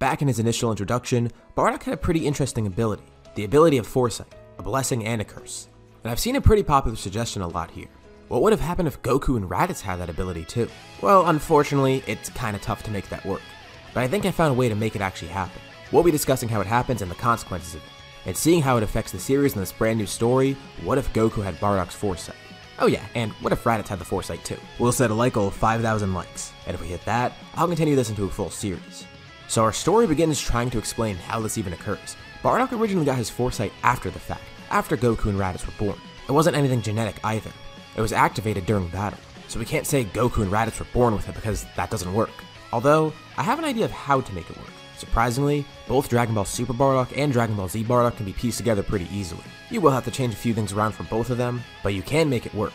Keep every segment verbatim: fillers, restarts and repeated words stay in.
Back in his initial introduction, Bardock had a pretty interesting ability, the ability of foresight, a blessing and a curse. And I've seen a pretty popular suggestion a lot here. What would have happened if Goku and Raditz had that ability too? Well, unfortunately, it's kinda tough to make that work, but I think I found a way to make it actually happen. We'll be discussing how it happens and the consequences of it, and seeing how it affects the series in this brand new story, what if Goku had Bardock's foresight? Oh yeah, and what if Raditz had the foresight too? We'll set a like goal of five thousand likes, and if we hit that, I'll continue this into a full series. So our story begins trying to explain how this even occurs. Bardock originally got his foresight after the fact, after Goku and Raditz were born. It wasn't anything genetic either. It was activated during battle, so we can't say Goku and Raditz were born with it because that doesn't work. Although, I have an idea of how to make it work. Surprisingly, both Dragon Ball Super Bardock and Dragon Ball Z Bardock can be pieced together pretty easily. You will have to change a few things around for both of them, but you can make it work,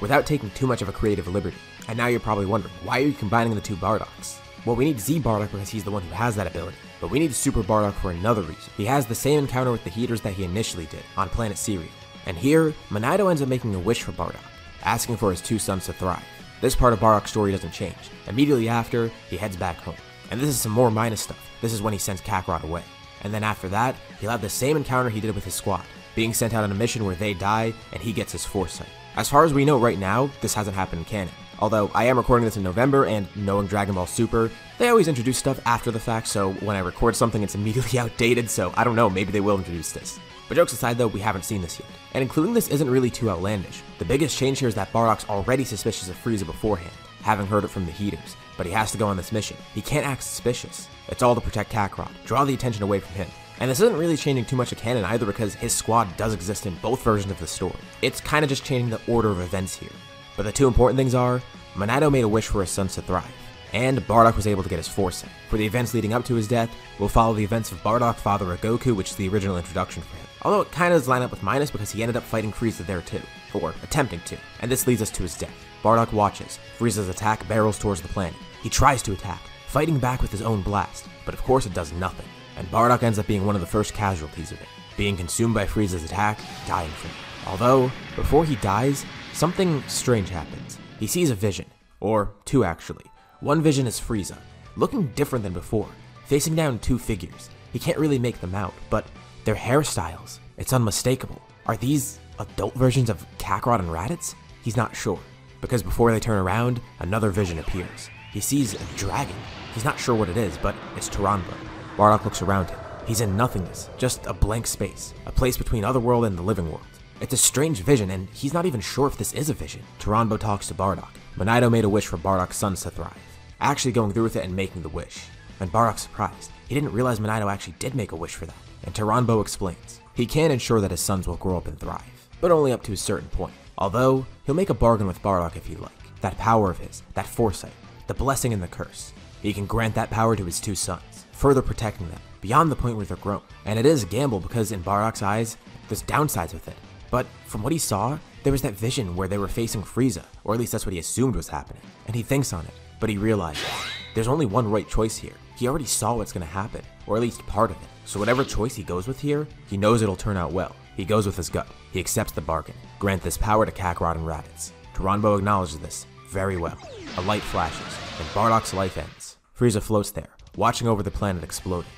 without taking too much of a creative liberty. And now you're probably wondering, why are you combining the two Bardocks? Well, we need Z Bardock because he's the one who has that ability, but we need Super Bardock for another reason. He has the same encounter with the Heaters that he initially did, on planet Cereal. And here, Monaito ends up making a wish for Bardock, asking for his two sons to thrive. This part of Bardock's story doesn't change. Immediately after, he heads back home. And this is some more minus stuff. This is when he sends Kakarot away. And then after that, he'll have the same encounter he did with his squad, being sent out on a mission where they die, and he gets his foresight. As far as we know right now, this hasn't happened in canon. Although, I am recording this in November, and knowing Dragon Ball Super, they always introduce stuff after the fact, so when I record something it's immediately outdated, so I don't know, maybe they will introduce this. But jokes aside though, we haven't seen this yet. And including this isn't really too outlandish. The biggest change here is that Bardock's already suspicious of Frieza beforehand, having heard it from the Heaters, but he has to go on this mission. He can't act suspicious. It's all to protect Kakarot, draw the attention away from him. And this isn't really changing too much of canon either because his squad does exist in both versions of the story. It's kinda just changing the order of events here. But the two important things are, Monaito made a wish for his sons to thrive, and Bardock was able to get his foresight. For the events leading up to his death, we'll follow the events of Bardock, father of Goku, which is the original introduction for him. Although it kinda does line up with Minus because he ended up fighting Frieza there too, or attempting to, and this leads us to his death. Bardock watches, Frieza's attack barrels towards the planet. He tries to attack, fighting back with his own blast, but of course it does nothing, and Bardock ends up being one of the first casualties of it, being consumed by Frieza's attack, dying from it. Although, before he dies, something strange happens. He sees a vision, or two actually. One vision is Frieza, looking different than before, facing down two figures. He can't really make them out, but their hairstyles, it's unmistakable. Are these adult versions of Kakarot and Raditz? He's not sure, because before they turn around, another vision appears. He sees a dragon. He's not sure what it is, but it's Taranba. Bardock looks around him. He's in nothingness, just a blank space, a place between Otherworld and the living world. It's a strange vision, and he's not even sure if this is a vision. Taranba talks to Bardock. Monaito made a wish for Bardock's sons to thrive, actually going through with it and making the wish. And Bardock's surprised. He didn't realize Monaito actually did make a wish for that. And Taranba explains. He can ensure that his sons will grow up and thrive, but only up to a certain point. Although, he'll make a bargain with Bardock if he'd like. That power of his, that foresight, the blessing and the curse. He can grant that power to his two sons, further protecting them, beyond the point where they're grown. And it is a gamble because in Bardock's eyes, there's downsides with it. But from what he saw, there was that vision where they were facing Frieza, or at least that's what he assumed was happening. And he thinks on it, but he realizes there's only one right choice here. He already saw what's gonna happen, or at least part of it. So whatever choice he goes with here, he knows it'll turn out well. He goes with his gut. He accepts the bargain. Grant this power to Kakarot and Raditz. Taranba acknowledges this very well. A light flashes, and Bardock's life ends. Frieza floats there, watching over the planet exploding.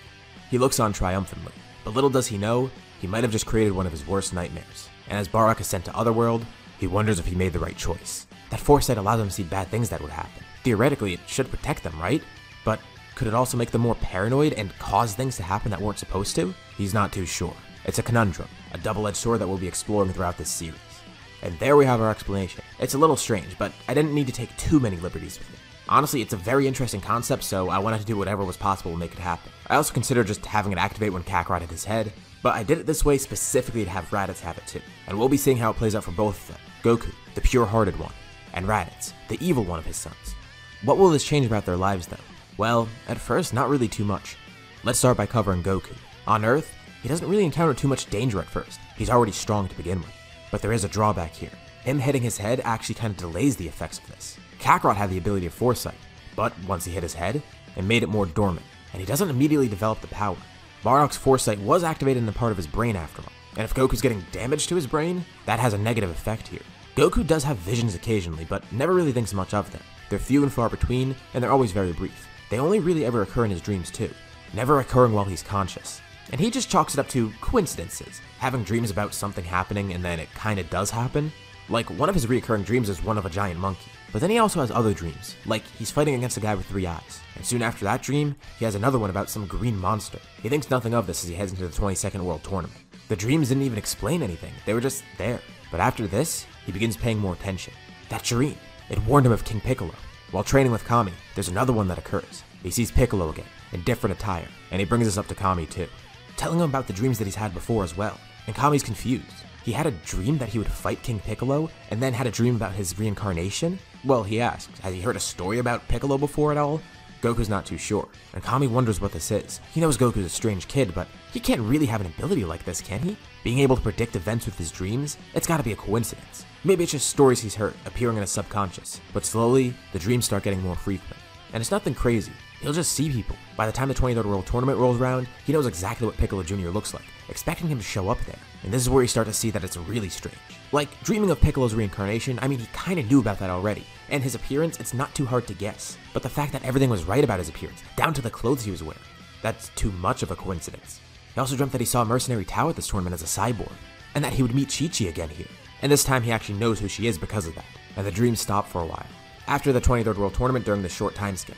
He looks on triumphantly, but little does he know, he might have just created one of his worst nightmares. And as Bardock is sent to Otherworld, he wonders if he made the right choice. That foresight allows him to see bad things that would happen. Theoretically, it should protect them, right? But could it also make them more paranoid and cause things to happen that weren't supposed to? He's not too sure. It's a conundrum, a double-edged sword that we'll be exploring throughout this series. And there we have our explanation. It's a little strange, but I didn't need to take too many liberties with it. Honestly, it's a very interesting concept, so I wanted to do whatever was possible to make it happen. I also considered just having it activate when Kakarot hit his head, but I did it this way specifically to have Raditz have it too, and we'll be seeing how it plays out for both of them. Goku, the pure-hearted one, and Raditz, the evil one of his sons. What will this change about their lives though? Well, at first, not really too much. Let's start by covering Goku. On Earth, he doesn't really encounter too much danger at first. He's already strong to begin with, but there is a drawback here. Him hitting his head actually kind of delays the effects of this. Kakarot had the ability of foresight, but once he hit his head, it made it more dormant, and he doesn't immediately develop the power. Bardock's foresight was activated in the part of his brain after all, and if Goku's getting damage to his brain, that has a negative effect here. Goku does have visions occasionally, but never really thinks much of them. They're few and far between, and they're always very brief. They only really ever occur in his dreams too, never occurring while he's conscious, and he just chalks it up to coincidences, having dreams about something happening and then it kinda does happen. Like, one of his recurring dreams is one of a giant monkey, but then he also has other dreams, like he's fighting against a guy with three eyes, and soon after that dream, he has another one about some green monster. He thinks nothing of this as he heads into the twenty-second World Tournament. The dreams didn't even explain anything, they were just there. But after this, he begins paying more attention. That dream, it warned him of King Piccolo. While training with Kami, there's another one that occurs. He sees Piccolo again, in different attire, and he brings this up to Kami too, telling him about the dreams that he's had before as well, and Kami's confused. He had a dream that he would fight King Piccolo, and then had a dream about his reincarnation? Well, he asks, has he heard a story about Piccolo before at all? Goku's not too sure, and Kami wonders what this is. He knows Goku's a strange kid, but he can't really have an ability like this, can he? Being able to predict events with his dreams? It's gotta be a coincidence. Maybe it's just stories he's heard, appearing in his subconscious, but slowly, the dreams start getting more frequent. And it's nothing crazy, he'll just see people. By the time the twenty-third World Tournament rolls around, he knows exactly what Piccolo Junior looks like, expecting him to show up there. And this is where you start to see that it's really strange. Like, dreaming of Piccolo's reincarnation, I mean, he kinda knew about that already, and his appearance, it's not too hard to guess. But the fact that everything was right about his appearance, down to the clothes he was wearing, that's too much of a coincidence. He also dreamt that he saw Mercenary Tao at this tournament as a cyborg, and that he would meet Chi-Chi again here. And this time he actually knows who she is because of that, and the dreams stop for a while. After the twenty-third World Tournament during the short time skip,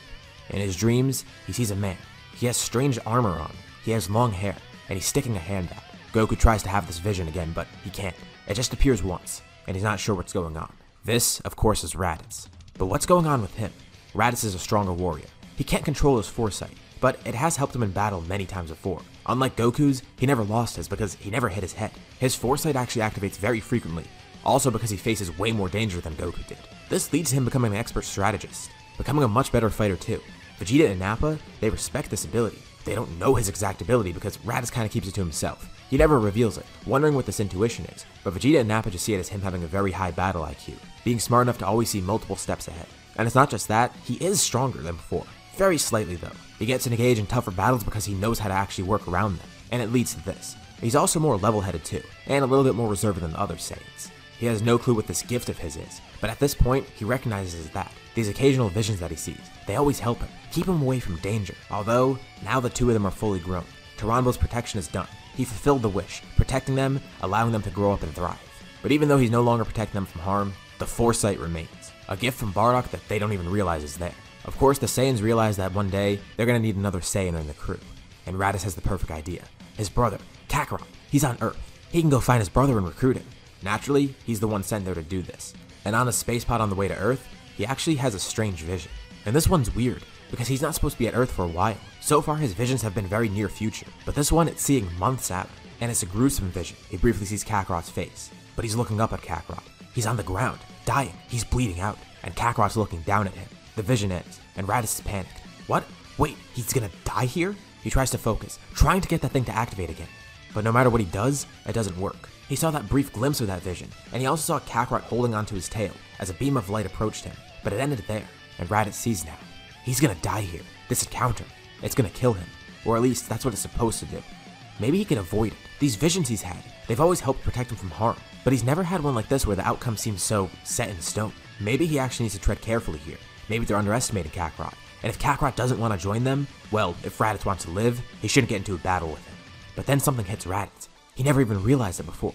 in his dreams, he sees a man. He has strange armor on, he has long hair, and he's sticking a hand out. Goku tries to have this vision again, but he can't. It just appears once, and he's not sure what's going on. This, of course, is Raditz. But what's going on with him? Raditz is a stronger warrior. He can't control his foresight, but it has helped him in battle many times before. Unlike Goku's, he never lost his because he never hit his head. His foresight actually activates very frequently, also because he faces way more danger than Goku did. This leads to him becoming an expert strategist, becoming a much better fighter too. Vegeta and Nappa, they respect this ability. They don't know his exact ability because Raditz kinda keeps it to himself. He never reveals it, wondering what this intuition is, but Vegeta and Nappa just see it as him having a very high battle I Q, being smart enough to always see multiple steps ahead. And it's not just that, he is stronger than before. Very slightly though. He gets engaged in tougher battles because he knows how to actually work around them, and it leads to this. He's also more level-headed too, and a little bit more reserved than the other Saiyans. He has no clue what this gift of his is, but at this point, he recognizes that. These occasional visions that he sees, they always help him, keep him away from danger. Although, now the two of them are fully grown. Taranbo's protection is done. He fulfilled the wish, protecting them, allowing them to grow up and thrive. But even though he's no longer protecting them from harm, the foresight remains. A gift from Bardock that they don't even realize is there. Of course, the Saiyans realize that one day, they're gonna need another Saiyan in the crew. And Raditz has the perfect idea. His brother, Kakarot, he's on Earth. He can go find his brother and recruit him. Naturally, he's the one sent there to do this. And on his space pod on the way to Earth, he actually has a strange vision. And this one's weird, because he's not supposed to be at Earth for a while. So far, his visions have been very near future, but this one, it's seeing months out. And it's a gruesome vision. He briefly sees Kakarot's face, but he's looking up at Kakarot. He's on the ground, dying, he's bleeding out, and Kakarot's looking down at him. The vision ends, and Raditz is panicked. What? Wait, he's gonna die here? He tries to focus, trying to get that thing to activate again. But no matter what he does, it doesn't work. He saw that brief glimpse of that vision, and he also saw Kakarot holding onto his tail as a beam of light approached him, but it ended there, and Raditz sees now. He's gonna die here, this encounter. It's gonna kill him, or at least that's what it's supposed to do. Maybe he can avoid it. These visions he's had, they've always helped protect him from harm, but he's never had one like this where the outcome seems so set in stone. Maybe he actually needs to tread carefully here. Maybe they're underestimating Kakarot, and if Kakarot doesn't want to join them, well, if Raditz wants to live, he shouldn't get into a battle with him. But then something hits Raditz. He never even realized it before.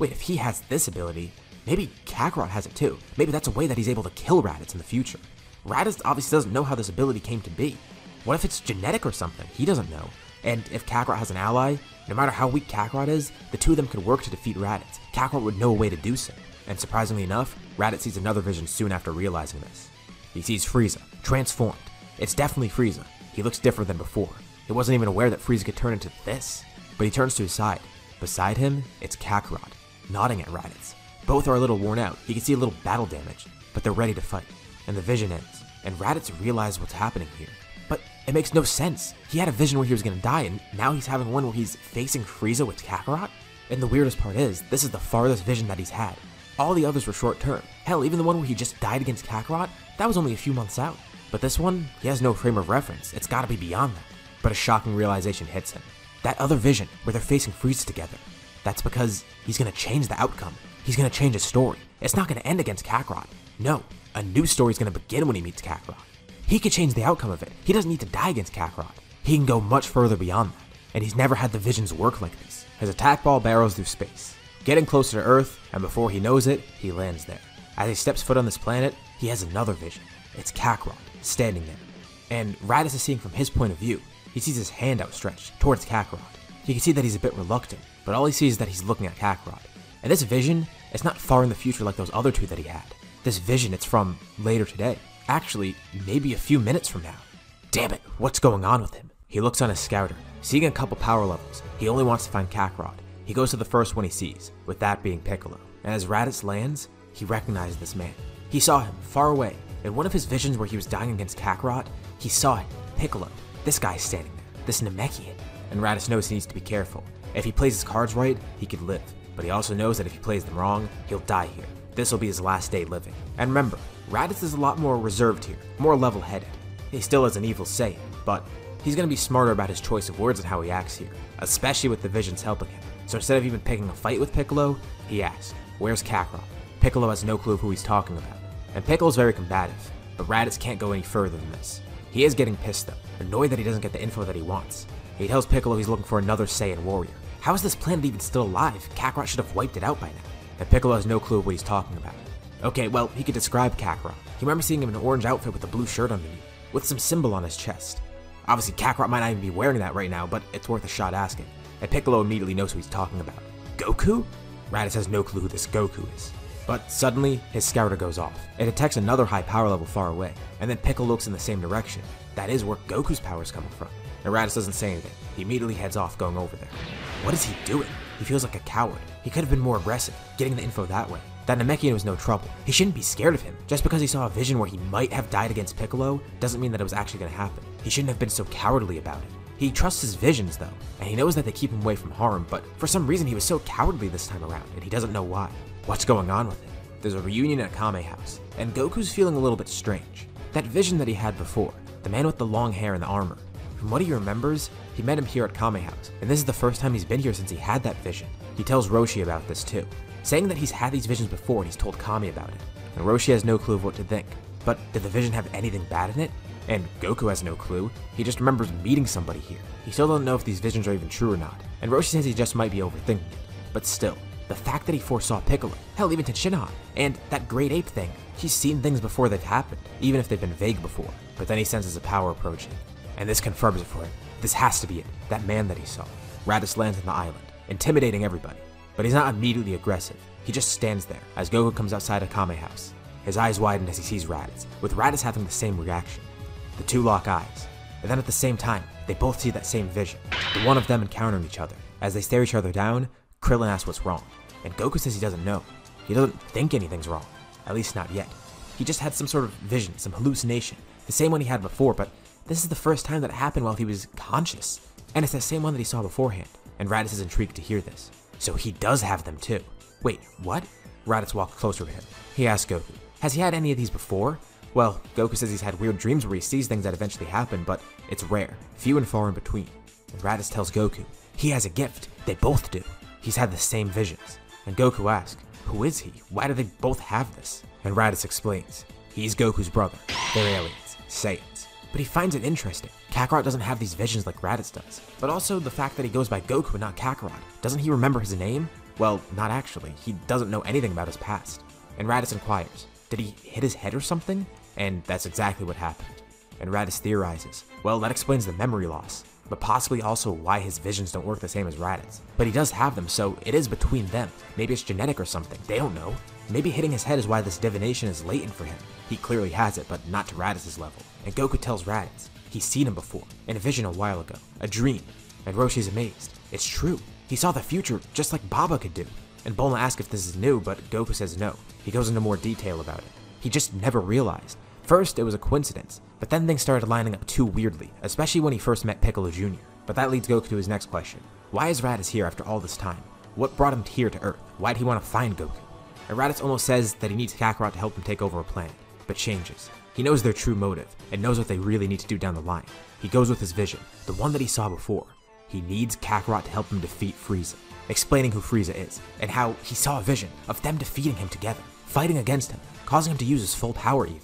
Wait, if he has this ability, maybe Kakarot has it too. Maybe that's a way that he's able to kill Raditz in the future. Raditz obviously doesn't know how this ability came to be. What if it's genetic or something? He doesn't know. And if Kakarot has an ally, no matter how weak Kakarot is, the two of them could work to defeat Raditz. Kakarot would know a way to do so. And surprisingly enough, Raditz sees another vision soon after realizing this. He sees Frieza, transformed. It's definitely Frieza. He looks different than before. He wasn't even aware that Frieza could turn into this. But he turns to his side. Beside him, it's Kakarot, nodding at Raditz. Both are a little worn out, he can see a little battle damage, but they're ready to fight. And the vision ends, and Raditz realizes what's happening here. But it makes no sense. He had a vision where he was gonna die, and now he's having one where he's facing Frieza with Kakarot? And the weirdest part is, this is the farthest vision that he's had. All the others were short term. Hell, even the one where he just died against Kakarot, that was only a few months out. But this one, he has no frame of reference, it's gotta be beyond that. But a shocking realization hits him. That other vision, where they're facing Frieza together, that's because he's gonna change the outcome. He's gonna change his story. It's not gonna end against Kakarot. No, a new story's gonna begin when he meets Kakarot. He could change the outcome of it. He doesn't need to die against Kakarot. He can go much further beyond that, and he's never had the visions work like this. His attack ball barrels through space, getting closer to Earth, and before he knows it, he lands there. As he steps foot on this planet, he has another vision. It's Kakarot, standing there. And Raditz is seeing from his point of view. He sees his hand outstretched towards Kakarot. He can see that he's a bit reluctant, but all he sees is that he's looking at Kakarot. And this vision, it's not far in the future like those other two that he had. This vision, it's from later today. Actually, maybe a few minutes from now. Damn it, what's going on with him? He looks on his scouter, seeing a couple power levels. He only wants to find Kakarot. He goes to the first one he sees, with that being Piccolo. And as Raditz lands, he recognizes this man. He saw him far away. In one of his visions where he was dying against Kakarot, he saw him, Piccolo. This guy's standing there, this Namekian. And Raditz knows he needs to be careful. If he plays his cards right, he could live. But he also knows that if he plays them wrong, he'll die here. This will be his last day living. And remember, Raditz is a lot more reserved here, more level-headed. He still has an evil saying, but he's going to be smarter about his choice of words and how he acts here, especially with the visions helping him. So instead of even picking a fight with Piccolo, he asks, "Where's Kakarot?" Piccolo has no clue of who he's talking about. And Piccolo's very combative, but Raditz can't go any further than this. He is getting pissed though, annoyed that he doesn't get the info that he wants. He tells Piccolo he's looking for another Saiyan warrior. How is this planet even still alive? Kakarot should have wiped it out by now. And Piccolo has no clue of what he's talking about. Okay, well, he could describe Kakarot. He remembers seeing him in an orange outfit with a blue shirt underneath, with some symbol on his chest. Obviously, Kakarot might not even be wearing that right now, but it's worth a shot asking. And Piccolo immediately knows who he's talking about. Goku? Raditz has no clue who this Goku is. But suddenly, his scouter goes off. It detects another high power level far away, and then Piccolo looks in the same direction. That is where Goku's power is coming from. And Raditz doesn't say anything. He immediately heads off going over there. What is he doing? He feels like a coward. He could have been more aggressive, getting the info that way. That Namekian was no trouble. He shouldn't be scared of him. Just because he saw a vision where he might have died against Piccolo doesn't mean that it was actually going to happen. He shouldn't have been so cowardly about it. He trusts his visions though, and he knows that they keep him away from harm, but for some reason he was so cowardly this time around, and he doesn't know why. What's going on with him? There's a reunion at Kame House, and Goku's feeling a little bit strange. That vision that he had before, the man with the long hair and the armor, from what he remembers, he met him here at Kame House, and this is the first time he's been here since he had that vision. He tells Roshi about this too, saying that he's had these visions before and he's told Kami about it, and Roshi has no clue of what to think. But did the vision have anything bad in it? And Goku has no clue, he just remembers meeting somebody here. He still doesn't know if these visions are even true or not, and Roshi says he just might be overthinking it. But still, the fact that he foresaw Piccolo, hell even Tenshinhan, and that Great Ape thing, he's seen things before they've happened, even if they've been vague before. But then he senses a power approaching, and this confirms it for him. This has to be it, that man that he saw. Raditz lands on the island, intimidating everybody, but he's not immediately aggressive. He just stands there as Goku comes outside of Kame House. His eyes widen as he sees Raditz, with Raditz having the same reaction. The two lock eyes, and then at the same time, they both see that same vision. The one of them encountering each other. As they stare each other down, Krillin asks what's wrong, and Goku says he doesn't know. He doesn't think anything's wrong, at least not yet. He just had some sort of vision, some hallucination, the same one he had before, but this is the first time that it happened while he was conscious, and it's the same one that he saw beforehand, and Raditz is intrigued to hear this. So he does have them too. Wait, what? Raditz walks closer to him. He asks Goku, has he had any of these before? Well, Goku says he's had weird dreams where he sees things that eventually happen, but it's rare, few and far in between. And Raditz tells Goku, he has a gift, they both do. He's had the same visions. And Goku asks, who is he? Why do they both have this? And Raditz explains, he's Goku's brother. They're aliens, Saiyans. But he finds it interesting. Kakarot doesn't have these visions like Raditz does. But also the fact that he goes by Goku and not Kakarot. Doesn't he remember his name? Well, not actually. He doesn't know anything about his past. And Raditz inquires, did he hit his head or something? And that's exactly what happened. And Raditz theorizes, well, that explains the memory loss, but possibly also why his visions don't work the same as Raditz. But he does have them, so it is between them. Maybe it's genetic or something, they don't know. Maybe hitting his head is why this divination is latent for him. He clearly has it, but not to Raditz's level. And Goku tells Raditz, he's seen him before, in a vision a while ago, a dream. And Roshi's amazed, it's true. He saw the future just like Baba could do. And Bulma asks if this is new, but Goku says no. He goes into more detail about it. He just never realized. First, it was a coincidence, but then things started lining up too weirdly, especially when he first met Piccolo Junior But that leads Goku to his next question. Why is Raditz here after all this time? What brought him here to Earth? Why'd he want to find Goku? And Raditz almost says that he needs Kakarot to help him take over a planet, but changes. He knows their true motive, and knows what they really need to do down the line. He goes with his vision, the one that he saw before. He needs Kakarot to help him defeat Frieza, explaining who Frieza is, and how he saw a vision of them defeating him together, fighting against him, causing him to use his full power even.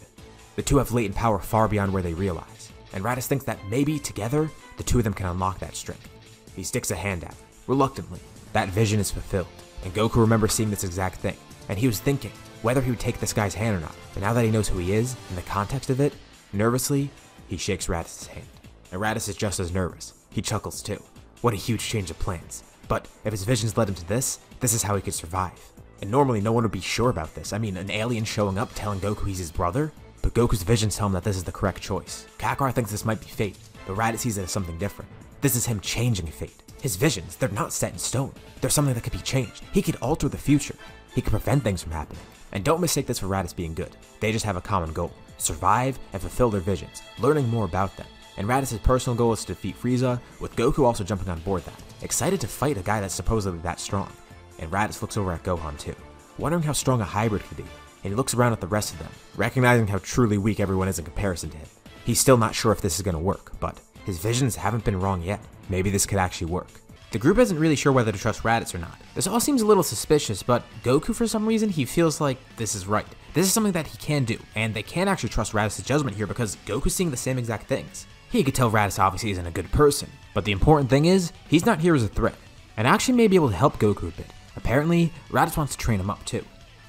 The two have latent power far beyond where they realize, and Raditz thinks that maybe, together, the two of them can unlock that strength. He sticks a hand out, reluctantly. That vision is fulfilled, and Goku remembers seeing this exact thing, and he was thinking whether he would take this guy's hand or not, but now that he knows who he is, in the context of it, nervously, he shakes Raditz's hand. And Raditz is just as nervous. He chuckles too. What a huge change of plans. But if his visions led him to this, this is how he could survive. And normally no one would be sure about this. I mean, an alien showing up telling Goku he's his brother? But Goku's visions tell him that this is the correct choice. Kakarot thinks this might be fate, but Raditz sees it as something different. This is him changing fate. His visions, they're not set in stone. They're something that could be changed. He could alter the future. He could prevent things from happening. And don't mistake this for Raditz being good. They just have a common goal. Survive and fulfill their visions, learning more about them. And Raditz's personal goal is to defeat Frieza, with Goku also jumping on board that, excited to fight a guy that's supposedly that strong. And Raditz looks over at Gohan too, wondering how strong a hybrid could be, and he looks around at the rest of them, recognizing how truly weak everyone is in comparison to him. He's still not sure if this is going to work, but his visions haven't been wrong yet. Maybe this could actually work. The group isn't really sure whether to trust Raditz or not. This all seems a little suspicious, but Goku, for some reason, he feels like this is right. This is something that he can do, and they can actually trust Raditz's judgment here because Goku's seeing the same exact things. He could tell Raditz obviously isn't a good person, but the important thing is, he's not here as a threat, and actually may be able to help Goku a bit. Apparently, Raditz wants to train him up too.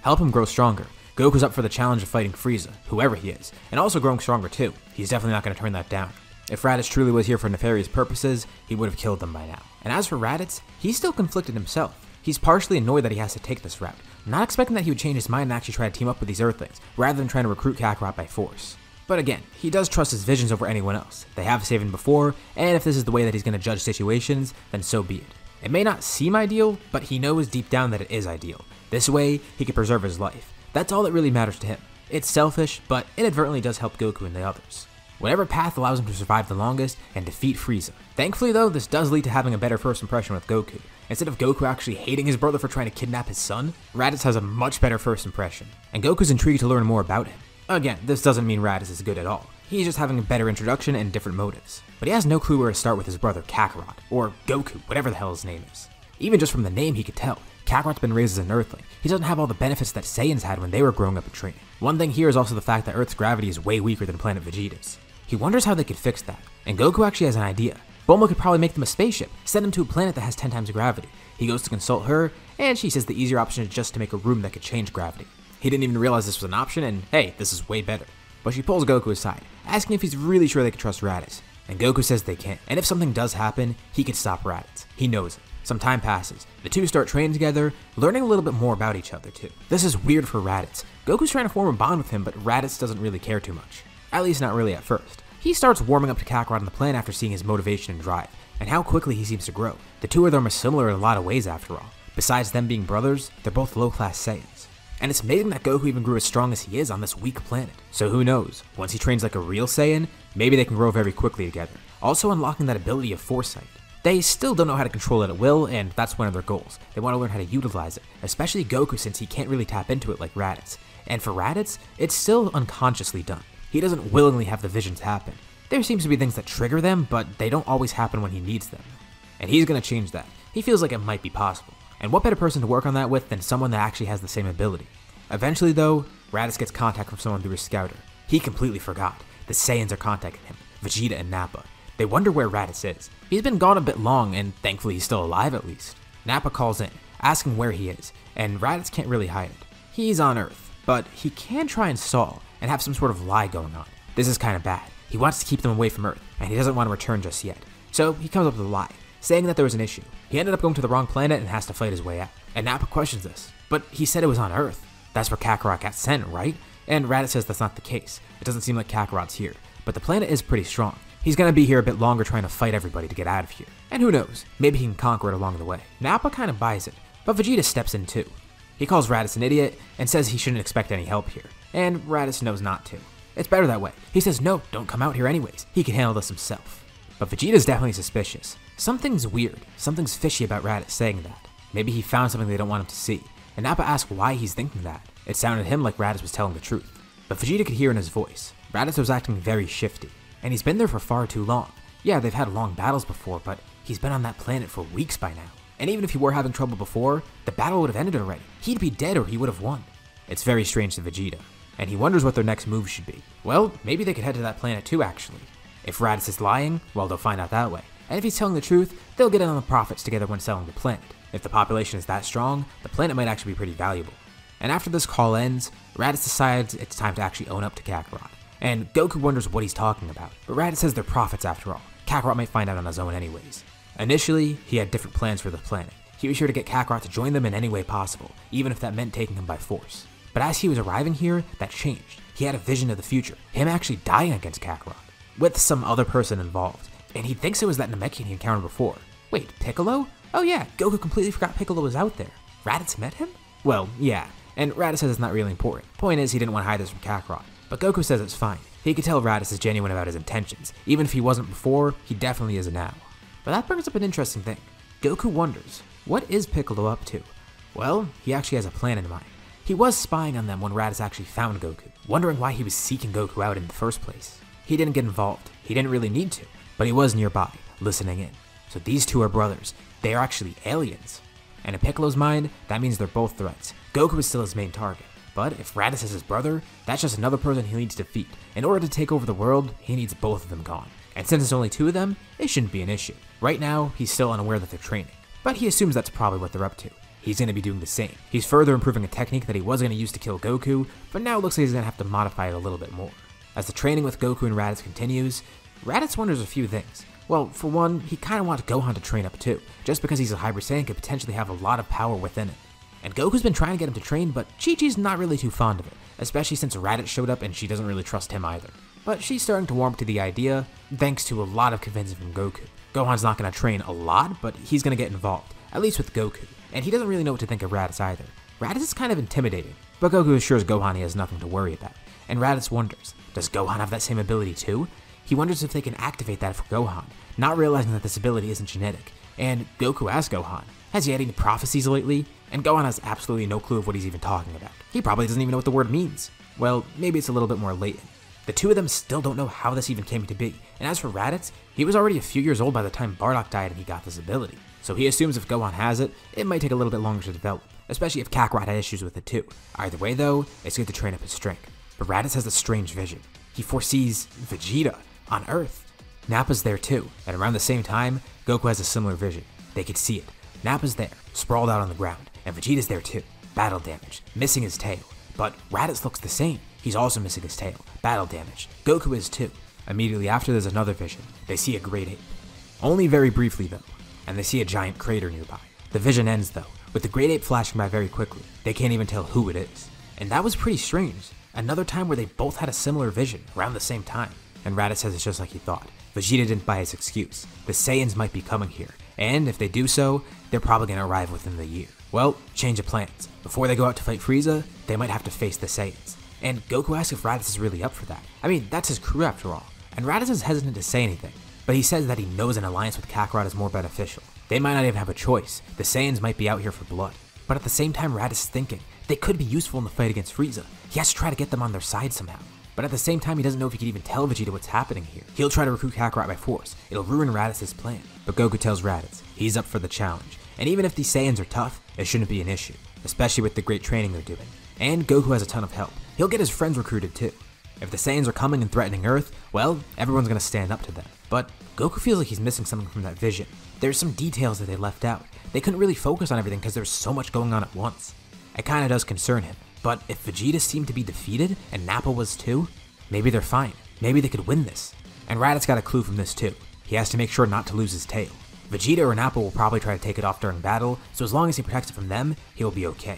Help him grow stronger. Goku's up for the challenge of fighting Frieza, whoever he is, and also growing stronger too. He's definitely not going to turn that down. If Raditz truly was here for nefarious purposes, he would have killed them by now. And as for Raditz, he's still conflicted himself. He's partially annoyed that he has to take this route, not expecting that he would change his mind and actually try to team up with these Earthlings, rather than trying to recruit Kakarot by force. But again, he does trust his visions over anyone else. They have saved him before, and if this is the way that he's going to judge situations, then so be it. It may not seem ideal, but he knows deep down that it is ideal. This way, he can preserve his life. That's all that really matters to him. It's selfish, but inadvertently does help Goku and the others. Whatever path allows him to survive the longest and defeat Frieza. Thankfully though, this does lead to having a better first impression with Goku. Instead of Goku actually hating his brother for trying to kidnap his son, Raditz has a much better first impression, and Goku's intrigued to learn more about him. Again, this doesn't mean Raditz is good at all. He's just having a better introduction and different motives. But he has no clue where to start with his brother Kakarot, or Goku, whatever the hell his name is. Even just from the name he could tell. Kakarot's been raised as an Earthling. He doesn't have all the benefits that Saiyans had when they were growing up and training. One thing here is also the fact that Earth's gravity is way weaker than planet Vegeta's. He wonders how they could fix that, and Goku actually has an idea. Bulma could probably make them a spaceship, send them to a planet that has ten times gravity. He goes to consult her, and she says the easier option is just to make a room that could change gravity. He didn't even realize this was an option, and hey, this is way better. But she pulls Goku aside, asking if he's really sure they can trust Raditz, and Goku says they can, and if something does happen, he could stop Raditz. He knows it. Some time passes. The two start training together, learning a little bit more about each other too. This is weird for Raditz. Goku's trying to form a bond with him, but Raditz doesn't really care too much. At least not really at first. He starts warming up to Kakarot on the planet after seeing his motivation and drive, and how quickly he seems to grow. The two of them are similar in a lot of ways after all. Besides them being brothers, they're both low-class Saiyans. And it's amazing that Goku even grew as strong as he is on this weak planet. So who knows, once he trains like a real Saiyan, maybe they can grow very quickly together, also unlocking that ability of foresight. They still don't know how to control it at will, and that's one of their goals. They want to learn how to utilize it, especially Goku since he can't really tap into it like Raditz. And for Raditz, it's still unconsciously done. He doesn't willingly have the visions happen. There seems to be things that trigger them, but they don't always happen when he needs them. And he's going to change that. He feels like it might be possible. And what better person to work on that with than someone that actually has the same ability? Eventually though, Raditz gets contact from someone through his scouter. He completely forgot. The Saiyans are contacting him, Vegeta and Nappa. They wonder where Raditz is. He's been gone a bit long, and thankfully he's still alive at least. Nappa calls in, asking where he is, and Raditz can't really hide it. He's on Earth, but he can try and stall, and have some sort of lie going on. This is kinda bad. He wants to keep them away from Earth, and he doesn't want to return just yet. So he comes up with a lie, saying that there was an issue. He ended up going to the wrong planet and has to fight his way out. And Nappa questions this, but he said it was on Earth. That's where Kakarot got sent, right? And Raditz says that's not the case. It doesn't seem like Kakarot's here, but the planet is pretty strong. He's gonna be here a bit longer trying to fight everybody to get out of here. And who knows, maybe he can conquer it along the way. Nappa kinda buys it, but Vegeta steps in too. He calls Raditz an idiot and says he shouldn't expect any help here, and Raditz knows not to. It's better that way. He says no, don't come out here anyways, he can handle this himself. But Vegeta's definitely suspicious. Something's weird, something's fishy about Raditz saying that. Maybe he found something they don't want him to see, and Nappa asks why he's thinking that. It sounded to him like Raditz was telling the truth, but Vegeta could hear in his voice. Raditz was acting very shifty. And he's been there for far too long. Yeah, they've had long battles before, but he's been on that planet for weeks by now. And even if he were having trouble before, the battle would have ended already. He'd be dead or he would have won. It's very strange to Vegeta, and he wonders what their next move should be. Well, maybe they could head to that planet too, actually. If Raditz is lying, well, they'll find out that way, and if he's telling the truth, they'll get in on the profits together when selling the planet. If the population is that strong, the planet might actually be pretty valuable. And after this call ends, Raditz decides it's time to actually own up to Kakarot, and Goku wonders what he's talking about, but Raditz says they're profits after all. Kakarot might find out on his own anyways. Initially, he had different plans for the planet. He was here to get Kakarot to join them in any way possible, even if that meant taking him by force. But as he was arriving here, that changed. He had a vision of the future, him actually dying against Kakarot, with some other person involved, and he thinks it was that Namekian he encountered before. Wait, Piccolo? Oh yeah, Goku completely forgot Piccolo was out there. Raditz met him? Well, yeah, and Raditz says it's not really important. Point is, he didn't want to hide this from Kakarot, but Goku says it's fine. He could tell Raditz is genuine about his intentions. Even if he wasn't before, he definitely is now. But that brings up an interesting thing. Goku wonders, what is Piccolo up to? Well, he actually has a plan in mind. He was spying on them when Raditz actually found Goku, wondering why he was seeking Goku out in the first place. He didn't get involved, he didn't really need to, but he was nearby, listening in. So these two are brothers, they are actually aliens. And in Piccolo's mind, that means they're both threats. Goku is still his main target, but if Raditz is his brother, that's just another person he needs to defeat. In order to take over the world, he needs both of them gone. And since there's only two of them, it shouldn't be an issue. Right now, he's still unaware that they're training, but he assumes that's probably what they're up to. He's going to be doing the same. He's further improving a technique that he was going to use to kill Goku, but now it looks like he's going to have to modify it a little bit more. As the training with Goku and Raditz continues, Raditz wonders a few things. Well, for one, he kind of wants Gohan to train up too, just because he's a Hyper Saiyan could potentially have a lot of power within it. And Goku's been trying to get him to train, but Chi-Chi's not really too fond of it, especially since Raditz showed up and she doesn't really trust him either. But she's starting to warm up to the idea, thanks to a lot of convincing from Goku. Gohan's not going to train a lot, but he's going to get involved, at least with Goku, and he doesn't really know what to think of Raditz either. Raditz is kind of intimidating, but Goku assures Gohan he has nothing to worry about, and Raditz wonders, does Gohan have that same ability too? He wonders if they can activate that for Gohan, not realizing that this ability isn't genetic, and Goku asks Gohan, has he had any prophecies lately? And Gohan has absolutely no clue of what he's even talking about. He probably doesn't even know what the word means. Well, maybe it's a little bit more latent. The two of them still don't know how this even came to be, and as for Raditz, he was already a few years old by the time Bardock died and he got this ability, so he assumes if Gohan has it, it might take a little bit longer to develop, especially if Kakarot had issues with it too. Either way though, it's good to train up his strength. But Raditz has a strange vision. He foresees Vegeta on Earth. Nappa's there too, and around the same time, Goku has a similar vision. They could see it. Nappa's there, sprawled out on the ground, and Vegeta's there too, battle damage, missing his tail. But Raditz looks the same. He's also missing his tail, battle damage. Goku is too. Immediately after, there's another vision. They see a great ape. Only very briefly though, and they see a giant crater nearby. The vision ends though, with the great ape flashing by very quickly. They can't even tell who it is. And that was pretty strange. Another time where they both had a similar vision, around the same time. And Raditz says it's just like he thought. Vegeta didn't buy his excuse. The Saiyans might be coming here, and if they do so, they're probably gonna arrive within the year. Well, change of plans. Before they go out to fight Frieza, they might have to face the Saiyans. And Goku asks if Raditz is really up for that. I mean, that's his crew after all. And Raditz is hesitant to say anything, but he says that he knows an alliance with Kakarot is more beneficial. They might not even have a choice. The Saiyans might be out here for blood. But at the same time, Raditz is thinking, they could be useful in the fight against Frieza. He has to try to get them on their side somehow. But at the same time, he doesn't know if he can even tell Vegeta what's happening here. He'll try to recruit Kakarot by force. It'll ruin Raditz's plan. But Goku tells Raditz he's up for the challenge. And even if the Saiyans are tough, it shouldn't be an issue, especially with the great training they're doing. And Goku has a ton of help. He'll get his friends recruited too. If the Saiyans are coming and threatening Earth, well, everyone's gonna stand up to them. But Goku feels like he's missing something from that vision. There's some details that they left out. They couldn't really focus on everything because there's so much going on at once. It kinda does concern him, but if Vegeta seemed to be defeated, and Nappa was too, maybe they're fine. Maybe they could win this. And Raditz got a clue from this too. He has to make sure not to lose his tail. Vegeta or Nappa will probably try to take it off during battle, so as long as he protects it from them, he'll be okay.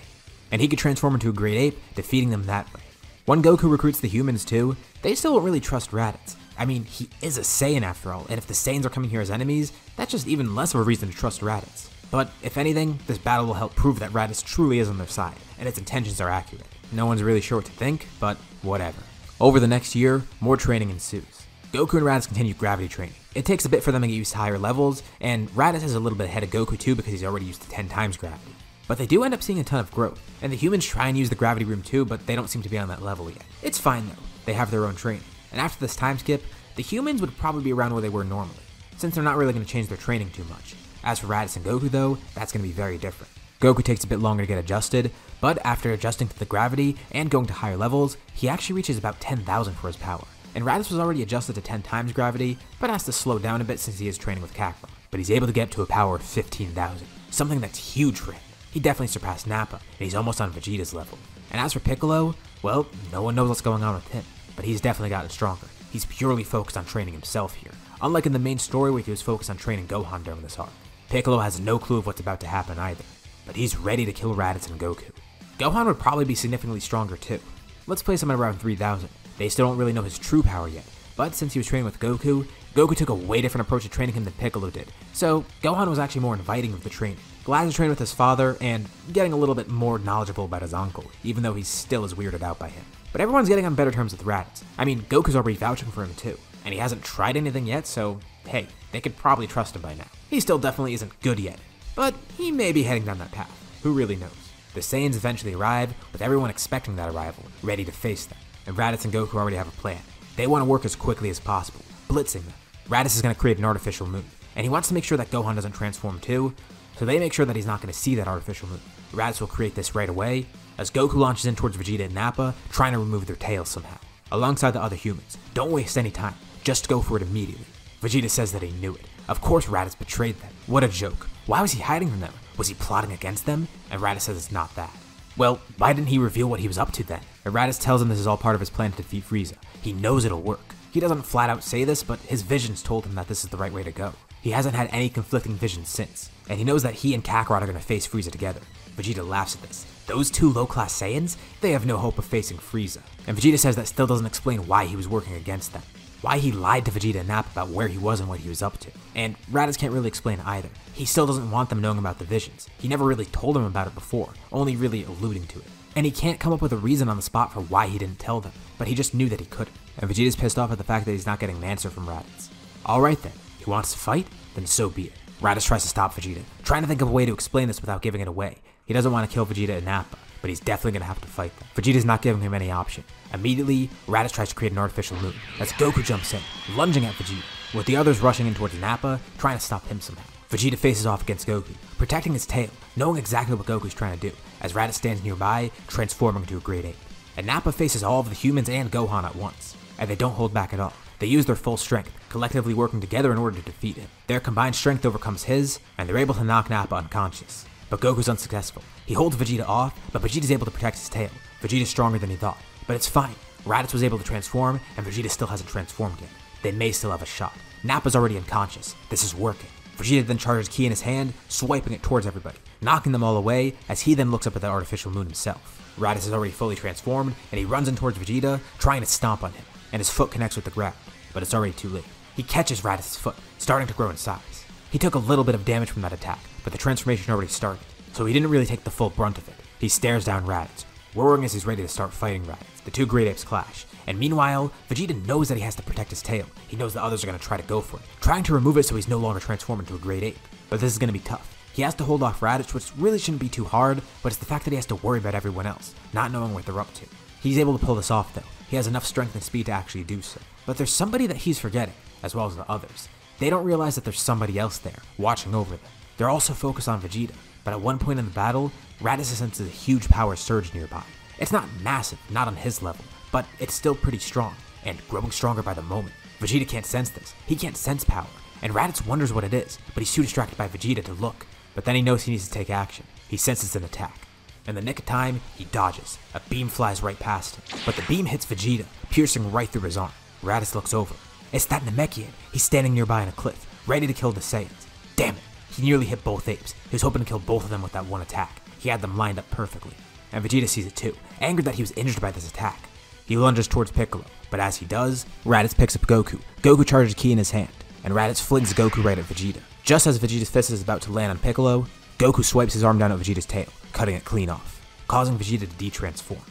And he could transform into a great ape, defeating them that way. When Goku recruits the humans too, they still don't really trust Raditz. I mean, he is a Saiyan after all, and if the Saiyans are coming here as enemies, that's just even less of a reason to trust Raditz. But if anything, this battle will help prove that Raditz truly is on their side, and its intentions are accurate. No one's really sure what to think, but whatever. Over the next year, more training ensues. Goku and Raditz continue gravity training. It takes a bit for them to get used to higher levels, and Raditz is a little bit ahead of Goku too because he's already used to ten times gravity. But they do end up seeing a ton of growth, and the humans try and use the gravity room too, but they don't seem to be on that level yet. It's fine though, they have their own training, and after this time skip, the humans would probably be around where they were normally, since they're not really going to change their training too much. As for Raditz and Goku though, that's going to be very different. Goku takes a bit longer to get adjusted, but after adjusting to the gravity and going to higher levels, he actually reaches about ten thousand for his power, and Raditz was already adjusted to ten times gravity, but has to slow down a bit since he is training with Kakarot. But he's able to get to a power of fifteen thousand, something that's huge for him. He definitely surpassed Nappa, and he's almost on Vegeta's level. And as for Piccolo, well, no one knows what's going on with him, but he's definitely gotten stronger. He's purely focused on training himself here, unlike in the main story where he was focused on training Gohan during this arc. Piccolo has no clue of what's about to happen either, but he's ready to kill Raditz and Goku. Gohan would probably be significantly stronger too. Let's place him at around three thousand. They still don't really know his true power yet, but since he was training with Goku, Goku took a way different approach to training him than Piccolo did, so Gohan was actually more inviting of the training. Glad to train with his father, and getting a little bit more knowledgeable about his uncle, even though he still is weirded out by him. But everyone's getting on better terms with Raditz. I mean, Goku's already vouching for him too, and he hasn't tried anything yet, so hey, they could probably trust him by now. He still definitely isn't good yet, but he may be heading down that path. Who really knows? The Saiyans eventually arrive, with everyone expecting that arrival, ready to face them. And Raditz and Goku already have a plan. They want to work as quickly as possible, blitzing them. Raditz is going to create an artificial moon, and he wants to make sure that Gohan doesn't transform too, so they make sure that he's not going to see that artificial moon. Raditz will create this right away, as Goku launches in towards Vegeta and Nappa, trying to remove their tails somehow, alongside the other humans. Don't waste any time, just go for it immediately. Vegeta says that he knew it. Of course Raditz betrayed them. What a joke. Why was he hiding from them? Was he plotting against them? And Raditz says it's not that. Well, why didn't he reveal what he was up to then? And Raditz tells him this is all part of his plan to defeat Frieza. He knows it'll work. He doesn't flat out say this, but his visions told him that this is the right way to go. He hasn't had any conflicting visions since, and he knows that he and Kakarot are going to face Frieza together. Vegeta laughs at this. Those two low-class Saiyans? They have no hope of facing Frieza. And Vegeta says that still doesn't explain why he was working against them. Why he lied to Vegeta and Nappa about where he was and what he was up to. And Raditz can't really explain either. He still doesn't want them knowing about the visions. He never really told them about it before, only really alluding to it. And he can't come up with a reason on the spot for why he didn't tell them, but he just knew that he couldn't. And Vegeta's pissed off at the fact that he's not getting an answer from Raditz. Alright then, he wants to fight? Then so be it. Raditz tries to stop Vegeta, trying to think of a way to explain this without giving it away. He doesn't want to kill Vegeta and Nappa, but he's definitely going to have to fight them. Vegeta's not giving him any option. Immediately, Raditz tries to create an artificial moon. That's Goku jumps in, lunging at Vegeta, with the others rushing in towards Nappa, trying to stop him somehow. Vegeta faces off against Goku, protecting his tail, knowing exactly what Goku's trying to do, as Raditz stands nearby, transforming into a great ape. And Nappa faces all of the humans and Gohan at once, and they don't hold back at all. They use their full strength, collectively working together in order to defeat him. Their combined strength overcomes his, and they're able to knock Nappa unconscious. But Goku's unsuccessful. He holds Vegeta off, but Vegeta's able to protect his tail. Vegeta's stronger than he thought, but it's fine. Raditz was able to transform, and Vegeta still hasn't transformed yet. They may still have a shot. Nappa's already unconscious. This is working. Vegeta then charges ki in his hand, swiping it towards everybody, knocking them all away as he then looks up at the artificial moon himself. Raditz is already fully transformed, and he runs in towards Vegeta, trying to stomp on him, and his foot connects with the ground, but it's already too late. He catches Raditz's foot, starting to grow in size. He took a little bit of damage from that attack, but the transformation already started, so he didn't really take the full brunt of it. He stares down Raditz, roaring as he's ready to start fighting Raditz. The two great apes clash, and meanwhile, Vegeta knows that he has to protect his tail. He knows the others are going to try to go for it, trying to remove it so he's no longer transformed into a great ape, but this is going to be tough. He has to hold off Raditz, which really shouldn't be too hard, but it's the fact that he has to worry about everyone else, not knowing what they're up to. He's able to pull this off though. He has enough strength and speed to actually do so. But there's somebody that he's forgetting, as well as the others. They don't realize that there's somebody else there, watching over them. They're also focused on Vegeta, but at one point in the battle, Raditz senses a huge power surge nearby. It's not massive, not on his level, but it's still pretty strong, and growing stronger by the moment. Vegeta can't sense this. He can't sense power, and Raditz wonders what it is, but he's too distracted by Vegeta to look. But then he knows he needs to take action. He senses an attack. In the nick of time, he dodges. A beam flies right past him, but the beam hits Vegeta, piercing right through his arm. Raditz looks over. It's that Namekian. He's standing nearby on a cliff, ready to kill the Saiyans. Damn it, he nearly hit both apes. He was hoping to kill both of them with that one attack. He had them lined up perfectly. And Vegeta sees it too, angered that he was injured by this attack. He lunges towards Piccolo, but as he does, Raditz picks up Goku. Goku charges ki in his hand, and Raditz flings Goku right at Vegeta. Just as Vegeta's fist is about to land on Piccolo, Goku swipes his arm down at Vegeta's tail, cutting it clean off, causing Vegeta to de-transform.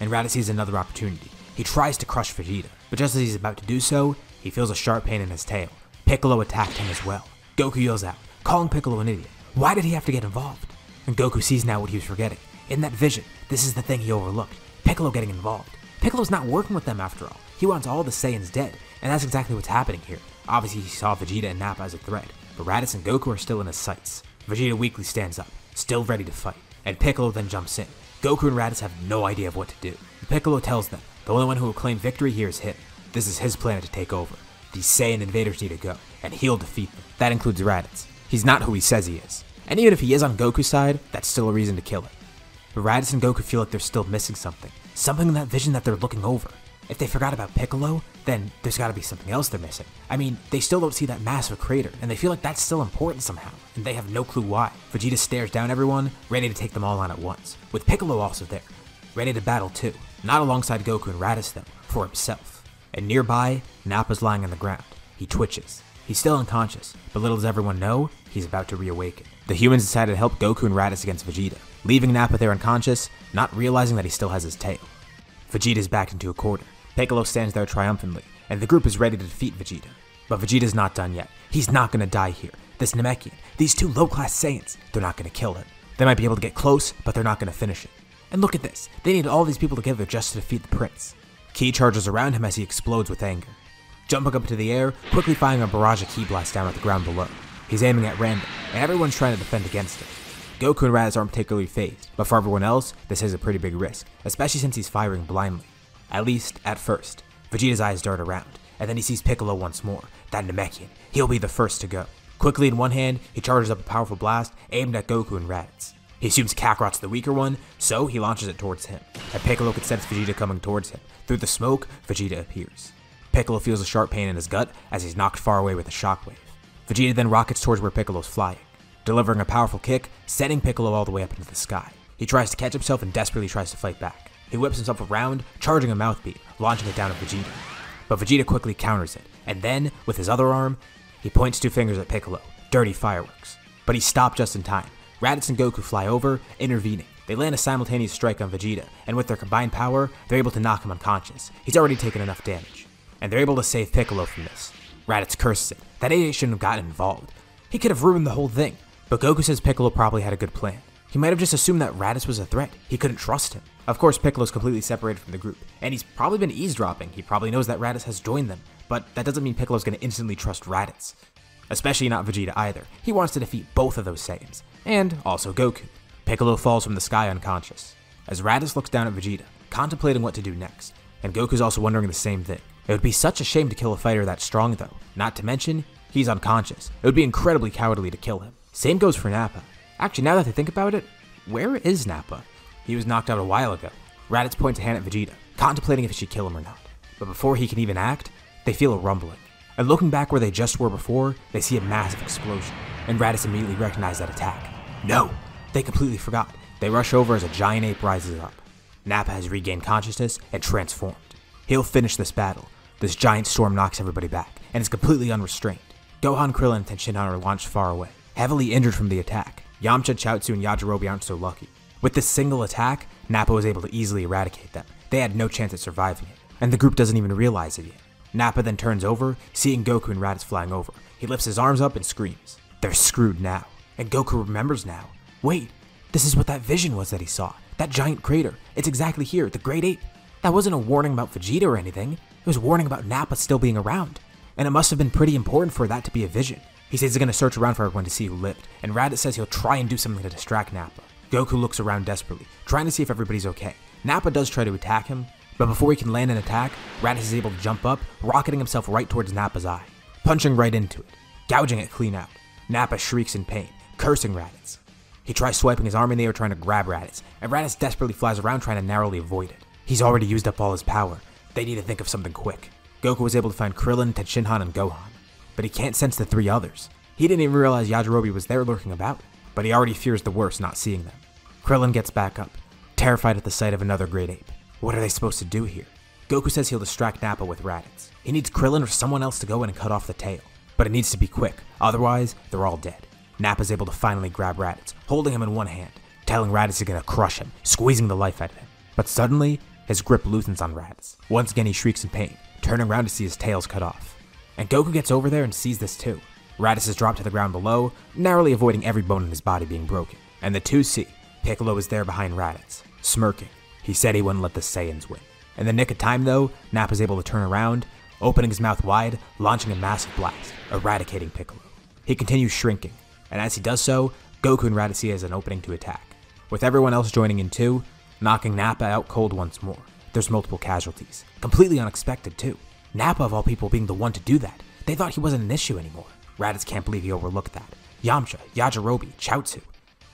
And Raditz sees another opportunity. He tries to crush Vegeta, but just as he's about to do so, he feels a sharp pain in his tail. Piccolo attacked him as well. Goku yells out, calling Piccolo an idiot. Why did he have to get involved? And Goku sees now what he was forgetting. In that vision, this is the thing he overlooked, Piccolo getting involved. Piccolo's not working with them after all. He wants all the Saiyans dead, and that's exactly what's happening here. Obviously he saw Vegeta and Nappa as a threat, but Raditz and Goku are still in his sights. Vegeta weakly stands up, still ready to fight, and Piccolo then jumps in. Goku and Raditz have no idea of what to do. Piccolo tells them the only one who will claim victory here is him. This is his plan to take over. These Saiyan invaders need to go, and he'll defeat them. That includes Raditz. He's not who he says he is. And even if he is on Goku's side, that's still a reason to kill him. But Raditz and Goku feel like they're still missing something. Something in that vision that they're looking over. If they forgot about Piccolo, then there's gotta be something else they're missing. I mean, they still don't see that massive crater, and they feel like that's still important somehow, and they have no clue why. Vegeta stares down everyone, ready to take them all on at once, with Piccolo also there, ready to battle too. Not alongside Goku and Raditz though, for himself. And nearby, Nappa's lying on the ground. He twitches. He's still unconscious, but little does everyone know, he's about to reawaken. The humans decide to help Goku and Raditz against Vegeta, leaving Nappa there unconscious, not realizing that he still has his tail. Vegeta's backed into a corner. Piccolo stands there triumphantly, and the group is ready to defeat Vegeta. But Vegeta's not done yet. He's not gonna die here. This Namekian, these two low-class Saiyans, they're not gonna kill him. They might be able to get close, but they're not gonna finish it. And look at this, they need all these people together just to defeat the prince. Ki charges around him as he explodes with anger. Jumping up into the air, quickly firing a barrage of Ki blasts down at the ground below. He's aiming at random, and everyone's trying to defend against him. Goku and Raditz aren't particularly phased, but for everyone else, this is a pretty big risk, especially since he's firing blindly. At least, at first. Vegeta's eyes dart around, and then he sees Piccolo once more, that Namekian. He'll be the first to go. Quickly in one hand, he charges up a powerful blast aimed at Goku and Raditz. He assumes Kakarot's the weaker one, so he launches it towards him, and Piccolo can sense Vegeta coming towards him. Through the smoke, Vegeta appears. Piccolo feels a sharp pain in his gut as he's knocked far away with a shockwave. Vegeta then rockets towards where Piccolo's flying, delivering a powerful kick, sending Piccolo all the way up into the sky. He tries to catch himself and desperately tries to fight back. He whips himself around, charging a mouth beam, launching it down at Vegeta. But Vegeta quickly counters it, and then, with his other arm, he points two fingers at Piccolo, dirty fireworks. But he's stopped just in time. Raditz and Goku fly over, intervening. They land a simultaneous strike on Vegeta, and with their combined power, they're able to knock him unconscious. He's already taken enough damage. And they're able to save Piccolo from this. Raditz curses it. That idiot shouldn't have gotten involved. He could have ruined the whole thing. But Goku says Piccolo probably had a good plan. He might have just assumed that Raditz was a threat. He couldn't trust him. Of course, Piccolo's completely separated from the group, and he's probably been eavesdropping. He probably knows that Raditz has joined them, but that doesn't mean Piccolo's gonna instantly trust Raditz. Especially not Vegeta either. He wants to defeat both of those Saiyans, and also Goku. Piccolo falls from the sky unconscious, as Raditz looks down at Vegeta, contemplating what to do next, and Goku's also wondering the same thing. It would be such a shame to kill a fighter that strong though, not to mention, he's unconscious. It would be incredibly cowardly to kill him. Same goes for Nappa. Actually, now that I think about it, where is Nappa? He was knocked out a while ago. Raditz points a hand at Vegeta, contemplating if he should kill him or not. But before he can even act, they feel a rumbling. And looking back where they just were before, they see a massive explosion. And Raditz immediately recognizes that attack. No! They completely forgot. They rush over as a giant ape rises up. Nappa has regained consciousness and transformed. He'll finish this battle. This giant storm knocks everybody back, and is completely unrestrained. Gohan, Krillin, and Tenshinhan are launched far away, heavily injured from the attack. Yamcha, Chaozu, and Yajirobe aren't so lucky. With this single attack, Nappa was able to easily eradicate them. They had no chance at surviving it, and the group doesn't even realize it yet. Nappa then turns over, seeing Goku and Raditz flying over. He lifts his arms up and screams. They're screwed now, and Goku remembers now. Wait, this is what that vision was that he saw. That giant crater. It's exactly here, the Great Ape. That wasn't a warning about Vegeta or anything. It was a warning about Nappa still being around, and it must have been pretty important for that to be a vision. He says he's gonna search around for everyone to see who lived, and Raditz says he'll try and do something to distract Nappa. Goku looks around desperately, trying to see if everybody's okay. Nappa does try to attack him, but before he can land an attack, Raditz is able to jump up, rocketing himself right towards Nappa's eye, punching right into it, gouging it clean out. Nappa shrieks in pain, cursing Raditz. He tries swiping his arm in the air trying to grab Raditz, and Raditz desperately flies around trying to narrowly avoid it. He's already used up all his power. They need to think of something quick. Goku was able to find Krillin, Tenshinhan, and Gohan, but he can't sense the three others. He didn't even realize Yajirobe was there lurking about, but he already fears the worst not seeing them. Krillin gets back up, terrified at the sight of another great ape. What are they supposed to do here? Goku says he'll distract Nappa with Raditz. He needs Krillin or someone else to go in and cut off the tail, but it needs to be quick, otherwise they're all dead. Nappa's able to finally grab Raditz, holding him in one hand, telling Raditz he's gonna crush him, squeezing the life out of him. But suddenly, his grip loosens on Raditz. Once again he shrieks in pain, turning around to see his tails cut off. And Goku gets over there and sees this too. Raditz is dropped to the ground below, narrowly avoiding every bone in his body being broken. And the two see Piccolo is there behind Raditz, smirking. He said he wouldn't let the Saiyans win. In the nick of time though, Nappa is able to turn around, opening his mouth wide, launching a massive blast, eradicating Piccolo. He continues shrinking, and as he does so, Goku and Raditz see as an opening to attack, with everyone else joining in too, knocking Nappa out cold once more. There's multiple casualties, completely unexpected too. Nappa of all people being the one to do that. They thought he wasn't an issue anymore. Raditz can't believe he overlooked that. Yamcha, Yajirobe, Chaozu.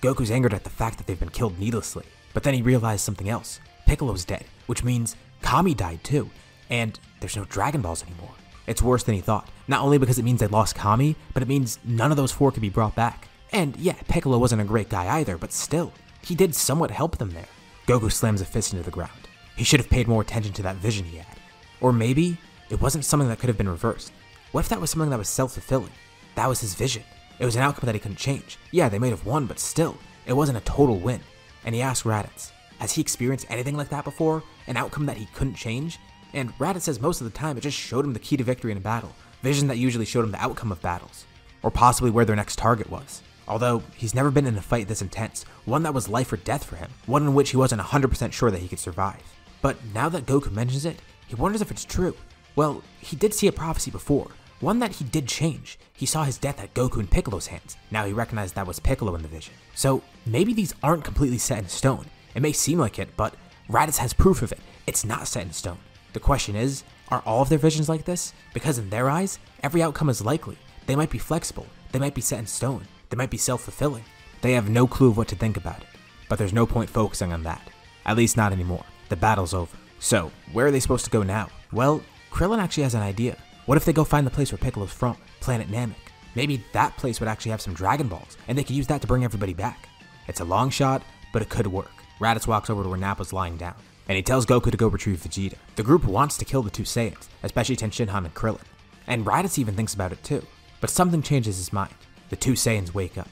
Goku's angered at the fact that they've been killed needlessly, but then he realized something else. Piccolo's dead, which means Kami died too, and there's no Dragon Balls anymore. It's worse than he thought, not only because it means they lost Kami, but it means none of those four can be brought back. And yeah, Piccolo wasn't a great guy either, but still, he did somewhat help them there. Goku slams a fist into the ground. He should have paid more attention to that vision he had. Or maybe it wasn't something that could have been reversed. What if that was something that was self-fulfilling? That was his vision. It was an outcome that he couldn't change. Yeah, they might have won, but still, it wasn't a total win. And he asked Raditz, has he experienced anything like that before? An outcome that he couldn't change? And Raditz says most of the time it just showed him the key to victory in a battle. Vision that usually showed him the outcome of battles. Or possibly where their next target was. Although, he's never been in a fight this intense. One that was life or death for him. One in which he wasn't one hundred percent sure that he could survive. But now that Goku mentions it, he wonders if it's true. Well, he did see a prophecy before. One that he did change. He saw his death at Goku and Piccolo's hands. Now he recognized that was Piccolo in the vision. So maybe these aren't completely set in stone. It may seem like it, but Raditz has proof of it. It's not set in stone. The question is, are all of their visions like this? Because in their eyes, every outcome is likely. They might be flexible. They might be set in stone. They might be self-fulfilling. They have no clue of what to think about it. But there's no point focusing on that. At least not anymore. The battle's over. So where are they supposed to go now? Well, Krillin actually has an idea. What if they go find the place where Piccolo's from, Planet Namek? Maybe that place would actually have some Dragon Balls, and they could use that to bring everybody back. It's a long shot, but it could work. Raditz walks over to where Nappa's lying down, and he tells Goku to go retrieve Vegeta. The group wants to kill the two Saiyans, especially Tenshinhan and Krillin, and Raditz even thinks about it too. But something changes his mind. The two Saiyans wake up,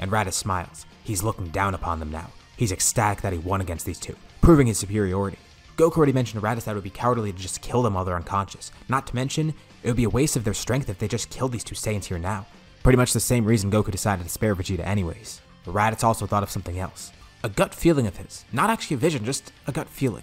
and Raditz smiles. He's looking down upon them now. He's ecstatic that he won against these two, proving his superiority. Goku already mentioned to Raditz that it would be cowardly to just kill them while they're unconscious. Not to mention, it would be a waste of their strength if they just killed these two Saiyans here now. Pretty much the same reason Goku decided to spare Vegeta anyways. But Raditz also thought of something else. A gut feeling of his. Not actually a vision, just a gut feeling.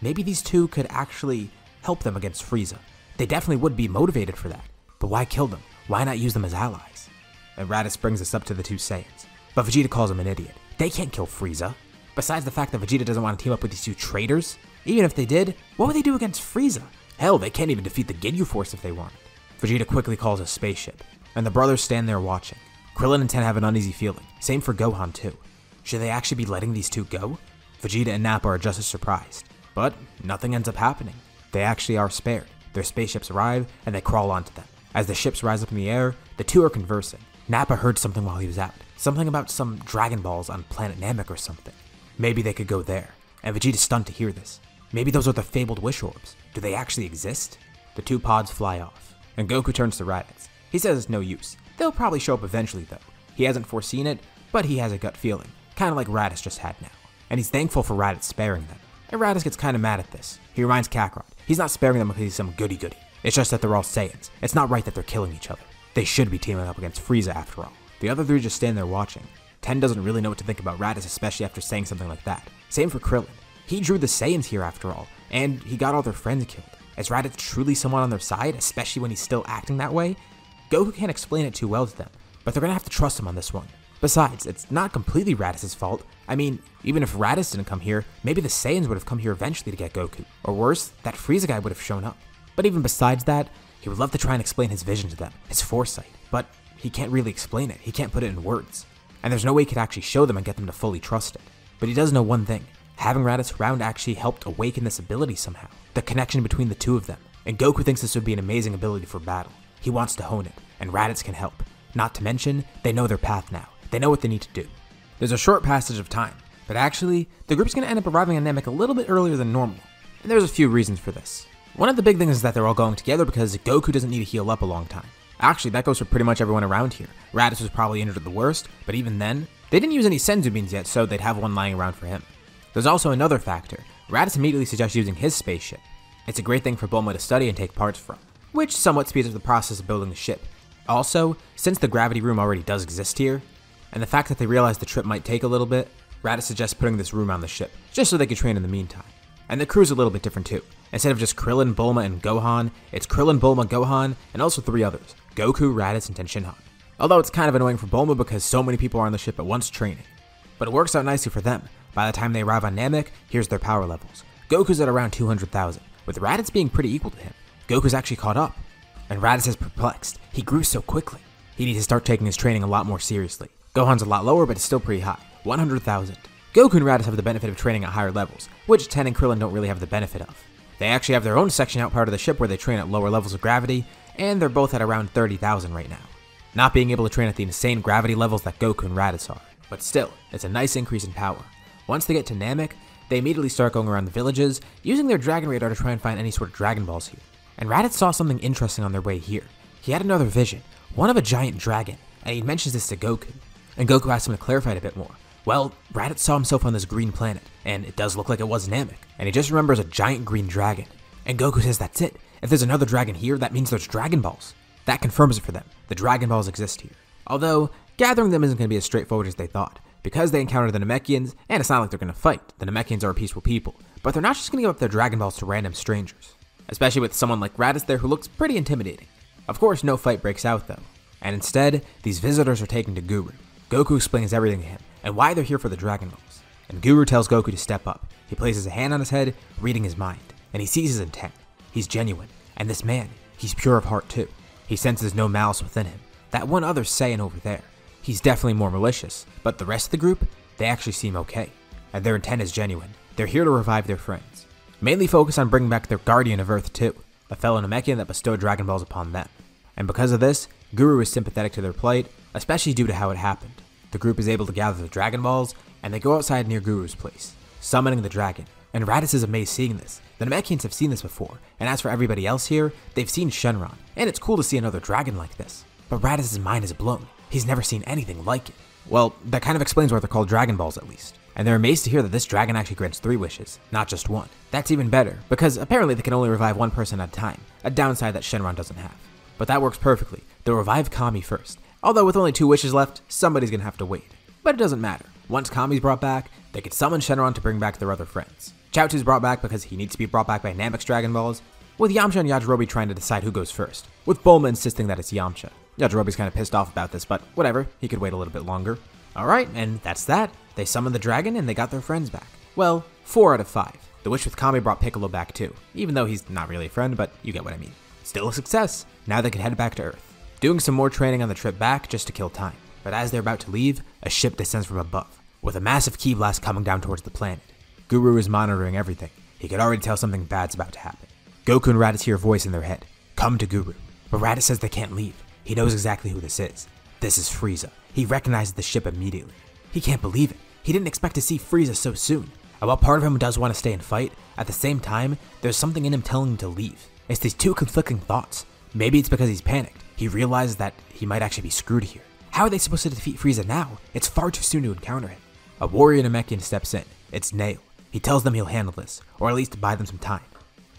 Maybe these two could actually help them against Frieza. They definitely would be motivated for that. But why kill them? Why not use them as allies? And Raditz brings this up to the two Saiyans. But Vegeta calls him an idiot. They can't kill Frieza. Besides the fact that Vegeta doesn't want to team up with these two traitors. Even if they did, what would they do against Frieza? Hell, they can't even defeat the Ginyu Force if they want. Vegeta quickly calls a spaceship, and the brothers stand there watching. Krillin and Ten have an uneasy feeling, same for Gohan too. Should they actually be letting these two go? Vegeta and Nappa are just as surprised, but nothing ends up happening. They actually are spared. Their spaceships arrive, and they crawl onto them. As the ships rise up in the air, the two are conversing. Nappa heard something while he was out, something about some Dragon Balls on Planet Namek or something. Maybe they could go there, and Vegeta's stunned to hear this. Maybe those are the fabled Wish Orbs. Do they actually exist? The two pods fly off, and Goku turns to Raditz. He says it's no use. They'll probably show up eventually though. He hasn't foreseen it, but he has a gut feeling, kinda like Raditz just had now. And he's thankful for Raditz sparing them. And Raditz gets kinda mad at this. He reminds Kakarot, he's not sparing them because he's some goody-goody. It's just that they're all Saiyans. It's not right that they're killing each other. They should be teaming up against Frieza after all. The other three just stand there watching. Ten doesn't really know what to think about Raditz, especially after saying something like that. Same for Krillin. He drew the Saiyans here after all, and he got all their friends killed. Is Raditz truly someone on their side, especially when he's still acting that way? Goku can't explain it too well to them, but they're gonna have to trust him on this one. Besides, it's not completely Raditz's fault. I mean, even if Raditz didn't come here, maybe the Saiyans would have come here eventually to get Goku. Or worse, that Frieza guy would have shown up. But even besides that, he would love to try and explain his vision to them, his foresight. But he can't really explain it, he can't put it in words. And there's no way he could actually show them and get them to fully trust it. But he does know one thing. Having Raditz around actually helped awaken this ability somehow, the connection between the two of them. And Goku thinks this would be an amazing ability for battle. He wants to hone it, and Raditz can help. Not to mention, they know their path now. They know what they need to do. There's a short passage of time, but actually, the group's gonna end up arriving at Namek a little bit earlier than normal. And there's a few reasons for this. One of the big things is that they're all going together because Goku doesn't need to heal up a long time. Actually, that goes for pretty much everyone around here. Raditz was probably injured at the worst, but even then, they didn't use any Senzu beans yet, so they'd have one lying around for him. There's also another factor. Raditz immediately suggests using his spaceship. It's a great thing for Bulma to study and take parts from, which somewhat speeds up the process of building the ship. Also, since the gravity room already does exist here, and the fact that they realize the trip might take a little bit, Raditz suggests putting this room on the ship, just so they could train in the meantime. And the crew's a little bit different too. Instead of just Krillin, Bulma, and Gohan, it's Krillin, Bulma, Gohan, and also three others, Goku, Raditz, and Tenshinhan. Although it's kind of annoying for Bulma because so many people are on the ship at once training. But it works out nicely for them. By the time they arrive on Namek, here's their power levels. Goku's at around two hundred thousand, with Raditz being pretty equal to him. Goku's actually caught up, and Raditz is perplexed. He grew so quickly. He needs to start taking his training a lot more seriously. Gohan's a lot lower, but it's still pretty high, one hundred thousand. Goku and Raditz have the benefit of training at higher levels, which Ten and Krillin don't really have the benefit of. They actually have their own section out part of the ship where they train at lower levels of gravity, and they're both at around thirty thousand right now. Not being able to train at the insane gravity levels that Goku and Raditz are, but still, it's a nice increase in power. Once they get to Namek, they immediately start going around the villages, using their Dragon Radar to try and find any sort of Dragon Balls here. And Raditz saw something interesting on their way here. He had another vision, one of a giant dragon, and he mentions this to Goku. And Goku asked him to clarify it a bit more. Well, Raditz saw himself on this green planet, and it does look like it was Namek, and he just remembers a giant green dragon. And Goku says that's it, if there's another dragon here, that means there's Dragon Balls. That confirms it for them, the Dragon Balls exist here. Although, gathering them isn't going to be as straightforward as they thought, because they encounter the Namekians, and it's not like they're going to fight, the Namekians are a peaceful people, but they're not just going to give up their Dragon Balls to random strangers, especially with someone like Raditz there who looks pretty intimidating. Of course, no fight breaks out though, and instead, these visitors are taken to Guru. Goku explains everything to him, and why they're here for the Dragon Balls, and Guru tells Goku to step up. He places a hand on his head, reading his mind, and he sees his intent. He's genuine, and this man, he's pure of heart too. He senses no malice within him. That one other Saiyan over there, he's definitely more malicious, but the rest of the group, they actually seem okay, and their intent is genuine. They're here to revive their friends, mainly focused on bringing back their Guardian of Earth too, a fellow Namekian that bestowed Dragon Balls upon them, and because of this, Guru is sympathetic to their plight, especially due to how it happened. The group is able to gather the Dragon Balls, and they go outside near Guru's place, summoning the dragon, and Raditz is amazed seeing this. The Namekians have seen this before, and as for everybody else here, they've seen Shenron, and it's cool to see another dragon like this, but Raditz's mind is blown. He's never seen anything like it. Well, that kind of explains why they're called Dragon Balls at least, and they're amazed to hear that this dragon actually grants three wishes, not just one. That's even better, because apparently they can only revive one person at a time, a downside that Shenron doesn't have. But that works perfectly. They'll revive Kami first. Although with only two wishes left, somebody's gonna have to wait. But it doesn't matter. Once Kami's brought back, they can summon Shenron to bring back their other friends. Chaozu's brought back because he needs to be brought back by Namek's Dragon Balls, with Yamcha and Yajirobe trying to decide who goes first, with Bulma insisting that it's Yamcha. Yajirobe's kinda pissed off about this, but whatever, he could wait a little bit longer. Alright, and that's that. They summoned the dragon and they got their friends back. Well, four out of five. The wish with Kami brought Piccolo back too, even though he's not really a friend, but you get what I mean. Still a success. Now they can head back to Earth, doing some more training on the trip back just to kill time. But as they're about to leave, a ship descends from above, with a massive ki blast coming down towards the planet. Guru is monitoring everything. He could already tell something bad's about to happen. Goku and Raditz hear a voice in their head, come to Guru. But Raditz says they can't leave. He knows exactly who this is. This is Frieza. He recognizes the ship immediately. He can't believe it. He didn't expect to see Frieza so soon. And while part of him does want to stay and fight, at the same time, there's something in him telling him to leave. It's these two conflicting thoughts. Maybe it's because he's panicked. He realizes that he might actually be screwed here. How are they supposed to defeat Frieza now? It's far too soon to encounter him. A warrior Namekian steps in. It's Nail. He tells them he'll handle this, or at least buy them some time.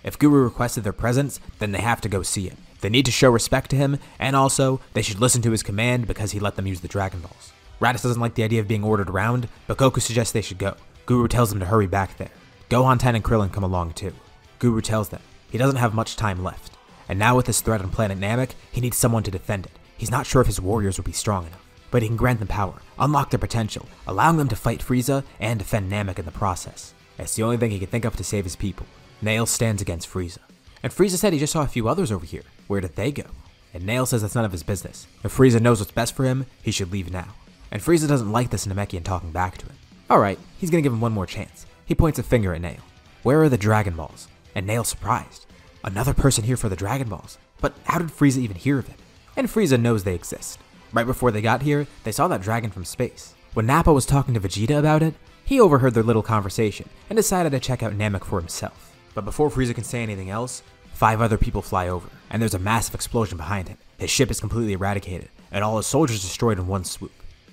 If Guru requested their presence, then they have to go see him. They need to show respect to him, and also, they should listen to his command because he let them use the Dragon Balls. Raditz doesn't like the idea of being ordered around, but Goku suggests they should go. Guru tells them to hurry back there. Gohan, Ten, and Krillin come along too. Guru tells them he doesn't have much time left. And now with this threat on planet Namek, he needs someone to defend it. He's not sure if his warriors will be strong enough, but he can grant them power, unlock their potential, allowing them to fight Frieza and defend Namek in the process. It's the only thing he can think of to save his people. Nail stands against Frieza. And Frieza said he just saw a few others over here. Where did they go? And Nail says that's none of his business. If Frieza knows what's best for him, he should leave now. And Frieza doesn't like this Namekian talking back to him. Alright, he's gonna give him one more chance. He points a finger at Nail. Where are the Dragon Balls? And Nail's surprised. Another person here for the Dragon Balls, but how did Frieza even hear of it? And Frieza knows they exist. Right before they got here, they saw that dragon from space. When Nappa was talking to Vegeta about it, he overheard their little conversation and decided to check out Namek for himself. But before Frieza can say anything else, five other people fly over, and there's a massive explosion behind him. His ship is completely eradicated, and all his soldiers destroyed in one swoop.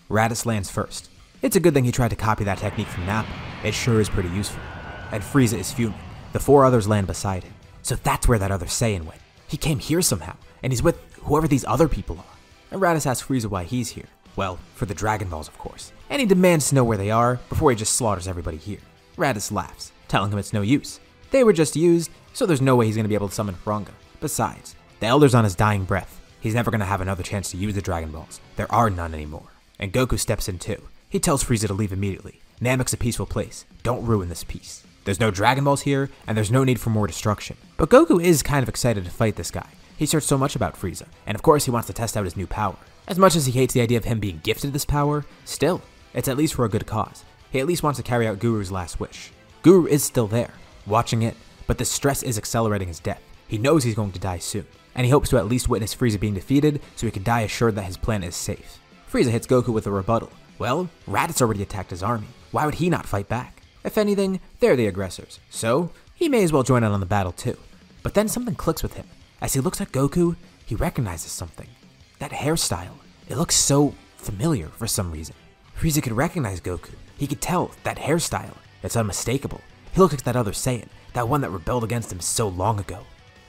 Raditz lands first. It's a good thing he tried to copy that technique from Nappa. It sure is pretty useful. And Frieza is fuming. The four others land beside him. So that's where that other Saiyan went. He came here somehow, and he's with whoever these other people are. And Raditz asks Frieza why he's here. Well, for the Dragon Balls, of course. And he demands to know where they are before he just slaughters everybody here. Raditz laughs, telling him it's no use. They were just used, so there's no way he's going to be able to summon Franga. Besides, the Elder's on his dying breath. He's never going to have another chance to use the Dragon Balls. There are none anymore. And Goku steps in too. He tells Frieza to leave immediately. Namek's a peaceful place. Don't ruin this peace. There's no Dragon Balls here, and there's no need for more destruction. But Goku is kind of excited to fight this guy. He's heard so much about Frieza, and of course he wants to test out his new power. As much as he hates the idea of him being gifted this power, still, it's at least for a good cause. He at least wants to carry out Guru's last wish. Guru is still there, watching it, but the stress is accelerating his death. He knows he's going to die soon, and he hopes to at least witness Frieza being defeated so he can die assured that his plan is safe. Frieza hits Goku with a rebuttal. Well, Raditz already attacked his army. Why would he not fight back? If anything, they're the aggressors, so he may as well join in on the battle too. But then something clicks with him. As he looks at Goku, he recognizes something. That hairstyle, it looks so familiar for some reason. Frieza could recognize Goku. He could tell that hairstyle, it's unmistakable. He looks like that other Saiyan, that one that rebelled against him so long ago.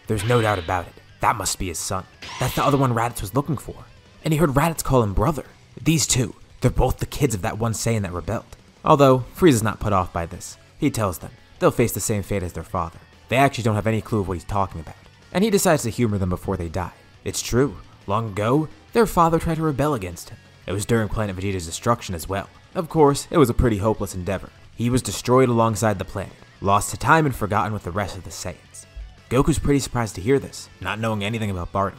There's no doubt about it. That must be his son. That's the other one Raditz was looking for. And he heard Raditz call him brother. These two, they're both the kids of that one Saiyan that rebelled. Although, Frieza's not put off by this. He tells them they'll face the same fate as their father. They actually don't have any clue of what he's talking about. And he decides to humor them before they die. It's true. Long ago, their father tried to rebel against him. It was during Planet Vegeta's destruction as well. Of course, it was a pretty hopeless endeavor. He was destroyed alongside the planet, lost to time and forgotten with the rest of the Saiyans. Goku's pretty surprised to hear this, not knowing anything about Bardock,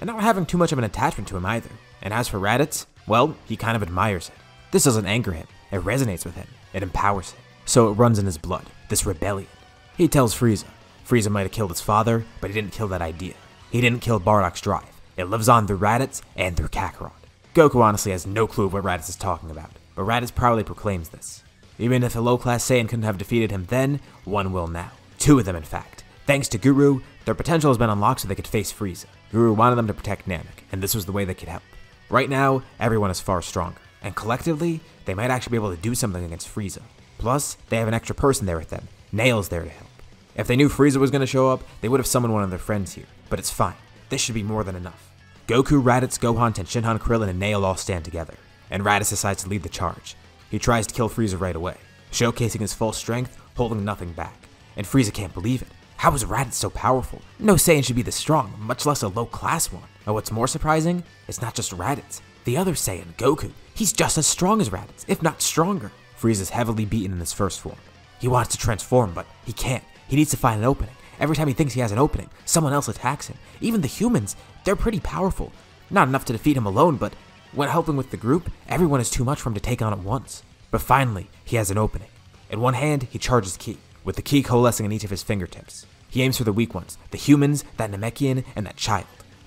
and not having too much of an attachment to him either. And as for Raditz, well, he kind of admires it. This doesn't anger him, it resonates with him, it empowers him. So it runs in his blood, this rebellion. He tells Frieza. Frieza might have killed his father, but he didn't kill that idea. He didn't kill Bardock's drive. It lives on through Raditz and through Kakarot. Goku honestly has no clue what Raditz is talking about, but Raditz proudly proclaims this. Even if a low-class Saiyan couldn't have defeated him then, one will now. Two of them, in fact. Thanks to Guru, their potential has been unlocked so they could face Frieza. Guru wanted them to protect Namek, and this was the way they could help. Right now, everyone is far stronger, and collectively, they might actually be able to do something against Frieza. Plus, they have an extra person there with them, Nail's there to help. If they knew Frieza was going to show up, they would have summoned one of their friends here, but it's fine. This should be more than enough. Goku, Raditz, Gohan, Tenshinhan, Krillin, and Nail all stand together, and Raditz decides to lead the charge. He tries to kill Frieza right away, showcasing his full strength, holding nothing back. And Frieza can't believe it. How is Raditz so powerful? No Saiyan should be this strong, much less a low-class one. And what's more surprising, it's not just Raditz. The other Saiyan, Goku, he's just as strong as Raditz, if not stronger. Frieza's heavily beaten in his first form. He wants to transform, but he can't. He needs to find an opening. Every time he thinks he has an opening, someone else attacks him. Even the humans, they're pretty powerful. Not enough to defeat him alone, but when helping with the group, everyone is too much for him to take on at once. But finally, he has an opening. In one hand, he charges ki, with the ki coalescing in each of his fingertips. He aims for the weak ones, the humans, that Namekian, and that child.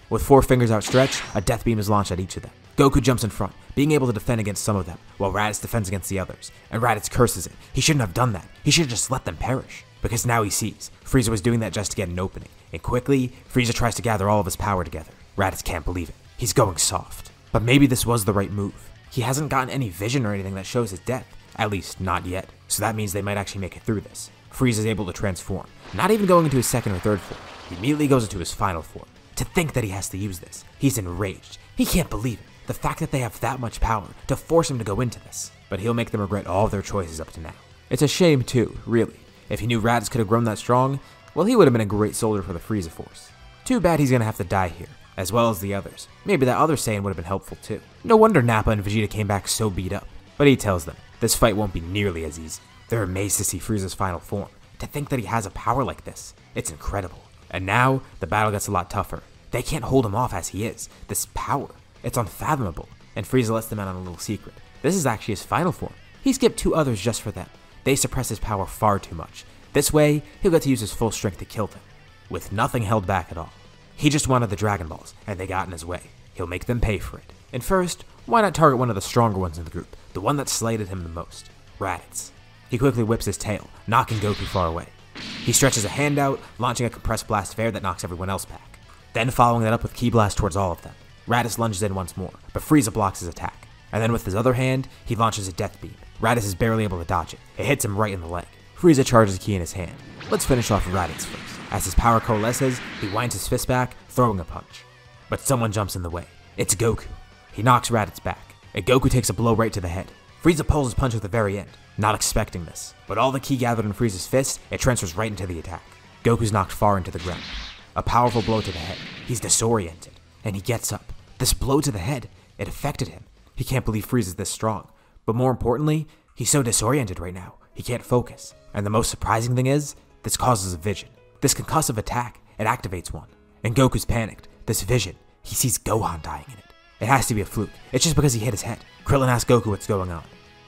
With four fingers outstretched, a death beam is launched at each of them. Goku jumps in front, being able to defend against some of them, while Raditz defends against the others. And Raditz curses it. He shouldn't have done that. He should have just let them perish. Because now he sees, Frieza was doing that just to get an opening, and quickly, Frieza tries to gather all of his power together. Raditz can't believe it. He's going soft. But maybe this was the right move. He hasn't gotten any vision or anything that shows his death, at least not yet, so that means they might actually make it through this. Frieza's able to transform, not even going into his second or third form. He immediately goes into his final form. To think that he has to use this, he's enraged. He can't believe it, the fact that they have that much power to force him to go into this. But he'll make them regret all their choices up to now. It's a shame too, really. If he knew Raditz could have grown that strong, well, he would have been a great soldier for the Frieza Force. Too bad he's gonna have to die here, as well as the others. Maybe that other Saiyan would have been helpful too. No wonder Nappa and Vegeta came back so beat up. But he tells them, this fight won't be nearly as easy. They're amazed to see Frieza's final form. To think that he has a power like this, it's incredible. And now, the battle gets a lot tougher. They can't hold him off as he is. This power, it's unfathomable. And Frieza lets them out on a little secret. This is actually his final form. He skipped two others just for them. They suppress his power far too much. This way, he'll get to use his full strength to kill them, with nothing held back at all. He just wanted the Dragon Balls, and they got in his way. He'll make them pay for it. And first, why not target one of the stronger ones in the group, the one that slighted him the most, Raditz. He quickly whips his tail, knocking Goku far away. He stretches a hand out, launching a compressed blast of air that knocks everyone else back. Then following that up with ki blast towards all of them. Raditz lunges in once more, but Frieza blocks his attack. And then with his other hand, he launches a death beam. Raditz is barely able to dodge it. It hits him right in the leg. Frieza charges a ki in his hand. Let's finish off Raditz first. As his power coalesces, he winds his fist back, throwing a punch. But someone jumps in the way. It's Goku. He knocks Raditz back, and Goku takes a blow right to the head. Frieza pulls his punch at the very end, not expecting this. But all the ki gathered in Frieza's fist, it transfers right into the attack. Goku's knocked far into the ground. A powerful blow to the head. He's disoriented, and he gets up. This blow to the head, it affected him. He can't believe Frieza's this strong. But more importantly, he's so disoriented right now. He can't focus. And the most surprising thing is, this causes a vision. This concussive attack, it activates one. And Goku's panicked. This vision, he sees Gohan dying in it. It has to be a fluke. It's just because he hit his head. Krillin asks Goku what's going on.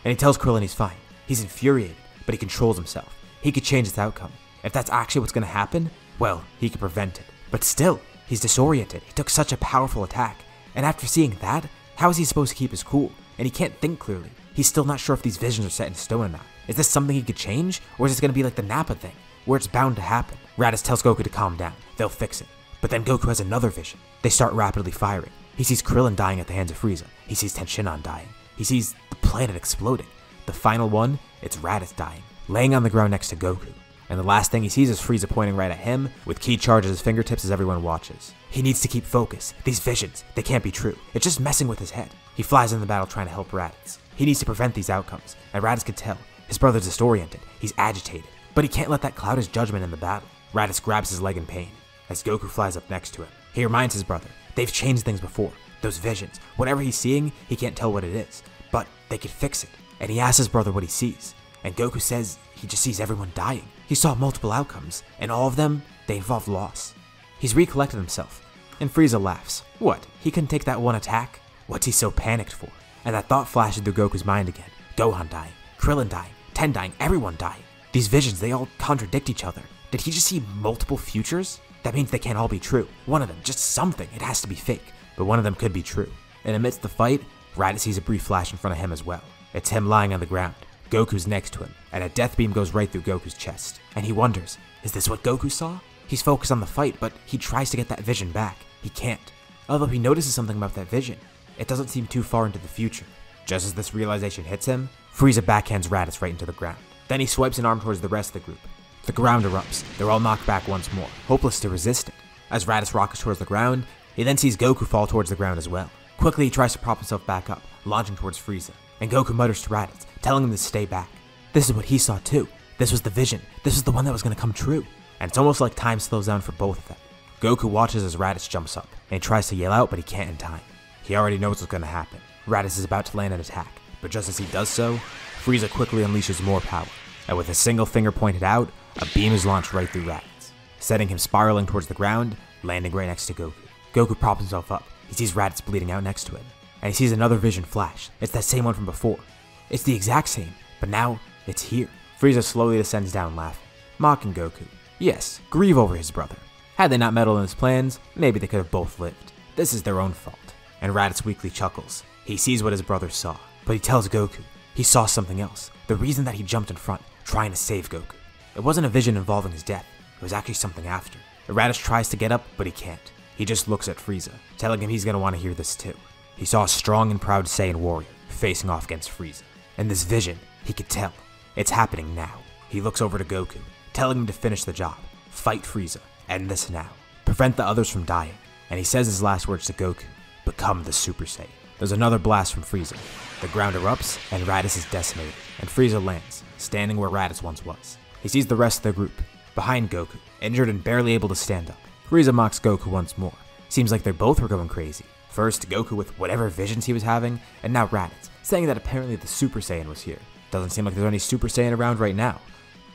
And he tells Krillin he's fine. He's infuriated, but he controls himself. He could change its outcome. If that's actually what's going to happen, well, he could prevent it. But still, he's disoriented. He took such a powerful attack. And after seeing that, how is he supposed to keep his cool? And he can't think clearly. He's still not sure if these visions are set in stone or not. Is this something he could change? Or is this going to be like the Nappa thing, where it's bound to happen? Raditz tells Goku to calm down. They'll fix it. But then Goku has another vision. They start rapidly firing. He sees Krillin dying at the hands of Frieza. He sees Tenshinhan dying. He sees the planet exploding. The final one, it's Raditz dying, laying on the ground next to Goku. And the last thing he sees is Frieza pointing right at him, with key charge at his fingertips as everyone watches. He needs to keep focus. These visions, they can't be true. It's just messing with his head. He flies in the battle trying to help Raditz. He needs to prevent these outcomes, and Raditz can tell. His brother's disoriented. He's agitated. But he can't let that cloud his judgment in the battle. Raditz grabs his leg in pain, as Goku flies up next to him. He reminds his brother, they've changed things before. Those visions, whatever he's seeing, he can't tell what it is, but they could fix it. And he asks his brother what he sees, and Goku says he just sees everyone dying. He saw multiple outcomes, and all of them, they involve loss. He's recollected himself, and Frieza laughs. What, he couldn't take that one attack? What's he so panicked for? And that thought flashes through Goku's mind again. Gohan dying, Krillin dying, Ten dying, everyone dying. These visions, they all contradict each other. Did he just see multiple futures? That means they can't all be true. One of them, just something, it has to be fake. But one of them could be true. And amidst the fight, Raditz sees a brief flash in front of him as well. It's him lying on the ground. Goku's next to him, and a death beam goes right through Goku's chest. And he wonders, is this what Goku saw? He's focused on the fight, but he tries to get that vision back. He can't. Although he notices something about that vision. It doesn't seem too far into the future. Just as this realization hits him, Frieza backhands Raditz right into the ground. Then he swipes an arm towards the rest of the group. The ground erupts. They're all knocked back once more, hopeless to resist it. As Raditz rockets towards the ground, he then sees Goku fall towards the ground as well. Quickly, he tries to prop himself back up, launching towards Frieza. And Goku mutters to Raditz, telling him to stay back. This is what he saw too. This was the vision. This was the one that was going to come true. And it's almost like time slows down for both of them. Goku watches as Raditz jumps up, and he tries to yell out, but he can't in time. He already knows what's going to happen. Raditz is about to land an attack, but just as he does so, Frieza quickly unleashes more power. And with a single finger pointed out, a beam is launched right through Raditz, sending him spiraling towards the ground, landing right next to Goku. Goku props himself up. He sees Raditz bleeding out next to him. And he sees another vision flash. It's that same one from before. It's the exact same, but now it's here. Frieza slowly descends down laughing, mocking Goku. Yes, grieve over his brother. Had they not meddled in his plans, maybe they could have both lived. This is their own fault. And Raditz weakly chuckles. He sees what his brother saw, but he tells Goku he saw something else. The reason that he jumped in front, trying to save Goku. It wasn't a vision involving his death. It was actually something after. Raditz tries to get up, but he can't. He just looks at Frieza, telling him he's going to want to hear this too. He saw a strong and proud Saiyan warrior facing off against Frieza. And this vision, he could tell. It's happening now. He looks over to Goku, telling him to finish the job. Fight Frieza. End this now. Prevent the others from dying. And he says his last words to Goku. Become the Super Saiyan. There's another blast from Frieza. The ground erupts, and Raditz is decimated. And Frieza lands, standing where Raditz once was. He sees the rest of the group, behind Goku, injured and barely able to stand up. Frieza mocks Goku once more. Seems like they both were going crazy. First, Goku with whatever visions he was having, and now Raditz, saying that apparently the Super Saiyan was here. Doesn't seem like there's any Super Saiyan around right now.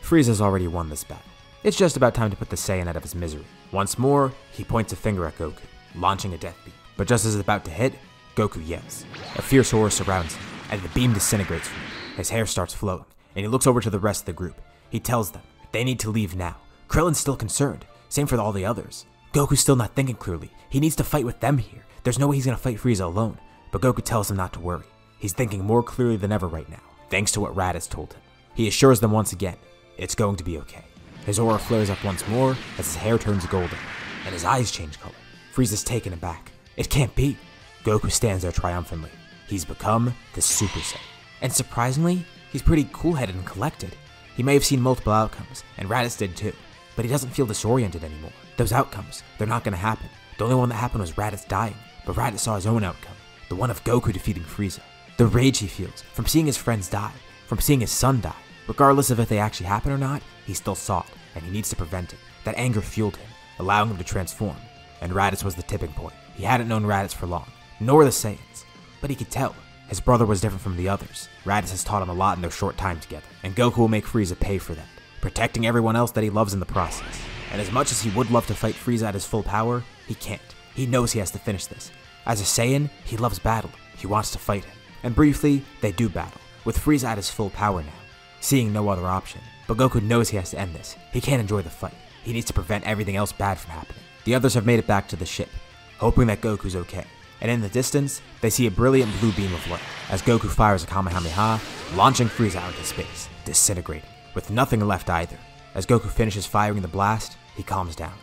Frieza's already won this battle. It's just about time to put the Saiyan out of his misery. Once more, he points a finger at Goku, launching a death beam. But just as it's about to hit, Goku yells. A fierce aura surrounds him, and the beam disintegrates from him. His hair starts flowing, and he looks over to the rest of the group. He tells them they need to leave now. Krillin's still concerned, same for all the others. Goku's still not thinking clearly. He needs to fight with them here. There's no way he's going to fight Frieza alone, but Goku tells him not to worry. He's thinking more clearly than ever right now, thanks to what Raditz told him. He assures them once again, it's going to be okay. His aura flares up once more as his hair turns golden, and his eyes change color. Frieza's taken aback. It can't be. Goku stands there triumphantly. He's become the Super Saiyan. And surprisingly, he's pretty cool-headed and collected. He may have seen multiple outcomes, and Raditz did too, but he doesn't feel disoriented anymore. Those outcomes, they're not going to happen. The only one that happened was Raditz dying. But Raditz saw his own outcome, the one of Goku defeating Frieza. The rage he feels from seeing his friends die, from seeing his son die. Regardless of if they actually happen or not, he still saw it, and he needs to prevent it. That anger fueled him, allowing him to transform. And Raditz was the tipping point. He hadn't known Raditz for long, nor the Saiyans, but he could tell. His brother was different from the others. Raditz has taught him a lot in their short time together, and Goku will make Frieza pay for that, protecting everyone else that he loves in the process. And as much as he would love to fight Frieza at his full power, he can't. He knows he has to finish this. As a Saiyan, he loves battle. He wants to fight him. And briefly, they do battle, with Frieza at his full power now, seeing no other option. But Goku knows he has to end this. He can't enjoy the fight. He needs to prevent everything else bad from happening. The others have made it back to the ship, hoping that Goku's okay. And in the distance, they see a brilliant blue beam of light, as Goku fires a Kamehameha, launching Frieza out into space, disintegrating, with nothing left either. As Goku finishes firing the blast, he calms down,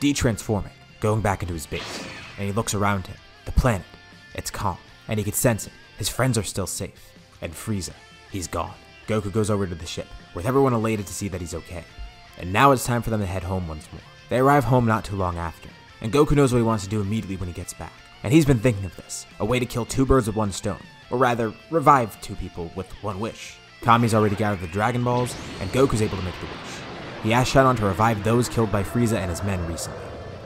de-transforming, going back into his base. And he looks around him, the planet, it's calm, and he can sense it. His friends are still safe, and Frieza, he's gone. Goku goes over to the ship, with everyone elated to see that he's okay. And now it's time for them to head home once more. They arrive home not too long after, and Goku knows what he wants to do immediately when he gets back. And he's been thinking of this, a way to kill two birds with one stone, or rather, revive two people with one wish. Kami's already gathered the Dragon Balls, and Goku's able to make the wish. He asks Shonan to revive those killed by Frieza and his men recently,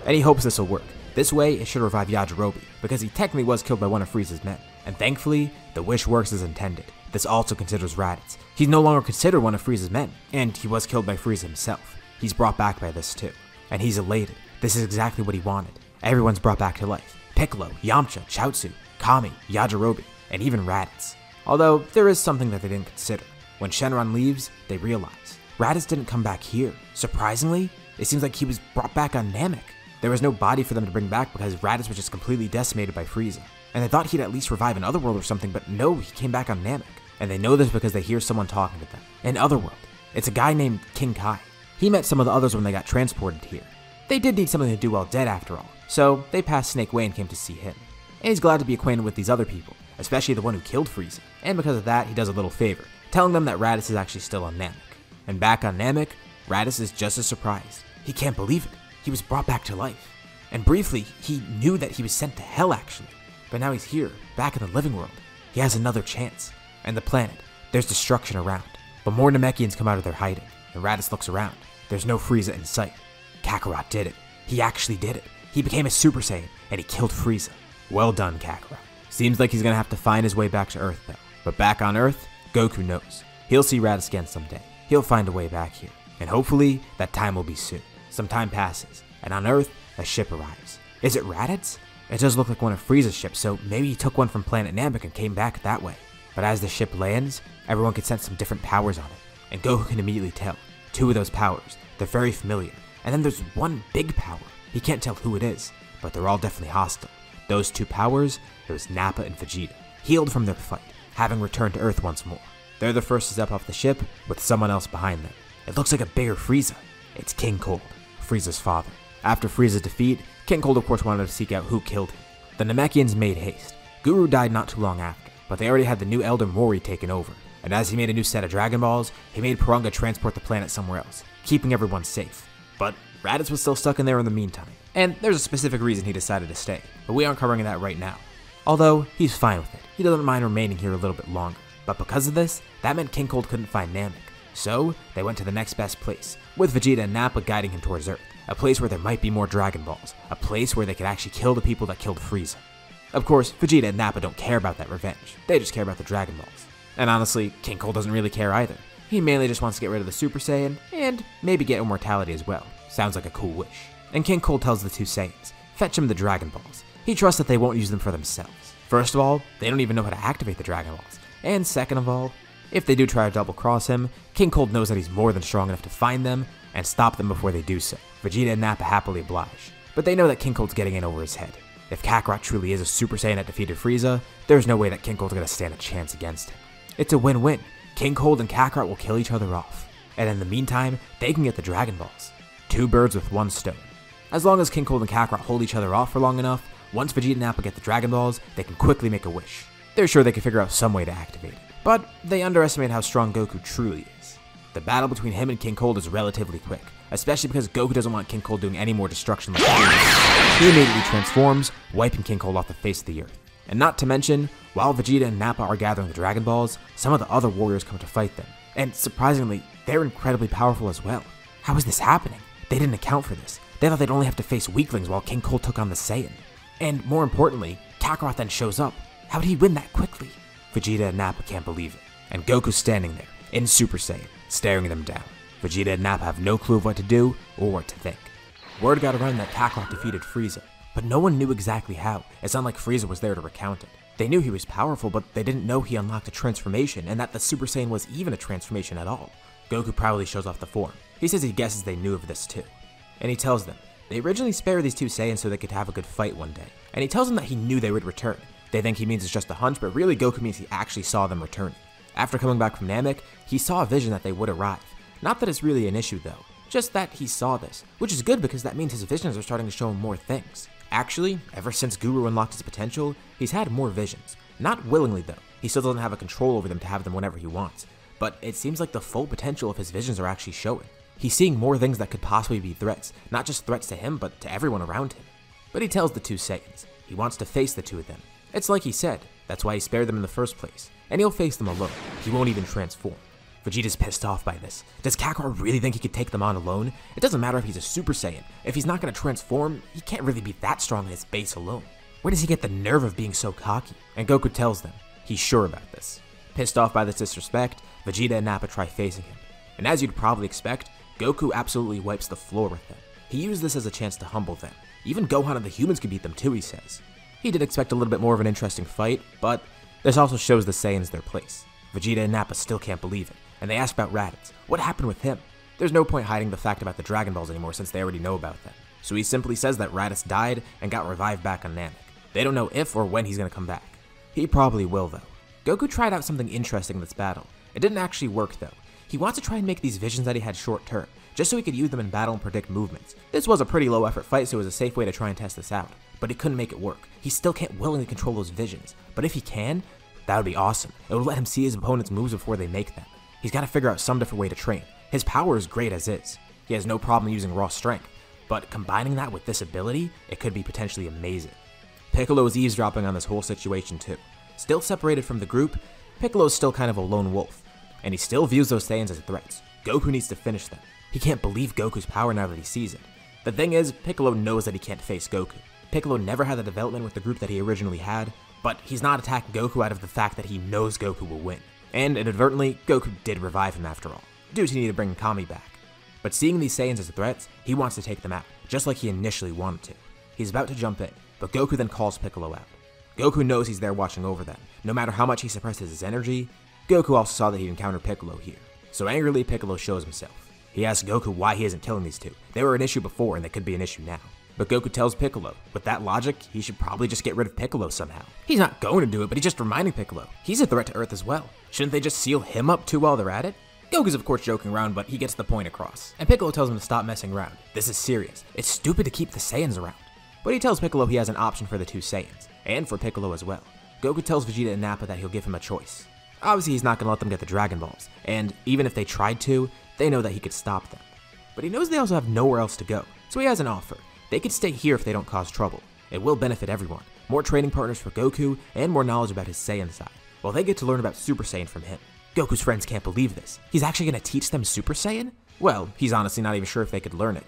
and he hopes this will work. This way, it should revive Yajirobe, because he technically was killed by one of Frieza's men. And thankfully, the wish works as intended. This also considers Raditz. He's no longer considered one of Frieza's men, and he was killed by Frieza himself. He's brought back by this too, and he's elated. This is exactly what he wanted. Everyone's brought back to life. Piccolo, Yamcha, Chaozu, Kami, Yajirobe, and even Raditz. Although, there is something that they didn't consider. When Shenron leaves, they realize Raditz didn't come back here. Surprisingly, it seems like he was brought back on Namek. There was no body for them to bring back because Raditz was just completely decimated by Frieza. And they thought he'd at least revive in Otherworld or something, but no, he came back on Namek. And they know this because they hear someone talking to them. In Otherworld, it's a guy named King Kai. He met some of the others when they got transported here. They did need something to do while dead after all, so they passed Snake Way and came to see him. And he's glad to be acquainted with these other people, especially the one who killed Frieza. And because of that, he does a little favor, telling them that Raditz is actually still on Namek. And back on Namek, Raditz is just as surprised. He can't believe it. He was brought back to life. And briefly, he knew that he was sent to hell actually. But now he's here, back in the living world. He has another chance. And the planet, there's destruction around. But more Namekians come out of their hiding, and Raditz looks around. There's no Frieza in sight. Kakarot did it. He actually did it. He became a Super Saiyan, and he killed Frieza. Well done, Kakarot. Seems like he's gonna have to find his way back to Earth though. But back on Earth, Goku knows. He'll see Raditz again someday. He'll find a way back here. And hopefully, that time will be soon. Some time passes, and on Earth, a ship arrives. Is it Raditz? It does look like one of Frieza's ships, so maybe he took one from Planet Namek and came back that way. But as the ship lands, everyone can sense some different powers on it, and Goku can immediately tell. Two of those powers, they're very familiar, and then there's one big power. He can't tell who it is, but they're all definitely hostile. Those two powers, it was Nappa and Vegeta, healed from their fight, having returned to Earth once more. They're the first to step off the ship, with someone else behind them. It looks like a bigger Frieza. It's King Cold, Frieza's father. After Frieza's defeat, King Cold of course wanted to seek out who killed him. The Namekians made haste. Guru died not too long after, but they already had the new Elder Mori taken over. And as he made a new set of Dragon Balls, he made Puranga transport the planet somewhere else, keeping everyone safe. But Raditz was still stuck in there in the meantime. And there's a specific reason he decided to stay, but we aren't covering that right now. Although, he's fine with it. He doesn't mind remaining here a little bit longer. But because of this, that meant King Cold couldn't find Namek. So, they went to the next best place, with Vegeta and Nappa guiding him towards Earth. A place where there might be more Dragon Balls, a place where they could actually kill the people that killed Frieza. Of course, Vegeta and Nappa don't care about that revenge, they just care about the Dragon Balls. And honestly, King Cold doesn't really care either. He mainly just wants to get rid of the Super Saiyan, and maybe get immortality as well. Sounds like a cool wish. And King Cold tells the two Saiyans, fetch him the Dragon Balls. He trusts that they won't use them for themselves. First of all, they don't even know how to activate the Dragon Balls. And second of all, if they do try to double cross him, King Cold knows that he's more than strong enough to find them, and stop them before they do so. Vegeta and Nappa happily oblige, but they know that King Cold's getting in over his head. If Kakarot truly is a Super Saiyan that defeated Frieza, there's no way that King Cold's gonna stand a chance against him. It's a win-win. King Cold and Kakarot will kill each other off, and in the meantime, they can get the Dragon Balls. Two birds with one stone. As long as King Cold and Kakarot hold each other off for long enough, once Vegeta and Nappa get the Dragon Balls, they can quickly make a wish. They're sure they can figure out some way to activate it, but they underestimate how strong Goku truly is. The battle between him and King Cold is relatively quick, especially because Goku doesn't want King Cold doing any more destruction like Frieza. He immediately transforms, wiping King Cold off the face of the earth. And not to mention, while Vegeta and Nappa are gathering the Dragon Balls, some of the other warriors come to fight them. And surprisingly, they're incredibly powerful as well. How is this happening? They didn't account for this. They thought they'd only have to face weaklings while King Cold took on the Saiyan. And more importantly, Kakarot then shows up. How did he win that quickly? Vegeta and Nappa can't believe it, and Goku's standing there, in Super Saiyan, staring them down. Vegeta and Nappa have no clue of what to do, or what to think. Word got around that Kakarot defeated Frieza, but no one knew exactly how. It's not like Frieza was there to recount it. They knew he was powerful, but they didn't know he unlocked a transformation, and that the Super Saiyan was even a transformation at all. Goku proudly shows off the form. He says he guesses they knew of this too. And he tells them, they originally spared these two Saiyans so they could have a good fight one day. And he tells them that he knew they would return. They think he means it's just a hunch, but really Goku means he actually saw them returning. After coming back from Namek, he saw a vision that they would arrive. Not that it's really an issue though, just that he saw this, which is good because that means his visions are starting to show him more things. Actually, ever since Guru unlocked his potential, he's had more visions. Not willingly though, he still doesn't have a control over them to have them whenever he wants, but it seems like the full potential of his visions are actually showing. He's seeing more things that could possibly be threats, not just threats to him, but to everyone around him. But he tells the two Saiyans, he wants to face the two of them. It's like he said, that's why he spared them in the first place, and he'll face them alone, he won't even transform. Vegeta's pissed off by this. Does Kakarot really think he could take them on alone? It doesn't matter if he's a Super Saiyan, if he's not going to transform, he can't really be that strong in his base alone. Where does he get the nerve of being so cocky? And Goku tells them, he's sure about this. Pissed off by this disrespect, Vegeta and Nappa try facing him, and as you'd probably expect, Goku absolutely wipes the floor with them. He used this as a chance to humble them. Even Gohan and the humans could beat them too, he says. He did expect a little bit more of an interesting fight, but this also shows the Saiyans their place. Vegeta and Nappa still can't believe it, and they ask about Raditz. What happened with him? There's no point hiding the fact about the Dragon Balls anymore since they already know about them. So he simply says that Raditz died and got revived back on Namek. They don't know if or when he's gonna come back. He probably will though. Goku tried out something interesting in this battle. It didn't actually work though. He wants to try and make these visions that he had short term, just so he could use them in battle and predict movements. This was a pretty low effort fight, so it was a safe way to try and test this out, but he couldn't make it work. He still can't willingly control those visions, but if he can, that would be awesome. It would let him see his opponent's moves before they make them. He's got to figure out some different way to train. His power is great as is. He has no problem using raw strength, but combining that with this ability, it could be potentially amazing. Piccolo is eavesdropping on this whole situation too. Still separated from the group, Piccolo is still kind of a lone wolf, and he still views those Saiyans as threats. Goku needs to finish them. He can't believe Goku's power now that he sees it. The thing is, Piccolo knows that he can't face Goku. Piccolo never had the development with the group that he originally had, but he's not attacking Goku out of the fact that he knows Goku will win. And inadvertently, Goku did revive him after all, due to need to bring Kami back. But seeing these Saiyans as threats, he wants to take them out, just like he initially wanted to. He's about to jump in, but Goku then calls Piccolo out. Goku knows he's there watching over them. No matter how much he suppresses his energy, Goku also saw that he'd encounter Piccolo here. So angrily, Piccolo shows himself. He asks Goku why he isn't killing these two. They were an issue before and they could be an issue now. But Goku tells Piccolo, with that logic, he should probably just get rid of Piccolo somehow. He's not going to do it, but he's just reminding Piccolo. He's a threat to Earth as well. Shouldn't they just seal him up too while they're at it? Goku's of course joking around, but he gets the point across. And Piccolo tells him to stop messing around. This is serious. It's stupid to keep the Saiyans around. But he tells Piccolo he has an option for the two Saiyans, and for Piccolo as well. Goku tells Vegeta and Nappa that he'll give him a choice. Obviously he's not going to let them get the Dragon Balls, and even if they tried to, they know that he could stop them. But he knows they also have nowhere else to go, so he has an offer. They could stay here if they don't cause trouble. It will benefit everyone, more training partners for Goku, and more knowledge about his Saiyan side, while they get to learn about Super Saiyan from him. Goku's friends can't believe this. He's actually going to teach them Super Saiyan? Well, he's honestly not even sure if they could learn it.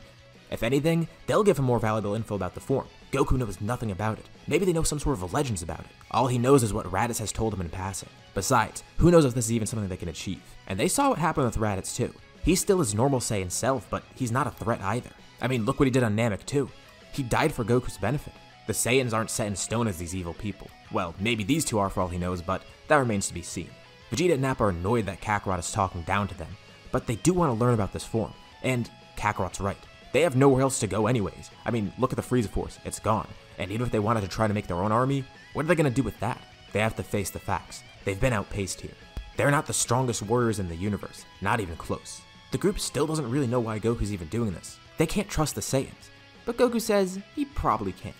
If anything, they'll give him more valuable info about the form. Goku knows nothing about it. Maybe they know some sort of legends about it. All he knows is what Raditz has told him in passing. Besides, who knows if this is even something they can achieve. And they saw what happened with Raditz too. He's still his normal Saiyan self, but he's not a threat either. I mean, look what he did on Namek too. He died for Goku's benefit. The Saiyans aren't set in stone as these evil people. Well, maybe these two are for all he knows, but that remains to be seen. Vegeta and Nappa are annoyed that Kakarot is talking down to them, but they do want to learn about this form. And Kakarot's right. They have nowhere else to go anyways. I mean, look at the Frieza Force, it's gone. And even if they wanted to try to make their own army, what are they going to do with that? They have to face the facts. They've been outpaced here. They're not the strongest warriors in the universe, not even close. The group still doesn't really know why Goku's even doing this. They can't trust the Saiyans, but Goku says he probably can.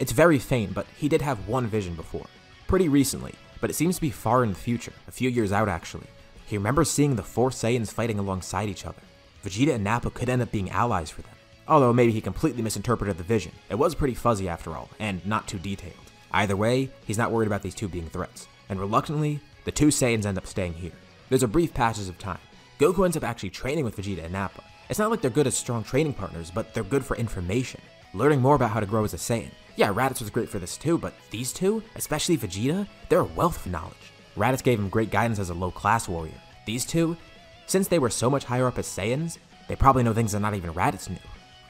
It's very faint, but he did have one vision before, pretty recently, but it seems to be far in the future, a few years out actually. He remembers seeing the four Saiyans fighting alongside each other. Vegeta and Nappa could end up being allies for them, although maybe he completely misinterpreted the vision. It was pretty fuzzy after all, and not too detailed. Either way, he's not worried about these two being threats, and reluctantly, the two Saiyans end up staying here. There's a brief passage of time. Goku ends up actually training with Vegeta and Nappa. It's not like they're good as strong training partners, but they're good for information. Learning more about how to grow as a Saiyan. Yeah, Raditz was great for this too, but these two, especially Vegeta, they're a wealth of knowledge. Raditz gave him great guidance as a low-class warrior. These two, since they were so much higher up as Saiyans, they probably know things that not even Raditz knew.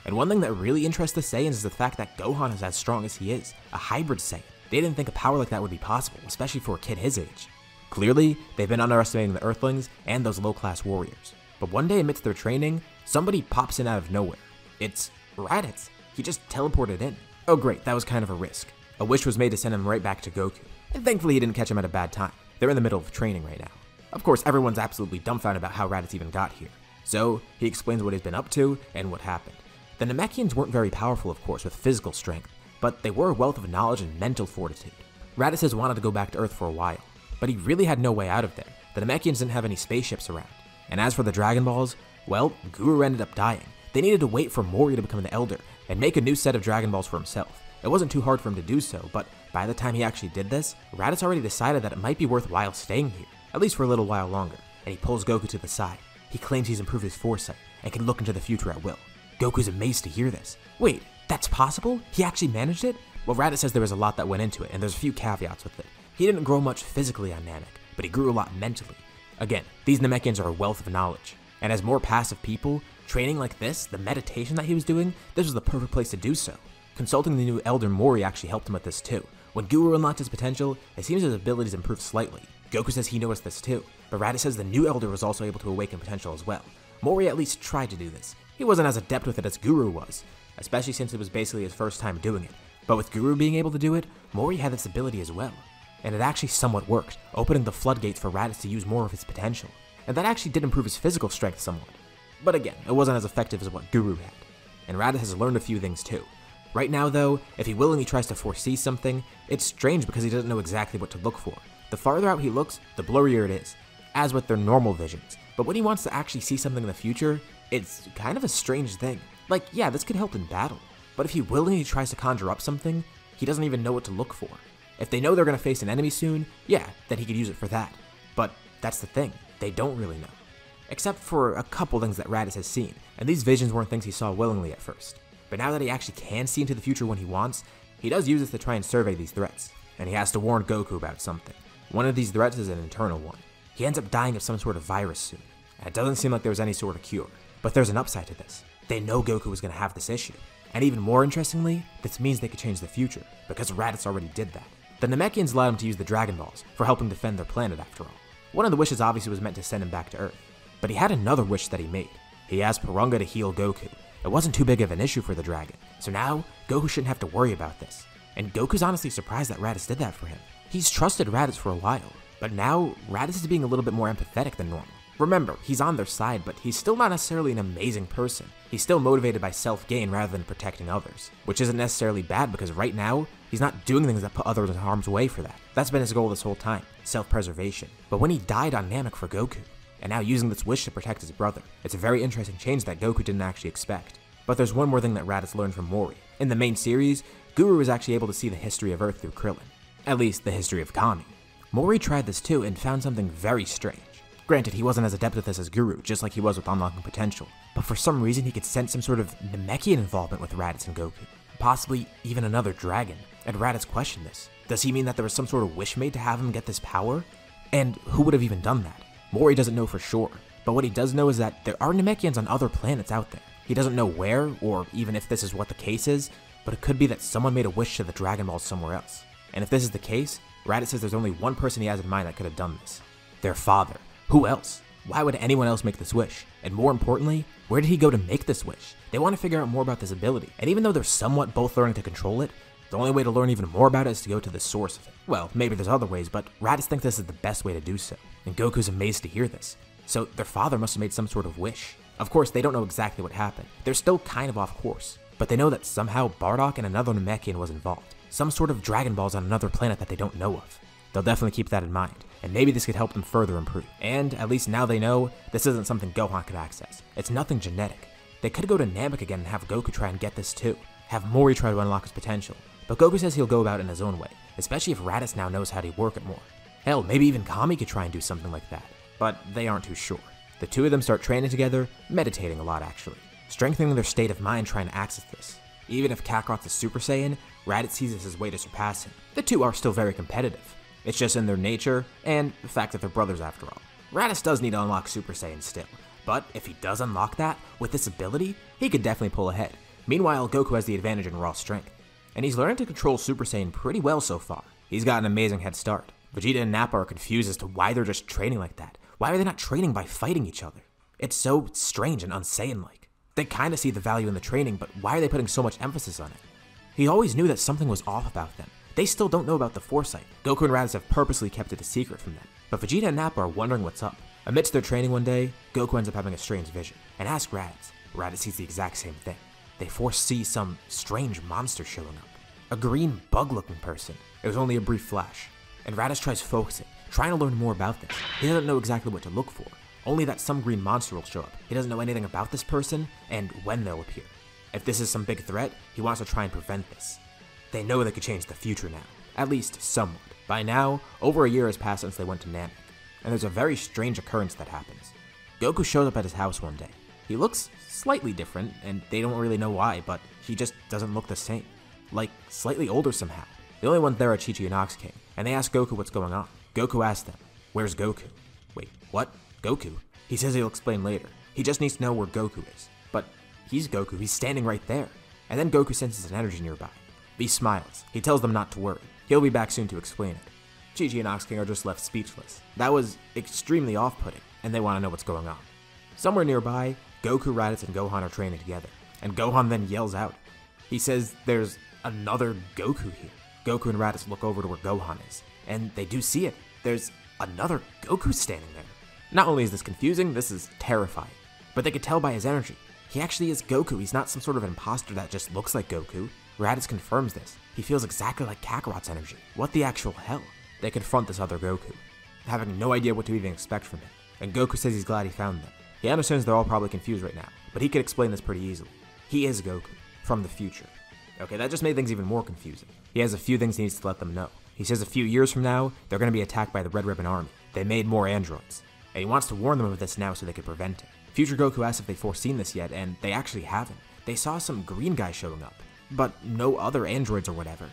And one thing that really interests the Saiyans is the fact that Gohan is as strong as he is, a hybrid Saiyan. They didn't think a power like that would be possible, especially for a kid his age. Clearly, they've been underestimating the Earthlings and those low-class warriors. But one day amidst their training, somebody pops in out of nowhere. It's Raditz. He just teleported in. Oh great, that was kind of a risk. A wish was made to send him right back to Goku, and thankfully he didn't catch him at a bad time. They're in the middle of training right now. Of course, everyone's absolutely dumbfounded about how Raditz even got here. So, he explains what he's been up to and what happened. The Namekians weren't very powerful, of course, with physical strength, but they were a wealth of knowledge and mental fortitude. Raditz has wanted to go back to Earth for a while, but he really had no way out of there. The Namekians didn't have any spaceships around. And as for the Dragon Balls, well, Guru ended up dying. They needed to wait for Mori to become the Elder and make a new set of Dragon Balls for himself. It wasn't too hard for him to do so, but by the time he actually did this, Raditz already decided that it might be worthwhile staying here, at least for a little while longer, and he pulls Goku to the side. He claims he's improved his foresight and can look into the future at will. Goku's amazed to hear this. Wait, that's possible? He actually managed it? Well, Raditz says there was a lot that went into it, and there's a few caveats with it. He didn't grow much physically on Namek, but he grew a lot mentally. Again, these Namekians are a wealth of knowledge, and as more passive people, training like this, the meditation that he was doing, this was the perfect place to do so. Consulting the new Elder Mori actually helped him with this too. When Guru unlocked his potential, it seems his abilities improved slightly. Goku says he noticed this too, but Raditz says the new Elder was also able to awaken potential as well. Mori at least tried to do this. He wasn't as adept with it as Guru was, especially since it was basically his first time doing it. But with Guru being able to do it, Mori had this ability as well. And it actually somewhat worked, opening the floodgates for Raditz to use more of his potential. And that actually did improve his physical strength somewhat. But again, it wasn't as effective as what Guru had. And Raditz has learned a few things too. Right now though, if he willingly tries to foresee something, it's strange because he doesn't know exactly what to look for. The farther out he looks, the blurrier it is, as with their normal visions. But when he wants to actually see something in the future, it's kind of a strange thing. Like, yeah, this could help in battle, but if he willingly tries to conjure up something, he doesn't even know what to look for. If they know they're going to face an enemy soon, yeah, then he could use it for that. But that's the thing, they don't really know. Except for a couple things that Raditz has seen, and these visions weren't things he saw willingly at first. But now that he actually can see into the future when he wants, he does use this to try and survey these threats, and he has to warn Goku about something. One of these threats is an internal one. He ends up dying of some sort of virus soon, and it doesn't seem like there was any sort of cure. But there's an upside to this. They know Goku was going to have this issue. And even more interestingly, this means they could change the future, because Raditz already did that. The Namekians allowed him to use the Dragon Balls for helping defend their planet after all. One of the wishes obviously was meant to send him back to Earth, but he had another wish that he made. He asked Purunga to heal Goku. It wasn't too big of an issue for the dragon, so now Goku shouldn't have to worry about this. And Goku's honestly surprised that Raditz did that for him. He's trusted Raditz for a while, but now Raditz is being a little bit more empathetic than normal. Remember, he's on their side, but he's still not necessarily an amazing person. He's still motivated by self-gain rather than protecting others, which isn't necessarily bad because right now, he's not doing things that put others in harm's way for that. That's been his goal this whole time, self-preservation. But when he died on Namek for Goku, and now using this wish to protect his brother, it's a very interesting change that Goku didn't actually expect. But there's one more thing that Raditz learned from Mori. In the main series, Guru was actually able to see the history of Earth through Krillin. At least, the history of Kami. Mori tried this too and found something very strange. Granted, he wasn't as adept at this as Guru, just like he was with unlocking potential, but for some reason he could sense some sort of Namekian involvement with Raditz and Goku, possibly even another dragon, and Raditz questioned this. Does he mean that there was some sort of wish made to have him get this power? And who would have even done that? Mori doesn't know for sure, but what he does know is that there are Namekians on other planets out there. He doesn't know where, or even if this is what the case is, but it could be that someone made a wish to the Dragon Balls somewhere else. And if this is the case, Raditz says there's only one person he has in mind that could have done this. Their father. Who else? Why would anyone else make this wish? And more importantly, where did he go to make this wish? They want to figure out more about this ability, and even though they're somewhat both learning to control it, the only way to learn even more about it is to go to the source of it. Well, maybe there's other ways, but Raditz thinks this is the best way to do so, and Goku's amazed to hear this. So their father must have made some sort of wish. Of course, they don't know exactly what happened. They're still kind of off course, but they know that somehow Bardock and another Namekian was involved. Some sort of Dragon Balls on another planet that they don't know of. They'll definitely keep that in mind. And maybe this could help them further improve. And, at least now they know, this isn't something Gohan could access. It's nothing genetic. They could go to Namek again and have Goku try and get this too. Have Mori try to unlock his potential. But Goku says he'll go about it in his own way, especially if Raditz now knows how to work it more. Hell, maybe even Kami could try and do something like that. But they aren't too sure. The two of them start training together, meditating a lot actually. Strengthening their state of mind trying to access this. Even if Kakarot's a Super Saiyan, Raditz sees this as a way to surpass him. The two are still very competitive. It's just in their nature, and the fact that they're brothers after all. Raditz does need to unlock Super Saiyan still, but if he does unlock that, with this ability, he could definitely pull ahead. Meanwhile, Goku has the advantage in raw strength, and he's learning to control Super Saiyan pretty well so far. He's got an amazing head start. Vegeta and Nappa are confused as to why they're just training like that. Why are they not training by fighting each other? It's so strange and un-Saiyan-like. They kinda see the value in the training, but why are they putting so much emphasis on it? He always knew that something was off about them. They still don't know about the foresight. Goku and Raditz have purposely kept it a secret from them, but Vegeta and Nappa are wondering what's up. Amidst their training one day, Goku ends up having a strange vision, and asks Raditz. Raditz sees the exact same thing. They foresee some strange monster showing up. A green bug-looking person. It was only a brief flash, and Raditz tries focusing, trying to learn more about this. He doesn't know exactly what to look for, only that some green monster will show up. He doesn't know anything about this person, and when they'll appear. If this is some big threat, he wants to try and prevent this. They know they could change the future now, at least somewhat. By now, over a year has passed since they went to Namek, and there's a very strange occurrence that happens. Goku shows up at his house one day. He looks slightly different, and they don't really know why, but he just doesn't look the same. Like, slightly older somehow. The only ones there are Chi-Chi and Ox King, and they ask Goku what's going on. Goku asks them, "Where's Goku?" Wait, what? Goku? He says he'll explain later. He just needs to know where Goku is. But he's Goku, he's standing right there. And then Goku senses an energy nearby. He smiles. He tells them not to worry. He'll be back soon to explain it. Chi-Chi and Ox King are just left speechless. That was extremely off-putting, and they want to know what's going on. Somewhere nearby, Goku, Raditz, and Gohan are training together, and Gohan then yells out. He says there's another Goku here. Goku and Raditz look over to where Gohan is, and they do see it. There's another Goku standing there. Not only is this confusing, this is terrifying, but they could tell by his energy. He actually is Goku. He's not some sort of imposter that just looks like Goku. Raditz confirms this. He feels exactly like Kakarot's energy. What the actual hell? They confront this other Goku, having no idea what to even expect from him, and Goku says he's glad he found them. He understands they're all probably confused right now, but he could explain this pretty easily. He is Goku, from the future. Okay, that just made things even more confusing. He has a few things he needs to let them know. He says a few years from now, they're going to be attacked by the Red Ribbon Army. They made more androids, and he wants to warn them of this now so they can prevent it. Future Goku asks if they've foreseen this yet, and they actually haven't. They saw some green guy showing up, but no other androids or whatever.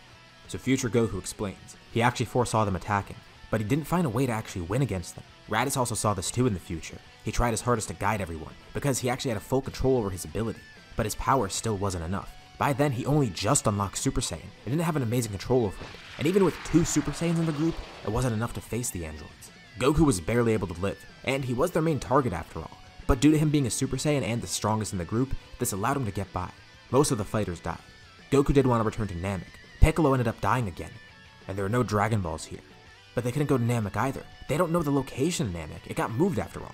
So Future Goku explains. He actually foresaw them attacking, but he didn't find a way to actually win against them. Raditz also saw this too in the future. He tried his hardest to guide everyone, because he actually had full control over his ability, but his power still wasn't enough. By then, he only just unlocked Super Saiyan, and didn't have an amazing control over it. And even with two Super Saiyans in the group, it wasn't enough to face the androids. Goku was barely able to live, and he was their main target after all. But due to him being a Super Saiyan and the strongest in the group, this allowed him to get by. Most of the fighters died. Goku did want to return to Namek. Piccolo ended up dying again, and there are no Dragon Balls here. But they couldn't go to Namek either. They don't know the location of Namek. It got moved after all.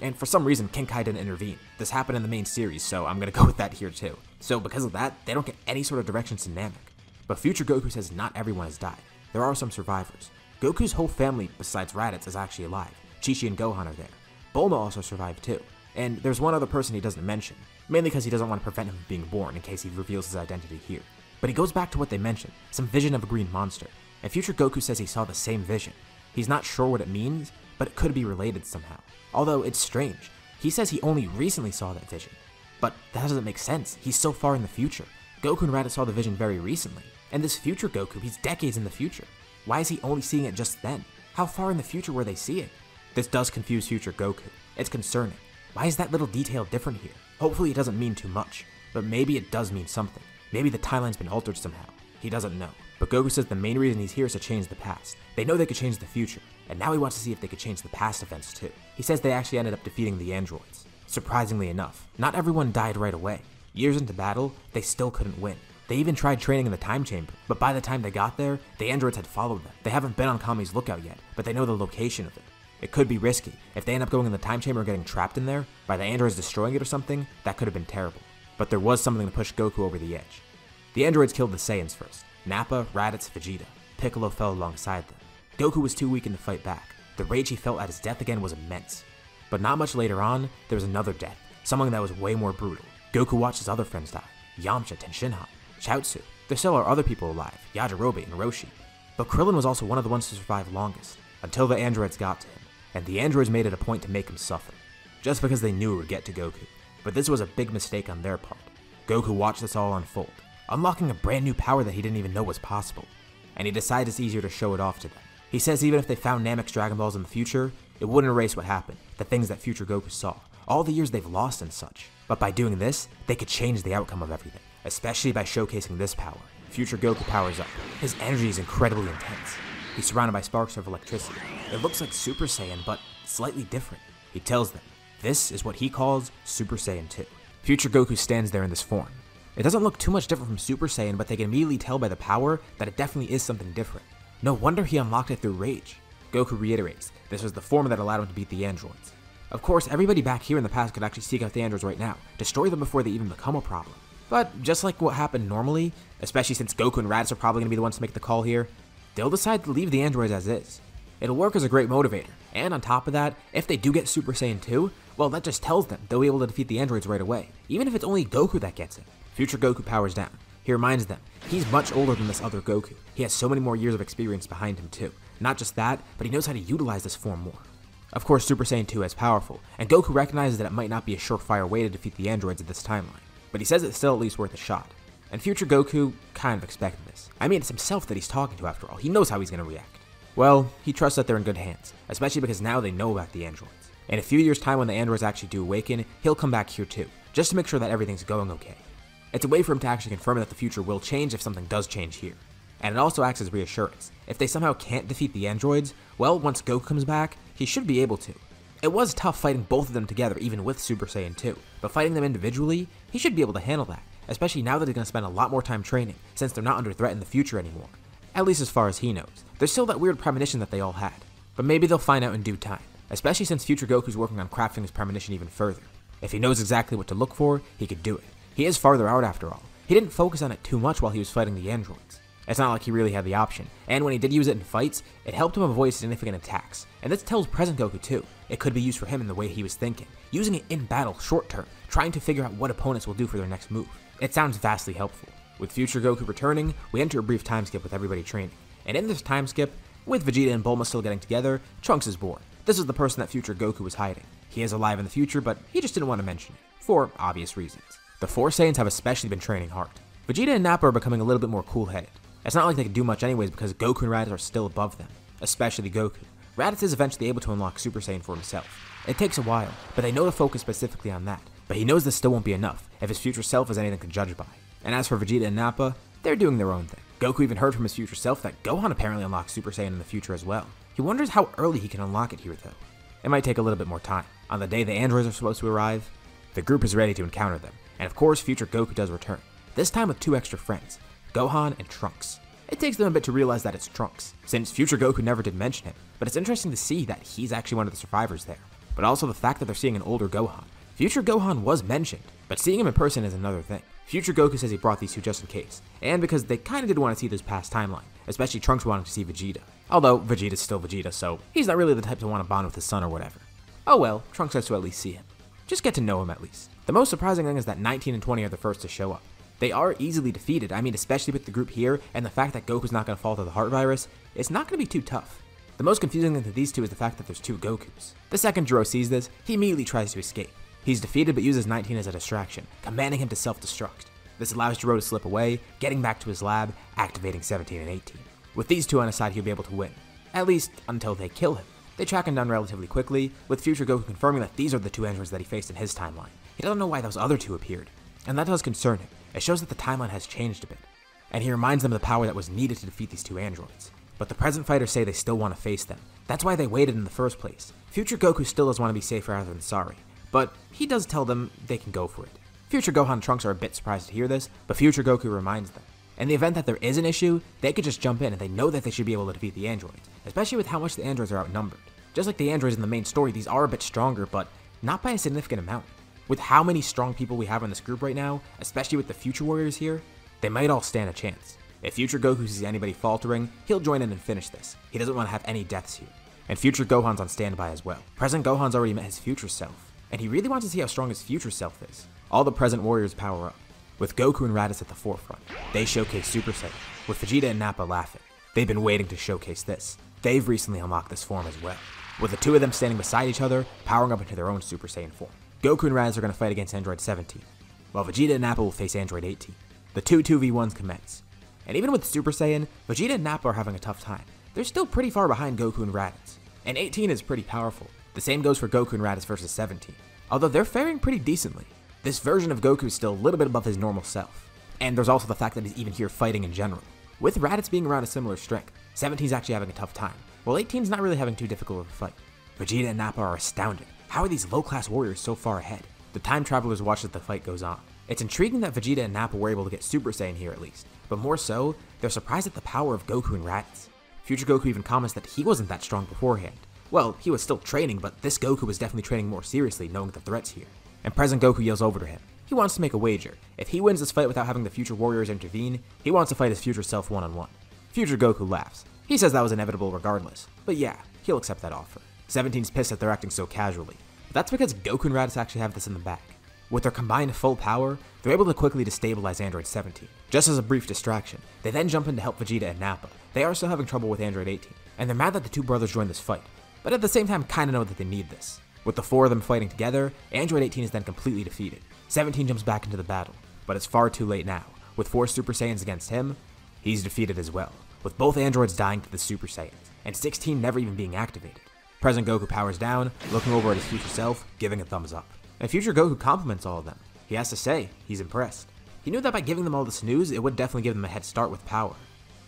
And for some reason, King Kai didn't intervene. This happened in the main series, so I'm gonna go with that here too. So because of that, they don't get any sort of directions to Namek. But Future Goku says not everyone has died. There are some survivors. Goku's whole family, besides Raditz, is actually alive. Chi-Chi and Gohan are there. Bulma also survived too. And there's one other person he doesn't mention, mainly because he doesn't want to prevent him from being born in case he reveals his identity here. But he goes back to what they mentioned, some vision of a green monster, and Future Goku says he saw the same vision. He's not sure what it means, but it could be related somehow. Although it's strange, he says he only recently saw that vision, but that doesn't make sense, he's so far in the future. Goku and Raditz saw the vision very recently, and this Future Goku, he's decades in the future. Why is he only seeing it just then? How far in the future were they seeing? This does confuse Future Goku, it's concerning. Why is that little detail different here? Hopefully it doesn't mean too much, but maybe it does mean something. Maybe the timeline's been altered somehow. He doesn't know. But Goku says the main reason he's here is to change the past. They know they could change the future, and now he wants to see if they could change the past events too. He says they actually ended up defeating the androids. Surprisingly enough, not everyone died right away. Years into battle, they still couldn't win. They even tried training in the time chamber, but by the time they got there, the androids had followed them. They haven't been on Kami's lookout yet, but they know the location of it. It could be risky. If they end up going in the time chamber and getting trapped in there, by the androids destroying it or something, that could have been terrible. But there was something to push Goku over the edge. The androids killed the Saiyans first. Nappa, Raditz, Vegeta. Piccolo fell alongside them. Goku was too weakened to fight back. The rage he felt at his death again was immense. But not much later on, there was another death, someone that was way more brutal. Goku watched his other friends die. Yamcha, Tenshinhan, Chaozu. There still are other people alive, Yajirobe and Roshi. But Krillin was also one of the ones to survive longest, until the androids got to him. And the androids made it a point to make him suffer, just because they knew it would get to Goku. But this was a big mistake on their part. Goku watched this all unfold, unlocking a brand new power that he didn't even know was possible, and he decided it's easier to show it off to them. He says even if they found Nameki's Dragon Balls in the future, it wouldn't erase what happened, the things that Future Goku saw, all the years they've lost and such. But by doing this, they could change the outcome of everything, especially by showcasing this power. Future Goku powers up. His energy is incredibly intense. He's surrounded by sparks of electricity. It looks like Super Saiyan, but slightly different. He tells them, this is what he calls Super Saiyan two. Future Goku stands there in this form. It doesn't look too much different from Super Saiyan, but they can immediately tell by the power that it definitely is something different. No wonder he unlocked it through rage. Goku reiterates, this was the form that allowed him to beat the androids. Of course, everybody back here in the past could actually seek out the androids right now, destroy them before they even become a problem. But just like what happened normally, especially since Goku and Raditz are probably going to be the ones to make the call here, they'll decide to leave the androids as is. It'll work as a great motivator, and on top of that, if they do get Super Saiyan two, well that just tells them they'll be able to defeat the androids right away, even if it's only Goku that gets it. Future Goku powers down. He reminds them, he's much older than this other Goku. He has so many more years of experience behind him too. Not just that, but he knows how to utilize this form more. Of course, Super Saiyan two is powerful, and Goku recognizes that it might not be a surefire way to defeat the androids at this timeline, but he says it's still at least worth a shot. And Future Goku kind of expected this. I mean, it's himself that he's talking to after all. He knows how he's going to react. Well, he trusts that they're in good hands, especially because now they know about the androids. In a few years' time when the androids actually do awaken, he'll come back here too, just to make sure that everything's going okay. It's a way for him to actually confirm that the future will change if something does change here. And it also acts as reassurance. If they somehow can't defeat the androids, well, once Goku comes back, he should be able to. It was tough fighting both of them together, even with Super Saiyan two, but fighting them individually, he should be able to handle that, especially now that he's going to spend a lot more time training, since they're not under threat in the future anymore. At least as far as he knows. There's still that weird premonition that they all had, but maybe they'll find out in due time, especially since Future Goku's working on crafting his premonition even further. If he knows exactly what to look for, he could do it. He is farther out after all. He didn't focus on it too much while he was fighting the androids. It's not like he really had the option, and when he did use it in fights, it helped him avoid significant attacks, and this tells present Goku too. It could be used for him in the way he was thinking, using it in battle short term, trying to figure out what opponents will do for their next move. It sounds vastly helpful. With Future Goku returning, we enter a brief time skip with everybody training, and in this time skip, with Vegeta and Bulma still getting together, Trunks is born. This is the person that Future Goku was hiding. He is alive in the future, but he just didn't want to mention it, for obvious reasons. The four Saiyans have especially been training hard. Vegeta and Nappa are becoming a little bit more cool-headed. It's not like they can do much anyways because Goku and Raditz are still above them, especially Goku. Raditz is eventually able to unlock Super Saiyan for himself. It takes a while, but they know to focus specifically on that, but he knows this still won't be enough if his future self is anything to judge by. And as for Vegeta and Nappa, they're doing their own thing. Goku even heard from his future self that Gohan apparently unlocks Super Saiyan in the future as well. He wonders how early he can unlock it here though. It might take a little bit more time. On the day the androids are supposed to arrive, the group is ready to encounter them. And of course, Future Goku does return, this time with two extra friends, Gohan and Trunks. It takes them a bit to realize that it's Trunks, since Future Goku never did mention him, but it's interesting to see that he's actually one of the survivors there. But also the fact that they're seeing an older Gohan. Future Gohan was mentioned, but seeing him in person is another thing. Future Goku says he brought these two just in case, and because they kinda did want to see this past timeline, especially Trunks wanting to see Vegeta. Although, Vegeta's still Vegeta, so he's not really the type to want to bond with his son or whatever. Oh well, Trunks has to at least see him. Just get to know him at least. The most surprising thing is that nineteen and twenty are the first to show up. They are easily defeated, I mean especially with the group here and the fact that Goku's not going to fall to the heart virus, it's not going to be too tough. The most confusing thing to these two is the fact that there's two Gokus. The second Jiro sees this, he immediately tries to escape. He's defeated but uses nineteen as a distraction, commanding him to self-destruct. This allows Jiro to slip away, getting back to his lab, activating seventeen and eighteen. With these two on his side, he'll be able to win, at least until they kill him. They track him down relatively quickly, with Future Goku confirming that these are the two androids that he faced in his timeline. He doesn't know why those other two appeared, and that does concern him. It shows that the timeline has changed a bit, and he reminds them of the power that was needed to defeat these two androids. But the present fighters say they still want to face them. That's why they waited in the first place. Future Goku still does want to be safe rather than sorry, but he does tell them they can go for it. Future Gohan and Trunks are a bit surprised to hear this, but Future Goku reminds them. In the event that there is an issue, they could just jump in and they know that they should be able to defeat the androids, especially with how much the androids are outnumbered. Just like the androids in the main story, these are a bit stronger, but not by a significant amount. With how many strong people we have in this group right now, especially with the Future Warriors here, they might all stand a chance. If Future Goku sees anybody faltering, he'll join in and finish this. He doesn't want to have any deaths here. And Future Gohan's on standby as well. Present Gohan's already met his future self, and he really wants to see how strong his future self is. All the present warriors power up, with Goku and Raditz at the forefront. They showcase Super Saiyan, with Vegeta and Nappa laughing. They've been waiting to showcase this. They've recently unlocked this form as well, with the two of them standing beside each other, powering up into their own Super Saiyan form. Goku and Raditz are going to fight against Android seventeen, while Vegeta and Nappa will face Android eighteen. The two two v ones commence, and even with Super Saiyan, Vegeta and Nappa are having a tough time. They're they're still pretty far behind Goku and Raditz, and eighteen is pretty powerful. The same goes for Goku and Raditz versus seventeen, although they're faring pretty decently. This version of Goku is still a little bit above his normal self, and there's also the fact that he's even here fighting in general. With Raditz being around a similar strength, seventeen's actually having a tough time, while eighteen's not really having too difficult of a fight. Vegeta and Nappa are astounded. How are these low-class warriors so far ahead? The time travelers watch as the fight goes on. It's intriguing that Vegeta and Nappa were able to get Super Saiyan here at least, but more so, they're surprised at the power of Goku and Raditz. Future Goku even comments that he wasn't that strong beforehand. Well, he was still training, but this Goku was definitely training more seriously knowing the threats here. And present Goku yells over to him. He wants to make a wager. If he wins this fight without having the future warriors intervene, he wants to fight his future self one-on-one. Future Goku laughs. He says that was inevitable regardless, but yeah, he'll accept that offer. seventeen's pissed that they're acting so casually, but that's because Goku and Raditz actually have this in the back. With their combined full power, they're able to quickly destabilize Android seventeen. Just as a brief distraction, they then jump in to help Vegeta and Nappa. They are still having trouble with Android eighteen, and they're mad that the two brothers joined this fight, but at the same time kinda know that they need this. With the four of them fighting together, Android eighteen is then completely defeated. seventeen jumps back into the battle, but it's far too late now. With four Super Saiyans against him, he's defeated as well, with both androids dying to the Super Saiyans, and sixteen never even being activated. Present Goku powers down, looking over at his future self, giving a thumbs up. And future Goku compliments all of them. He has to say, he's impressed. He knew that by giving them all this news, it would definitely give them a head start with power.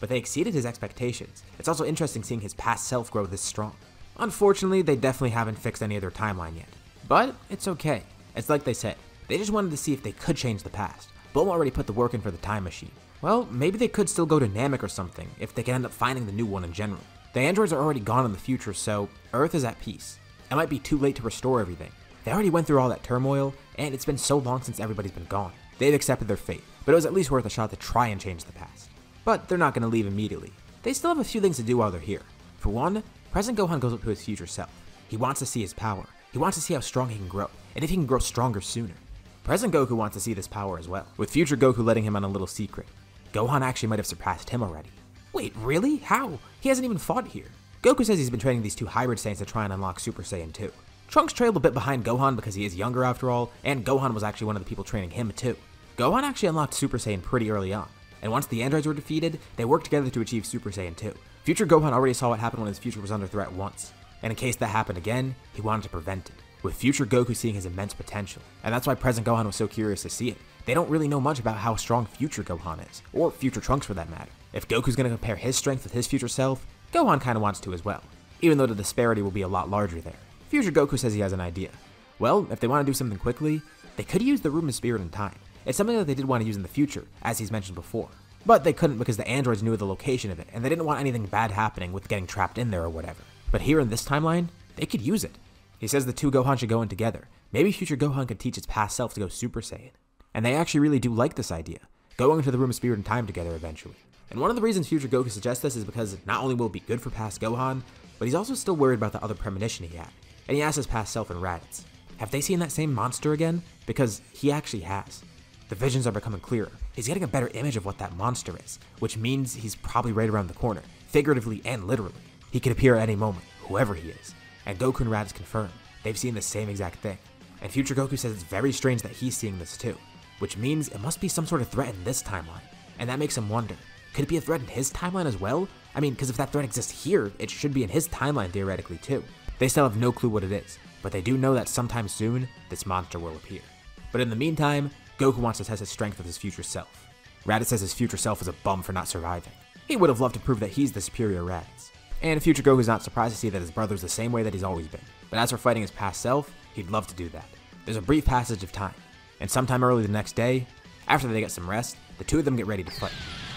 But they exceeded his expectations. It's also interesting seeing his past self grow this strong. Unfortunately, they definitely haven't fixed any of their timeline yet. But it's okay. It's like they said, they just wanted to see if they could change the past. Bulma already put the work in for the time machine. Well, maybe they could still go to Namek or something, if they can end up finding the new one in general. The androids are already gone in the future, so Earth is at peace. It might be too late to restore everything. They already went through all that turmoil, and it's been so long since everybody's been gone. They've accepted their fate, but it was at least worth a shot to try and change the past. But they're not going to leave immediately. They still have a few things to do while they're here. For one, present Gohan goes up to his future self. He wants to see his power. He wants to see how strong he can grow, and if he can grow stronger sooner. Present Goku wants to see this power as well, with future Goku letting him on a little secret. Gohan actually might have surpassed him already. Wait, really? How? He hasn't even fought here. Goku says he's been training these two hybrid Saiyans to try and unlock Super Saiyan two. Trunks trailed a bit behind Gohan because he is younger after all, and Gohan was actually one of the people training him too. Gohan actually unlocked Super Saiyan pretty early on, and once the androids were defeated, they worked together to achieve Super Saiyan two. Future Gohan already saw what happened when his future was under threat once, and in case that happened again, he wanted to prevent it, with future Goku seeing his immense potential, and that's why present Gohan was so curious to see it. They don't really know much about how strong future Gohan is, or future Trunks for that matter. If Goku's gonna compare his strength with his future self, Gohan kinda wants to as well, even though the disparity will be a lot larger there. Future Goku says he has an idea. Well, if they want to do something quickly, they could use the room of spirit and time. It's something that they did want to use in the future, as he's mentioned before. But they couldn't because the androids knew the location of it, and they didn't want anything bad happening with getting trapped in there or whatever. But here in this timeline, they could use it. He says the two Gohan should go in together. Maybe future Gohan could teach his past self to go Super Saiyan. And they actually really do like this idea, going into the room of spirit and time together eventually. And one of the reasons future Goku suggests this is because not only will it be good for past Gohan, but he's also still worried about the other premonition he had. And he asks his past self and Raditz, have they seen that same monster again? Because he actually has. The visions are becoming clearer. He's getting a better image of what that monster is, which means he's probably right around the corner, figuratively and literally. He could appear at any moment, whoever he is. And Goku and Raditz confirm, they've seen the same exact thing. And future Goku says it's very strange that he's seeing this too, which means it must be some sort of threat in this timeline. And that makes him wonder, could it be a threat in his timeline as well? I mean, because if that threat exists here, it should be in his timeline theoretically too. They still have no clue what it is, but they do know that sometime soon, this monster will appear. But in the meantime, Goku wants to test his strength with his future self. Raditz says his future self is a bum for not surviving. He would have loved to prove that he's the superior Raditz. And future Goku's not surprised to see that his brother's the same way that he's always been. But as for fighting his past self, he'd love to do that. There's a brief passage of time, and sometime early the next day, after they get some rest, the two of them get ready to fight,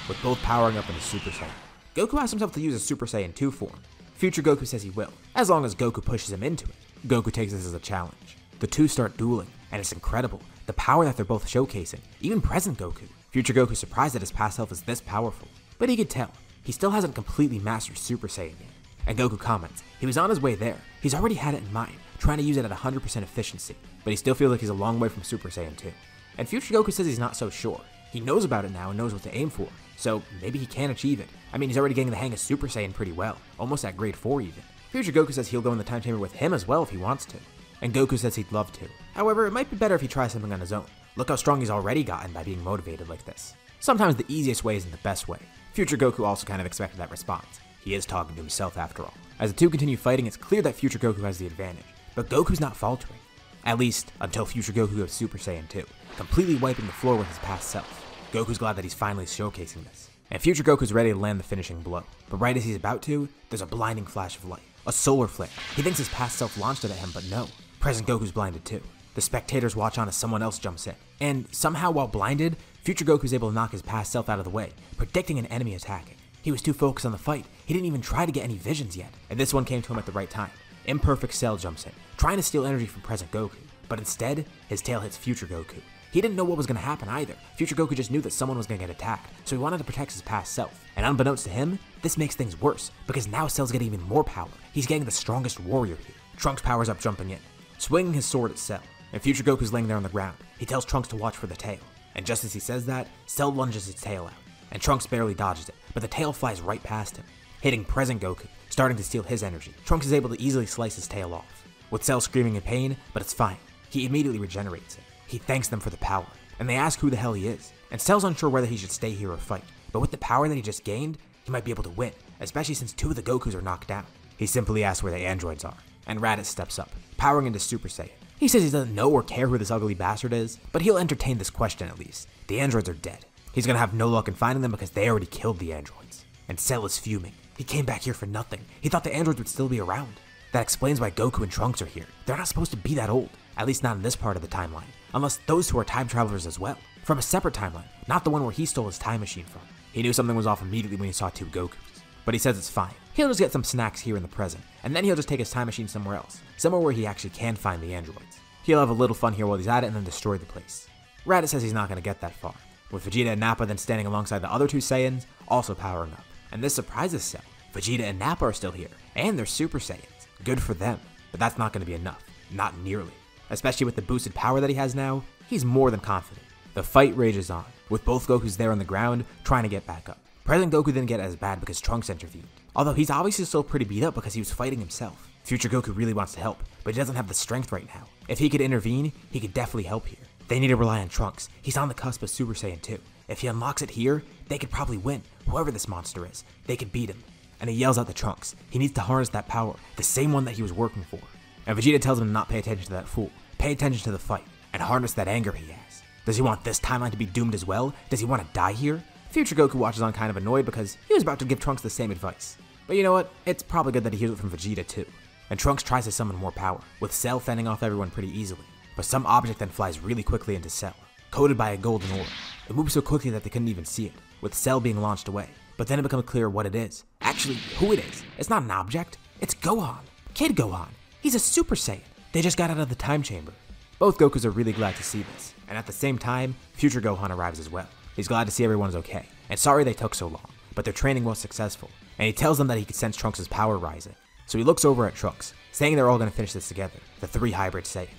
with both powering up into Super Saiyan. Goku asks himself to use a Super Saiyan two form. Future Goku says he will, as long as Goku pushes him into it. Goku takes this as a challenge. The two start dueling, and it's incredible, the power that they're both showcasing, even present Goku. Future Goku's surprised that his past self is this powerful, but he could tell, he still hasn't completely mastered Super Saiyan yet. And Goku comments, he was on his way there, he's already had it in mind, trying to use it at one hundred percent efficiency, but he still feels like he's a long way from Super Saiyan two. And future Goku says he's not so sure, he knows about it now and knows what to aim for, so maybe he can achieve it. I mean, he's already getting the hang of Super Saiyan pretty well, almost at grade four even. Future Goku says he'll go in the time chamber with him as well if he wants to, and Goku says he'd love to. However, it might be better if he tries something on his own. Look how strong he's already gotten by being motivated like this. Sometimes the easiest way isn't the best way. Future Goku also kind of expected that response. He is talking to himself after all. As the two continue fighting, it's clear that Future Goku has the advantage, but Goku's not faltering. At least, until Future Goku goes Super Saiyan two, completely wiping the floor with his past self. Goku's glad that he's finally showcasing this, and Future Goku's ready to land the finishing blow. But right as he's about to, there's a blinding flash of light. A solar flare. He thinks his past self launched it at him, but no. Present Goku's blinded too. The spectators watch on as someone else jumps in. And somehow while blinded, Future Goku's able to knock his past self out of the way, predicting an enemy attacking. He was too focused on the fight, he didn't even try to get any visions yet. And this one came to him at the right time. Imperfect Cell jumps in, trying to steal energy from present Goku. But instead, his tail hits Future Goku. He didn't know what was going to happen either. Future Goku just knew that someone was going to get attacked, so he wanted to protect his past self. And unbeknownst to him, this makes things worse, because now Cell's getting even more power. He's getting the strongest warrior here. Trunks powers up jumping in, swinging his sword at Cell. And Future Goku's laying there on the ground. He tells Trunks to watch for the tail. And just as he says that, Cell lunges his tail out. And Trunks barely dodges it, but the tail flies right past him, hitting present Goku, starting to steal his energy. Trunks is able to easily slice his tail off, with Cell screaming in pain, but it's fine. He immediately regenerates it. He thanks them for the power, and they ask who the hell he is. And Cell's unsure whether he should stay here or fight, but with the power that he just gained, he might be able to win, especially since two of the Gokus are knocked down. He simply asks where the androids are, and Raditz steps up, powering into Super Saiyan. He says he doesn't know or care who this ugly bastard is, but he'll entertain this question at least. The androids are dead. He's gonna have no luck in finding them because they already killed the androids. And Cell is fuming. He came back here for nothing. He thought the androids would still be around. That explains why Goku and Trunks are here. They're not supposed to be that old, at least not in this part of the timeline, unless those who are time travelers as well, from a separate timeline, not the one where he stole his time machine from. He knew something was off immediately when he saw two Gokus, but he says it's fine. He'll just get some snacks here in the present, and then he'll just take his time machine somewhere else, somewhere where he actually can find the androids. He'll have a little fun here while he's at it and then destroy the place. Raditz says he's not going to get that far, with Vegeta and Nappa then standing alongside the other two Saiyans, also powering up. And this surprises Cell. Vegeta and Nappa are still here, and they're Super Saiyans. Good for them, but that's not going to be enough. Not nearly. Especially with the boosted power that he has now, he's more than confident. The fight rages on, with both Gokus there on the ground, trying to get back up. Present Goku didn't get as bad because Trunks intervened, although he's obviously still pretty beat up because he was fighting himself. Future Goku really wants to help, but he doesn't have the strength right now. If he could intervene, he could definitely help here. They need to rely on Trunks. He's on the cusp of Super Saiyan two. If he unlocks it here, they could probably win. Whoever this monster is, they could beat him. And he yells out to Trunks. He needs to harness that power, the same one that he was working for. And Vegeta tells him to not pay attention to that fool. Pay attention to the fight, and harness that anger he has. Does he want this timeline to be doomed as well? Does he want to die here? Future Goku watches on kind of annoyed because he was about to give Trunks the same advice. But you know what, it's probably good that he hears it from Vegeta too. And Trunks tries to summon more power, with Cell fending off everyone pretty easily. But some object then flies really quickly into Cell, coated by a golden orb. It moves so quickly that they couldn't even see it, with Cell being launched away. But then it becomes clear what it is. Actually, who it is. It's not an object, it's Gohan. Kid Gohan. He's a Super Saiyan. They just got out of the time chamber. Both Gokus are really glad to see this. And at the same time, Future Gohan arrives as well. He's glad to see everyone's okay, and sorry they took so long, but their training was successful, and he tells them that he could sense Trunks' power rising. So he looks over at Trunks, saying they're all going to finish this together, the three hybrid Saiyans.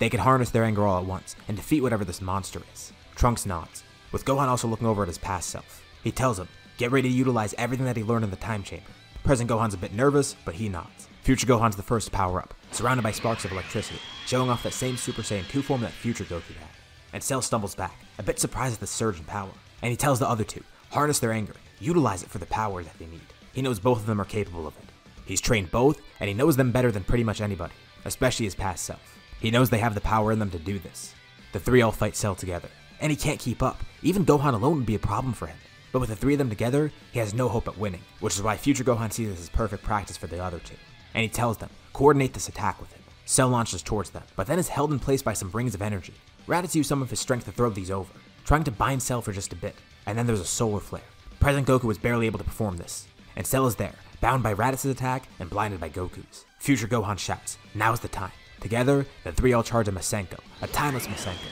They could harness their anger all at once, and defeat whatever this monster is. Trunks nods, with Gohan also looking over at his past self. He tells him, get ready to utilize everything that he learned in the time chamber. Present Gohan's a bit nervous, but he nods. Future Gohan's the first to power up, surrounded by sparks of electricity, showing off that same Super Saiyan two form that Future Goku had. And Cell stumbles back, a bit surprised at the surge in power. And he tells the other two, harness their anger, utilize it for the power that they need. He knows both of them are capable of it. He's trained both, and he knows them better than pretty much anybody, especially his past self. He knows they have the power in them to do this. The three all fight Cell together, and he can't keep up. Even Gohan alone would be a problem for him. But with the three of them together, he has no hope at winning, which is why Future Gohan sees this as perfect practice for the other two. And he tells them, coordinate this attack with him. Cell launches towards them, but then is held in place by some rings of energy. Raditz used some of his strength to throw these over, trying to bind Cell for just a bit, and then there's a solar flare. Present Goku was barely able to perform this, and Cell is there, bound by Raditz's attack and blinded by Goku's. Future Gohan shouts, now's the time. Together, the three all charge a Masenko, a timeless Masenko,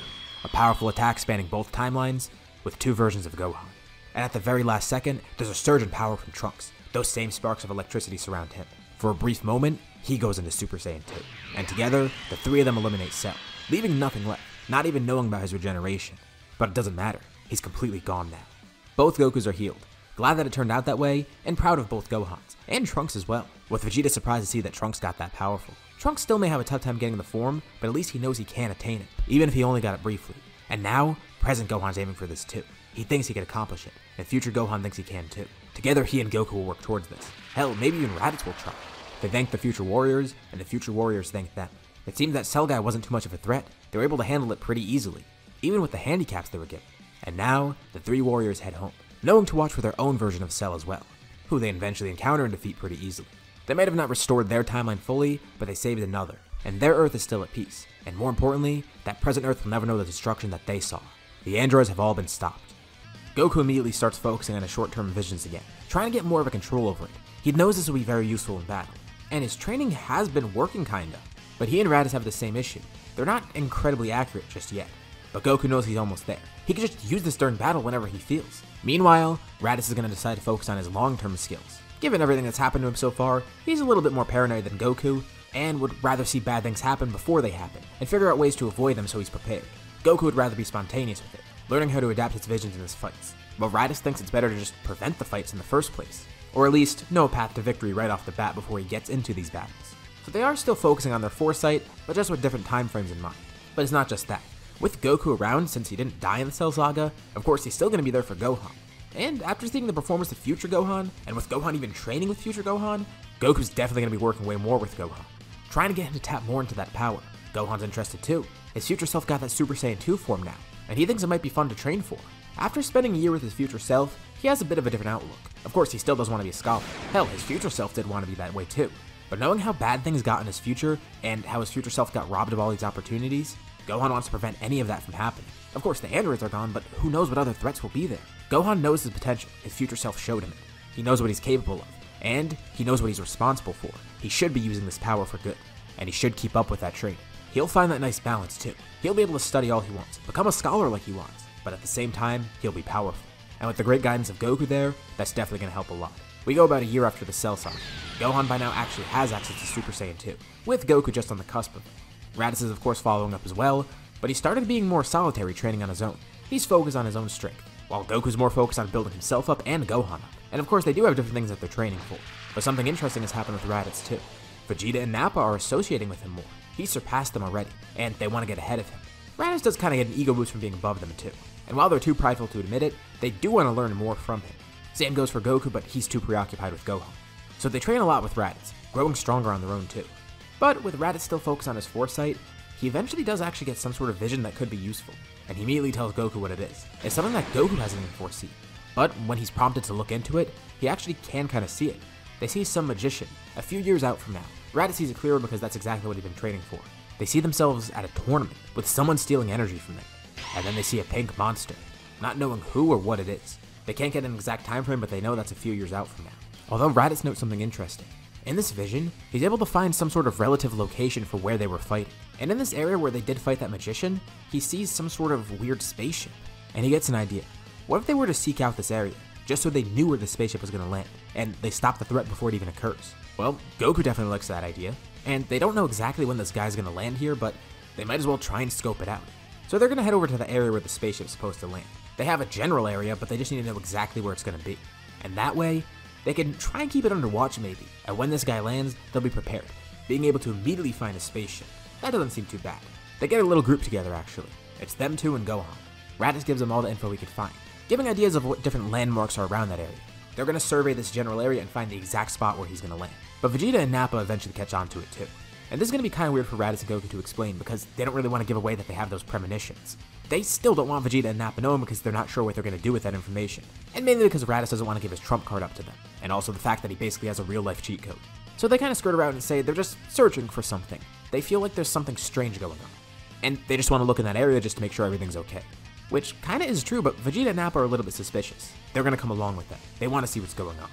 a powerful attack spanning both timelines with two versions of Gohan. And at the very last second, there's a surge in power from Trunks. Those same sparks of electricity surround him. For a brief moment, he goes into Super Saiyan two, and together, the three of them eliminate Cell, leaving nothing left, not even knowing about his regeneration. But it doesn't matter, he's completely gone now. Both Gokus are healed, glad that it turned out that way, and proud of both Gohans, and Trunks as well, with Vegeta surprised to see that Trunks got that powerful. Trunks still may have a tough time getting the form, but at least he knows he can attain it, even if he only got it briefly. And now, present Gohan's aiming for this too. He thinks he can accomplish it, and future Gohan thinks he can too. Together, he and Goku will work towards this. Hell, maybe even Raditz will try. They thank the future warriors, and the future warriors thank them. It seemed that Cell Guy wasn't too much of a threat. They were able to handle it pretty easily, even with the handicaps they were given. And now, the three warriors head home, knowing to watch for their own version of Cell as well, who they eventually encounter and defeat pretty easily. They might have not restored their timeline fully, but they saved another, and their Earth is still at peace. And more importantly, that present Earth will never know the destruction that they saw. The androids have all been stopped. Goku immediately starts focusing on his short-term visions again, trying to get more of a control over it. He knows this will be very useful in battle, and his training has been working kinda, but he and Raditz have the same issue. They're not incredibly accurate just yet, but Goku knows he's almost there. He can just use this during battle whenever he feels. Meanwhile, Raditz is going to decide to focus on his long-term skills. Given everything that's happened to him so far, he's a little bit more paranoid than Goku, and would rather see bad things happen before they happen, and figure out ways to avoid them so he's prepared. Goku would rather be spontaneous with it, learning how to adapt his visions in his fights, but Raditz thinks it's better to just prevent the fights in the first place, or at least know a path to victory right off the bat before he gets into these battles. So they are still focusing on their foresight, but just with different time frames in mind. But it's not just that. With Goku around, since he didn't die in the Cell Saga, of course he's still going to be there for Gohan. And after seeing the performance of Future Gohan, and with Gohan even training with Future Gohan, Goku's definitely going to be working way more with Gohan, trying to get him to tap more into that power. Gohan's interested too. His future self got that Super Saiyan two form now, and he thinks it might be fun to train for. After spending a year with his future self, he has a bit of a different outlook. Of course, he still does want to be a scholar. Hell, his future self did want to be that way too. But knowing how bad things got in his future, and how his future self got robbed of all these opportunities, Gohan wants to prevent any of that from happening. Of course, the androids are gone, but who knows what other threats will be there. Gohan knows his potential. His future self showed him it. He knows what he's capable of, and he knows what he's responsible for. He should be using this power for good, and he should keep up with that training. He'll find that nice balance too. He'll be able to study all he wants, become a scholar like he wants, but at the same time, he'll be powerful. And with the great guidance of Goku there, that's definitely going to help a lot. We go about a year after the Cell Saga. Gohan by now actually has access to Super Saiyan two, with Goku just on the cusp of it. Raditz is of course following up as well, but he started being more solitary training on his own. He's focused on his own strength, while Goku's more focused on building himself up and Gohan up. And of course they do have different things that they're training for, but something interesting has happened with Raditz too. Vegeta and Nappa are associating with him more. He's surpassed them already, and they want to get ahead of him. Raditz does kind of get an ego boost from being above them too, and while they're too prideful to admit it, they do want to learn more from him. Same goes for Goku, but he's too preoccupied with Gohan. So they train a lot with Raditz, growing stronger on their own too. But with Raditz still focused on his foresight, he eventually does actually get some sort of vision that could be useful, and he immediately tells Goku what it is. It's something that Goku hasn't even foreseen, but when he's prompted to look into it, he actually can kind of see it. They see some magician, a few years out from now. Raditz sees it clearer because that's exactly what he's been training for. They see themselves at a tournament, with someone stealing energy from them, and then they see a pink monster, not knowing who or what it is. They can't get an exact time frame, but they know that's a few years out from now. Although Raditz notes something interesting. In this vision, he's able to find some sort of relative location for where they were fighting. And in this area where they did fight that magician, he sees some sort of weird spaceship. And he gets an idea. What if they were to seek out this area, just so they knew where the spaceship was going to land, and they stopped the threat before it even occurs? Well, Goku definitely likes that idea, and they don't know exactly when this guy's going to land here, but they might as well try and scope it out. So they're going to head over to the area where the spaceship's supposed to land. They have a general area, but they just need to know exactly where it's going to be. And that way, they can try and keep it under watch maybe, and when this guy lands, they'll be prepared, being able to immediately find a spaceship. That doesn't seem too bad. They get a little group together actually. It's them two and Gohan. Raditz gives them all the info he could find, giving ideas of what different landmarks are around that area. They're going to survey this general area and find the exact spot where he's going to land. But Vegeta and Nappa eventually catch on to it too. And this is going to be kind of weird for Raditz and Goku to explain because they don't really want to give away that they have those premonitions. They still don't want Vegeta and Nappa knowing because they're not sure what they're going to do with that information. And mainly because Raditz doesn't want to give his trump card up to them. And also the fact that he basically has a real life cheat code. So they kind of skirt around and say they're just searching for something. They feel like there's something strange going on. And they just want to look in that area just to make sure everything's okay. Which kinda is true, but Vegeta and Nappa are a little bit suspicious. They're gonna come along with them. They wanna see what's going on.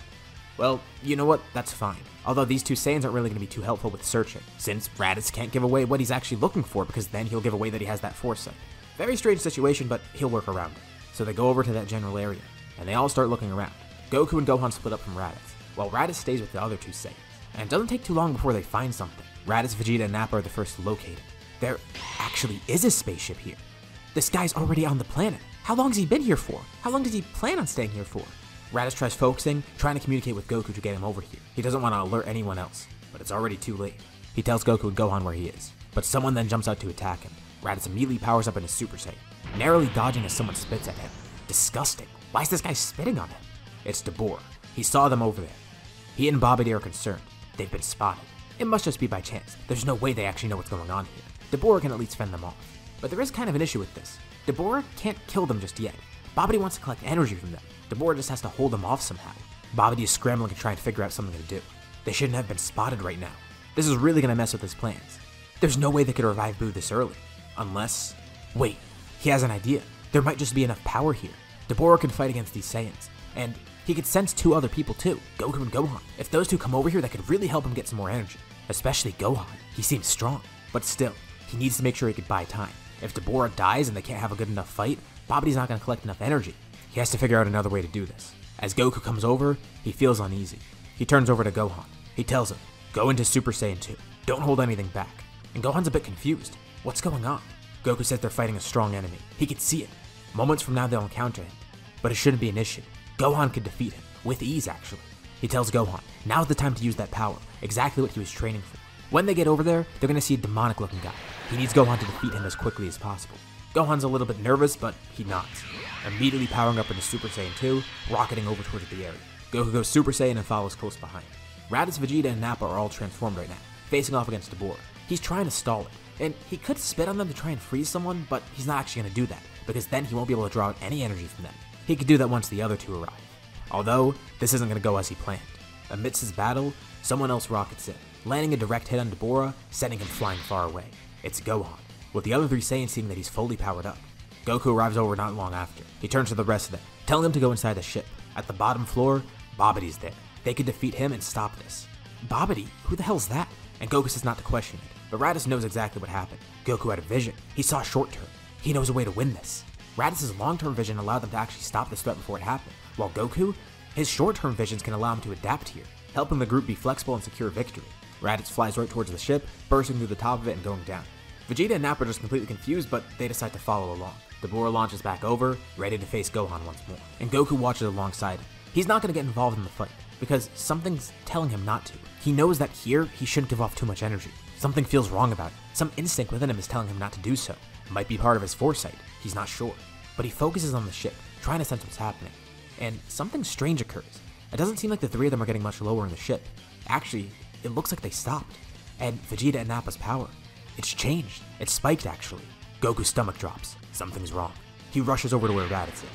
Well, you know what? That's fine. Although these two Saiyans aren't really gonna be too helpful with searching, since Raditz can't give away what he's actually looking for because then he'll give away that he has that foresight. Very strange situation, but he'll work around it. So they go over to that general area, and they all start looking around. Goku and Gohan split up from Raditz, while Raditz stays with the other two Saiyans. And it doesn't take too long before they find something. Raditz, Vegeta, and Nappa are the first to locate it. There actually is a spaceship here. This guy's already on the planet. How long's he been here for? How long does he plan on staying here for? Raditz tries focusing, trying to communicate with Goku to get him over here. He doesn't want to alert anyone else, but it's already too late. He tells Goku and Gohan where he is, but someone then jumps out to attack him. Raditz immediately powers up into Super Saiyan, narrowly dodging as someone spits at him. Disgusting. Why is this guy spitting on him? It's Dabura. He saw them over there. He and Babidi are concerned. They've been spotted. It must just be by chance. There's no way they actually know what's going on here. Dabura can at least fend them off. But there is kind of an issue with this. Dabura can't kill them just yet. Babidi wants to collect energy from them. Dabura just has to hold them off somehow. Babidi is scrambling to try and figure out something to do. They shouldn't have been spotted right now. This is really going to mess with his plans. There's no way they could revive Boo this early. Unless... Wait, he has an idea. There might just be enough power here. Dabura can fight against these Saiyans. And he could sense two other people too, Goku and Gohan. If those two come over here, that could really help him get some more energy. Especially Gohan. He seems strong. But still, he needs to make sure he could buy time. If Dabura dies and they can't have a good enough fight, Babidi's not going to collect enough energy. He has to figure out another way to do this. As Goku comes over, he feels uneasy. He turns over to Gohan. He tells him, go into Super Saiyan two. Don't hold anything back. And Gohan's a bit confused. What's going on? Goku says they're fighting a strong enemy. He could see it. Moments from now they'll encounter him. But it shouldn't be an issue. Gohan could defeat him. With ease, actually. He tells Gohan, now's the time to use that power. Exactly what he was training for. When they get over there, they're going to see a demonic looking guy. He needs Gohan to defeat him as quickly as possible. Gohan's a little bit nervous, but he nods. Immediately powering up into Super Saiyan two, rocketing over towards the area. Goku goes Super Saiyan and follows close behind. Raditz, Vegeta, and Nappa are all transformed right now, facing off against Dabura. He's trying to stall it, and he could spit on them to try and freeze someone, but he's not actually going to do that, because then he won't be able to draw out any energy from them. He could do that once the other two arrive. Although, this isn't going to go as he planned. Amidst his battle, someone else rockets in, landing a direct hit on Dabura, sending him flying far away. It's Gohan, with the other three Saiyans seeing that he's fully powered up. Goku arrives over not long after. He turns to the rest of them, telling them to go inside the ship. At the bottom floor, Babidi's there. They could defeat him and stop this. Babidi? Who the hell's that? And Goku says not to question it. But Raditz knows exactly what happened. Goku had a vision. He saw short-term. He knows a way to win this. Raditz's long-term vision allowed them to actually stop this threat before it happened. While Goku, his short-term visions can allow him to adapt here, helping the group be flexible and secure victory. Raditz flies right towards the ship, bursting through the top of it and going down. Vegeta and Nappa are just completely confused, but they decide to follow along. Dabura launches back over, ready to face Gohan once more. And Goku watches alongside him. He's not going to get involved in the fight, because something's telling him not to. He knows that here, he shouldn't give off too much energy. Something feels wrong about it. Some instinct within him is telling him not to do so. It might be part of his foresight, he's not sure. But he focuses on the ship, trying to sense what's happening. And something strange occurs. It doesn't seem like the three of them are getting much lower in the ship. Actually, it looks like they stopped. And Vegeta and Nappa's power. It's changed. It's spiked, actually. Goku's stomach drops. Something's wrong. He rushes over to where Raditz is.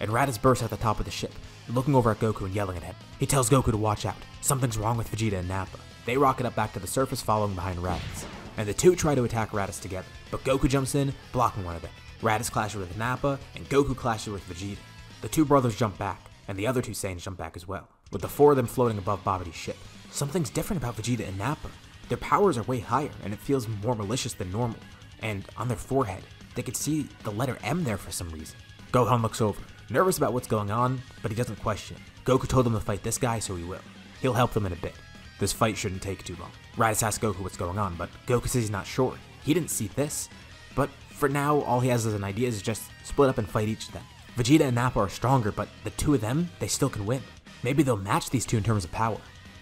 And Raditz bursts at the top of the ship, looking over at Goku and yelling at him. He tells Goku to watch out. Something's wrong with Vegeta and Nappa. They rocket up back to the surface, following behind Raditz. And the two try to attack Raditz together, but Goku jumps in, blocking one of them. Raditz clashes with Nappa, and Goku clashes with Vegeta. The two brothers jump back, and the other two Saiyans jump back as well, with the four of them floating above Babidi's ship. Something's different about Vegeta and Nappa. Their powers are way higher, and it feels more malicious than normal. And on their forehead, they could see the letter M there for some reason. Gohan looks over, nervous about what's going on, but he doesn't question it. Goku told him to fight this guy, so he will. He'll help them in a bit. This fight shouldn't take too long. Raditz asks Goku what's going on, but Goku says he's not sure. He didn't see this. But for now, all he has as an idea is just split up and fight each of them. Vegeta and Nappa are stronger, but the two of them, they still can win. Maybe they'll match these two in terms of power.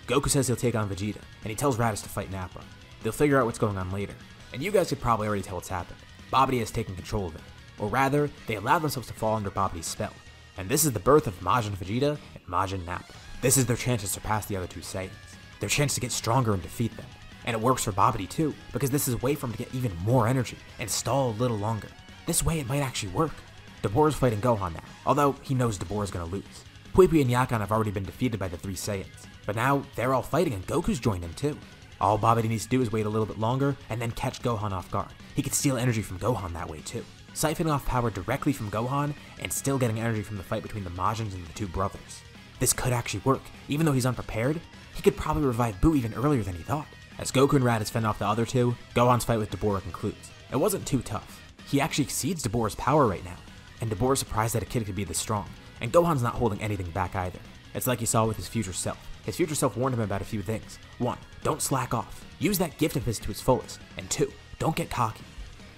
Goku says he'll take on Vegeta, and he tells Raditz to fight Nappa. They'll figure out what's going on later. And you guys could probably already tell what's happened. Babidi has taken control of it. Or rather, they allow themselves to fall under Babidi's spell. And this is the birth of Majin Vegeta and Majin Nappa. This is their chance to surpass the other two Saiyans. Their chance to get stronger and defeat them. And it works for Babidi too, because this is a way for him to get even more energy and stall a little longer. This way it might actually work. Dabura's fighting Gohan now, although he knows Dabura's gonna lose. Puipi and Yakan have already been defeated by the three Saiyans, but now they're all fighting and Goku's joined in too. All Babidi needs to do is wait a little bit longer and then catch Gohan off guard. He could steal energy from Gohan that way too. Siphoning off power directly from Gohan, and still getting energy from the fight between the Majins and the two brothers. This could actually work. Even though he's unprepared, he could probably revive Boo even earlier than he thought. As Goku and Raditz fend off the other two, Gohan's fight with Dabura concludes. It wasn't too tough. He actually exceeds Dabura's power right now, and Dabura's surprised that a kid could be this strong, and Gohan's not holding anything back either. It's like he saw with his future self. His future self warned him about a few things. One, don't slack off. Use that gift of his to its fullest. And two, don't get cocky.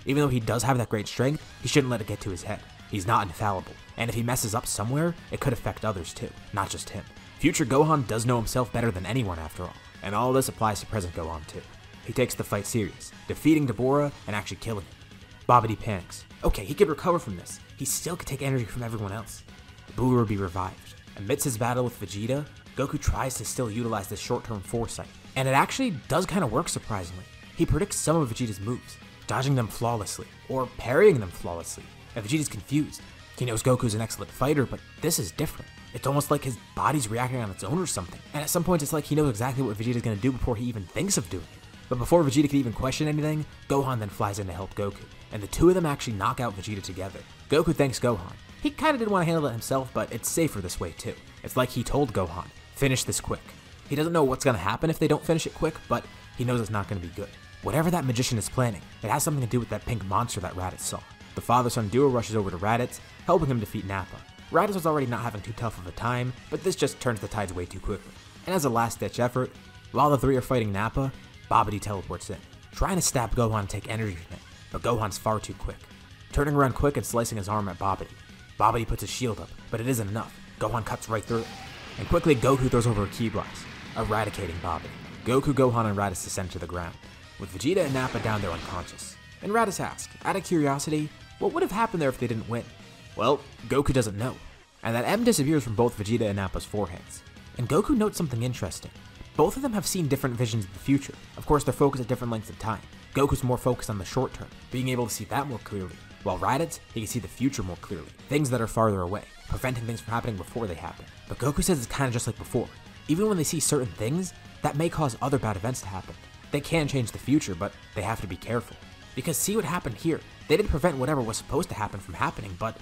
Even though he does have that great strength, he shouldn't let it get to his head. He's not infallible, and if he messes up somewhere, it could affect others too, not just him. Future Gohan does know himself better than anyone after all, and all this applies to present Gohan too. He takes the fight serious, defeating Dabura and actually killing him. Babidi panics. Okay, he could recover from this. He still could take energy from everyone else. Boo would be revived. Amidst his battle with Vegeta, Goku tries to still utilize this short-term foresight, and it actually does kind of work surprisingly. He predicts some of Vegeta's moves, dodging them flawlessly, or parrying them flawlessly, and Vegeta's confused. He knows Goku's an excellent fighter, but this is different. It's almost like his body's reacting on its own or something, and at some points it's like he knows exactly what Vegeta's gonna do before he even thinks of doing it. But before Vegeta can even question anything, Gohan then flies in to help Goku, and the two of them actually knock out Vegeta together. Goku thanks Gohan. He kinda didn't want to handle it himself, but it's safer this way too. It's like he told Gohan, finish this quick. He doesn't know what's gonna happen if they don't finish it quick, but he knows it's not gonna be good. Whatever that magician is planning, it has something to do with that pink monster that Raditz saw. The father-son duo rushes over to Raditz, helping him defeat Nappa. Raditz was already not having too tough of a time, but this just turns the tides way too quickly. And as a last-ditch effort, while the three are fighting Nappa, Babidi teleports in, trying to stab Gohan and take energy from him, but Gohan's far too quick, turning around quick and slicing his arm at Babidi. Babidi puts his shield up, but it isn't enough. Gohan cuts right through it, and quickly Goku throws over a ki blast, eradicating Babidi. Goku, Gohan, and Raditz descend to the ground, with Vegeta and Nappa down there unconscious. And Raditz asks, out of curiosity, what would have happened there if they didn't win? Well, Goku doesn't know, and that M disappears from both Vegeta and Nappa's foreheads. And Goku notes something interesting. Both of them have seen different visions of the future. Of course, they're focused at different lengths of time. Goku's more focused on the short term, being able to see that more clearly, while Raditz, he can see the future more clearly, things that are farther away, preventing things from happening before they happen. But Goku says it's kind of just like before. Even when they see certain things, that may cause other bad events to happen. They can change the future, but they have to be careful. Because see what happened here. They didn't prevent whatever was supposed to happen from happening, but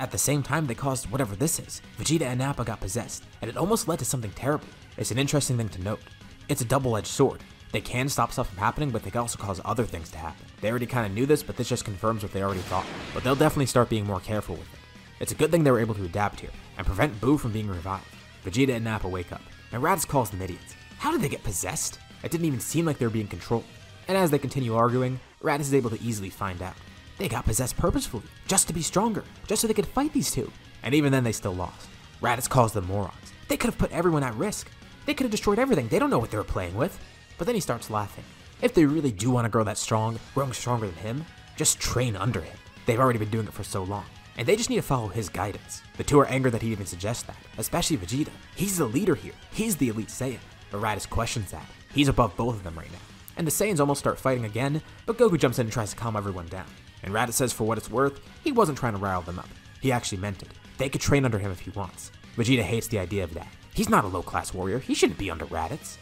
at the same time they caused whatever this is. Vegeta and Nappa got possessed, and it almost led to something terrible. It's an interesting thing to note. It's a double-edged sword. They can stop stuff from happening, but they can also cause other things to happen. They already kind of knew this, but this just confirms what they already thought. But they'll definitely start being more careful with it. It's a good thing they were able to adapt here, and prevent Boo from being revived. Vegeta and Nappa wake up, and Raditz calls them idiots. How did they get possessed? It didn't even seem like they were being controlled. And as they continue arguing, Raditz is able to easily find out. They got possessed purposefully, just to be stronger, just so they could fight these two. And even then they still lost. Raditz calls them morons. They could have put everyone at risk. They could have destroyed everything, they don't know what they were playing with. But then he starts laughing. If they really do want to grow that strong, growing stronger than him, just train under him. They've already been doing it for so long. And they just need to follow his guidance. The two are angered that he even suggests that, especially Vegeta. He's the leader here, he's the elite Saiyan. But Raditz questions that. He's above both of them right now. And the Saiyans almost start fighting again, but Goku jumps in and tries to calm everyone down. And Raditz says for what it's worth, he wasn't trying to rile them up. He actually meant it. They could train under him if he wants. Vegeta hates the idea of that. He's not a low-class warrior, he shouldn't be under Raditz.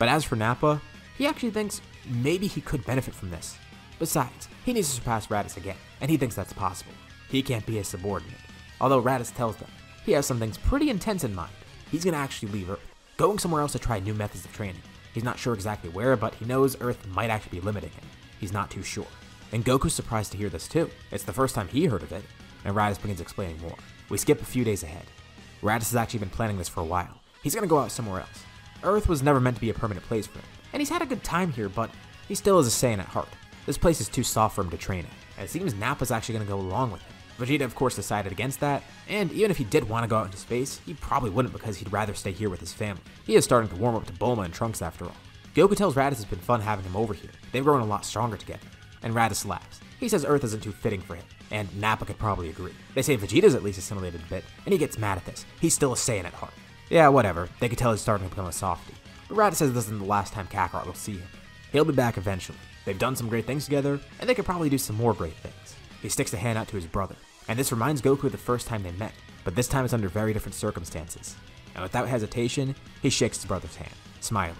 But as for Nappa, he actually thinks maybe he could benefit from this. Besides, he needs to surpass Raditz again, and he thinks that's possible. He can't be a subordinate. Although Raditz tells them he has some things pretty intense in mind. He's gonna actually leave Earth, going somewhere else to try new methods of training. He's not sure exactly where, but he knows Earth might actually be limiting him. He's not too sure. And Goku's surprised to hear this too. It's the first time he heard of it, and Raditz begins explaining more. We skip a few days ahead. Raditz has actually been planning this for a while. He's gonna go out somewhere else. Earth was never meant to be a permanent place for him, and he's had a good time here, but he still is a Saiyan at heart. This place is too soft for him to train in, and it seems Nappa's actually gonna go along with it. Vegeta of course decided against that, and even if he did want to go out into space, he probably wouldn't because he'd rather stay here with his family. He is starting to warm up to Bulma and Trunks after all. Goku tells Raditz it's been fun having him over here. They've grown a lot stronger together. And Raditz laughs. He says Earth isn't too fitting for him, and Nappa could probably agree. They say Vegeta's at least assimilated a bit, and he gets mad at this. He's still a Saiyan at heart. Yeah, whatever. They could tell he's starting to become a softie. But Raditz says this isn't the last time Kakarot will see him. He'll be back eventually. They've done some great things together, and they could probably do some more great things. He sticks a hand out to his brother, and this reminds Goku of the first time they met, but this time it's under very different circumstances. And without hesitation, he shakes his brother's hand, smiling.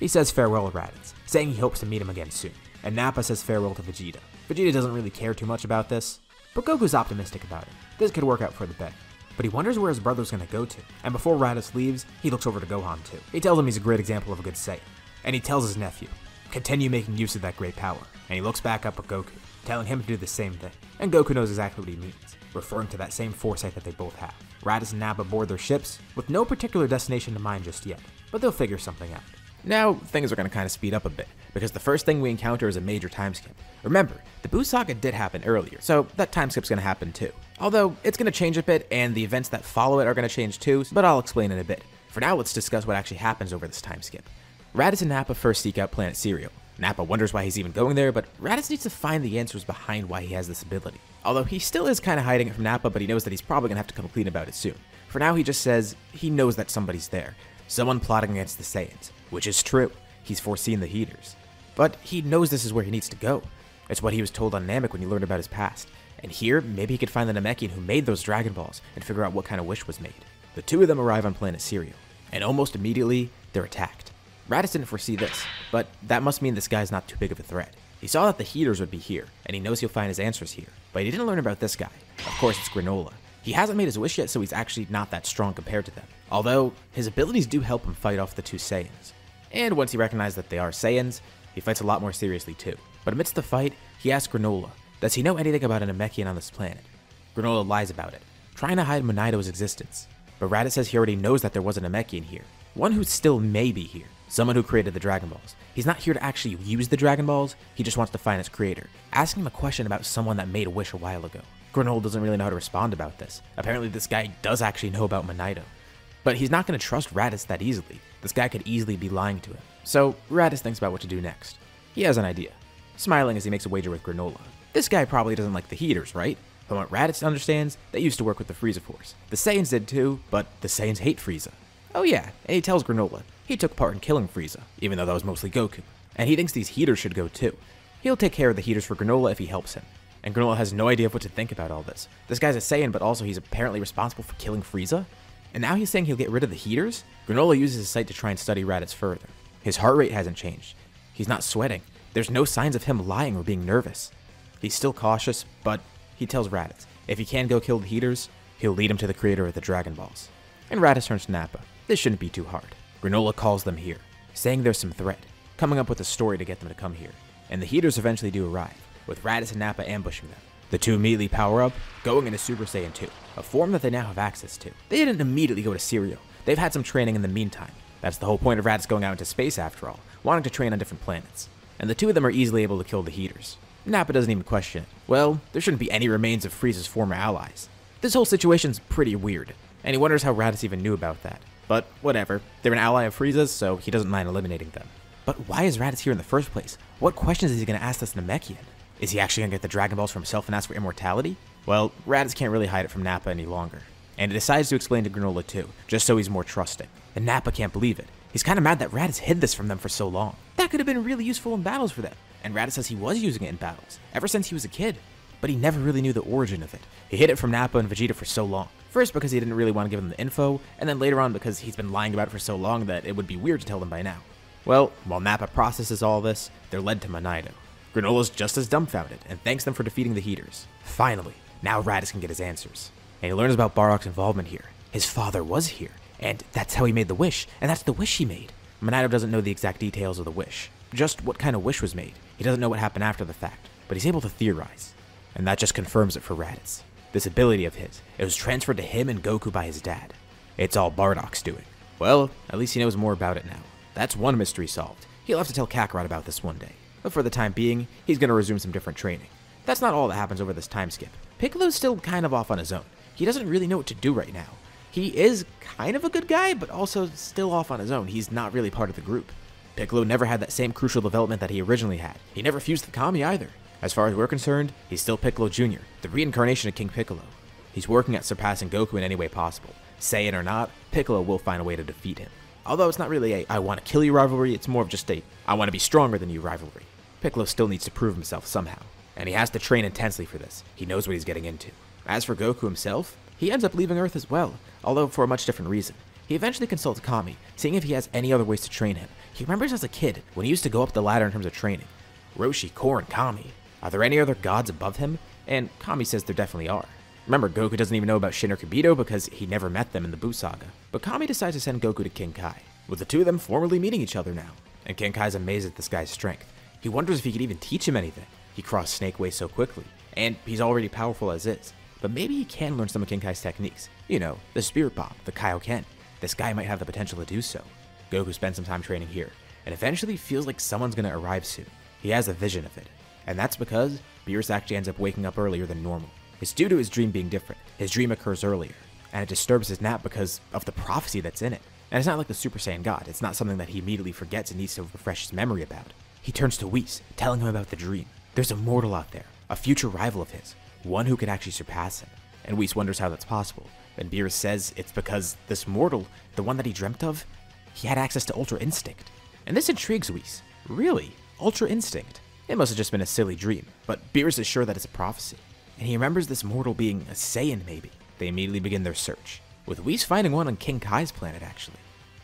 He says farewell to Raditz, saying he hopes to meet him again soon. And Nappa says farewell to Vegeta. Vegeta doesn't really care too much about this, but Goku's optimistic about it. This could work out for the better. But he wonders where his brother's gonna go to, and before Raditz leaves, he looks over to Gohan too. He tells him he's a great example of a good Saiyan, and he tells his nephew, continue making use of that great power. And he looks back up at Goku, telling him to do the same thing. And Goku knows exactly what he means, referring to that same foresight that they both have. Raditz and Nappa board their ships, with no particular destination in mind just yet, but they'll figure something out. Now, things are going to kind of speed up a bit, because the first thing we encounter is a major time skip. Remember, the Boo Saga did happen earlier, so that time skip's going to happen too. Although, it's going to change a bit, and the events that follow it are going to change too, but I'll explain in a bit. For now, let's discuss what actually happens over this time skip. Raditz and Nappa first seek out Planet Cereal. Nappa wonders why he's even going there, but Raditz needs to find the answers behind why he has this ability. Although he still is kind of hiding it from Nappa, but he knows that he's probably going to have to come clean about it soon. For now, he just says he knows that somebody's there. someone plotting against the Saiyans, which is true, he's foreseen the heaters. But he knows this is where he needs to go. It's what he was told on Namek when he learned about his past. And here, maybe he could find the Namekian who made those Dragon Balls and figure out what kind of wish was made. The two of them arrive on planet Cereal, and almost immediately, they're attacked. Raditz didn't foresee this, but that must mean this guy's not too big of a threat. He saw that the heaters would be here, and he knows he'll find his answers here, but he didn't learn about this guy. Of course, it's Granolah. He hasn't made his wish yet, so he's actually not that strong compared to them. Although, his abilities do help him fight off the two Saiyans. And once he recognizes that they are Saiyans, he fights a lot more seriously too. But amidst the fight, he asks Granolah, does he know anything about a Namekian on this planet? Granolah lies about it, trying to hide Monaito's existence. But Raditz says he already knows that there was a Namekian here. One who still may be here. Someone who created the Dragon Balls. He's not here to actually use the Dragon Balls, he just wants to find its creator. Asking him a question about someone that made a wish a while ago. Granolah doesn't really know how to respond about this. Apparently this guy does actually know about Monaito. But he's not going to trust Raditz that easily. This guy could easily be lying to him. So Raditz thinks about what to do next. He has an idea. Smiling as he makes a wager with Granolah. This guy probably doesn't like the heaters, right? From what Raditz understands, they used to work with the Frieza Force. The Saiyans did too, but the Saiyans hate Frieza. Oh yeah, and he tells Granolah he took part in killing Frieza, even though that was mostly Goku. And he thinks these heaters should go too. He'll take care of the heaters for Granolah if he helps him. And Granolah has no idea of what to think about all this. This guy's a Saiyan, but also he's apparently responsible for killing Frieza? And now he's saying he'll get rid of the heaters? Granolah uses his sight to try and study Raditz further. His heart rate hasn't changed. He's not sweating. There's no signs of him lying or being nervous. He's still cautious, but he tells Raditz if he can go kill the heaters, he'll lead him to the creator of the Dragon Balls. And Raditz turns to Nappa. This shouldn't be too hard. Granolah calls them here, saying there's some threat, coming up with a story to get them to come here. And the heaters eventually do arrive, with Raditz and Nappa ambushing them. The two immediately power up, going into Super Saiyan two, a form that they now have access to. They didn't immediately go to Cereal. They've had some training in the meantime. That's the whole point of Raditz going out into space after all, wanting to train on different planets. And the two of them are easily able to kill the heaters. Nappa doesn't even question it. Well, there shouldn't be any remains of Frieza's former allies. This whole situation's pretty weird, and he wonders how Raditz even knew about that. But whatever, they're an ally of Frieza's, so he doesn't mind eliminating them. But why is Raditz here in the first place? What questions is he going to ask this Namekian? Is he actually going to get the Dragon Balls for himself and ask for immortality? Well, Raditz can't really hide it from Nappa any longer. And he decides to explain to Granolah too, just so he's more trusting. And Nappa can't believe it. He's kind of mad that Raditz hid this from them for so long. That could have been really useful in battles for them. And Raditz says he was using it in battles, ever since he was a kid. But he never really knew the origin of it. He hid it from Nappa and Vegeta for so long. First because he didn't really want to give them the info, and then later on because he's been lying about it for so long that it would be weird to tell them by now. Well, while Nappa processes all this, they're led to Monaito. Granola's just as dumbfounded, and thanks them for defeating the heaters. Finally, now Raditz can get his answers. And he learns about Bardock's involvement here. His father was here, and that's how he made the wish, and that's the wish he made. Monaito doesn't know the exact details of the wish, just what kind of wish was made. He doesn't know what happened after the fact, but he's able to theorize. And that just confirms it for Raditz. This ability of his, it was transferred to him and Goku by his dad. It's all Bardock's doing. Well, at least he knows more about it now. That's one mystery solved. He'll have to tell Kakarot about this one day. But for the time being, he's going to resume some different training. That's not all that happens over this time skip. Piccolo's still kind of off on his own. He doesn't really know what to do right now. He is kind of a good guy, but also still off on his own. He's not really part of the group. Piccolo never had that same crucial development that he originally had. He never fused the Kami either. As far as we're concerned, he's still Piccolo Junior, the reincarnation of King Piccolo. He's working at surpassing Goku in any way possible. Saiyan or not, Piccolo will find a way to defeat him. Although it's not really a I want to kill you rivalry, it's more of just a I want to be stronger than you rivalry. Piccolo still needs to prove himself somehow, and he has to train intensely for this. He knows what he's getting into. As for Goku himself, he ends up leaving Earth as well, although for a much different reason. He eventually consults Kami, seeing if he has any other ways to train him. He remembers as a kid when he used to go up the ladder in terms of training. Roshi, Kor, and Kami. Are there any other gods above him? And Kami says there definitely are. Remember, Goku doesn't even know about Shin or Kabuto because he never met them in the Buu Saga. But Kami decides to send Goku to King Kai, with the two of them formally meeting each other now. And King Kai's amazed at this guy's strength. He wonders if he could even teach him anything. He crossed Snake Way so quickly, and he's already powerful as is. But maybe he can learn some of King Kai's techniques. You know, the Spirit Bomb, the Kaioken. This guy might have the potential to do so. Goku spends some time training here, and eventually feels like someone's gonna arrive soon. He has a vision of it. And that's because Beerus actually ends up waking up earlier than normal. It's due to his dream being different. His dream occurs earlier, and it disturbs his nap because of the prophecy that's in it. And it's not like the Super Saiyan God. It's not something that he immediately forgets and needs to refresh his memory about. He turns to Whis, telling him about the dream. There's a mortal out there, a future rival of his, one who could actually surpass him. And Whis wonders how that's possible. And Beerus says it's because this mortal, the one that he dreamt of, he had access to Ultra Instinct. And this intrigues Whis. Really? Ultra Instinct? It must have just been a silly dream, but Beerus is sure that it's a prophecy. And he remembers this mortal being a Saiyan, maybe. They immediately begin their search, with Whis finding one on King Kai's planet, actually,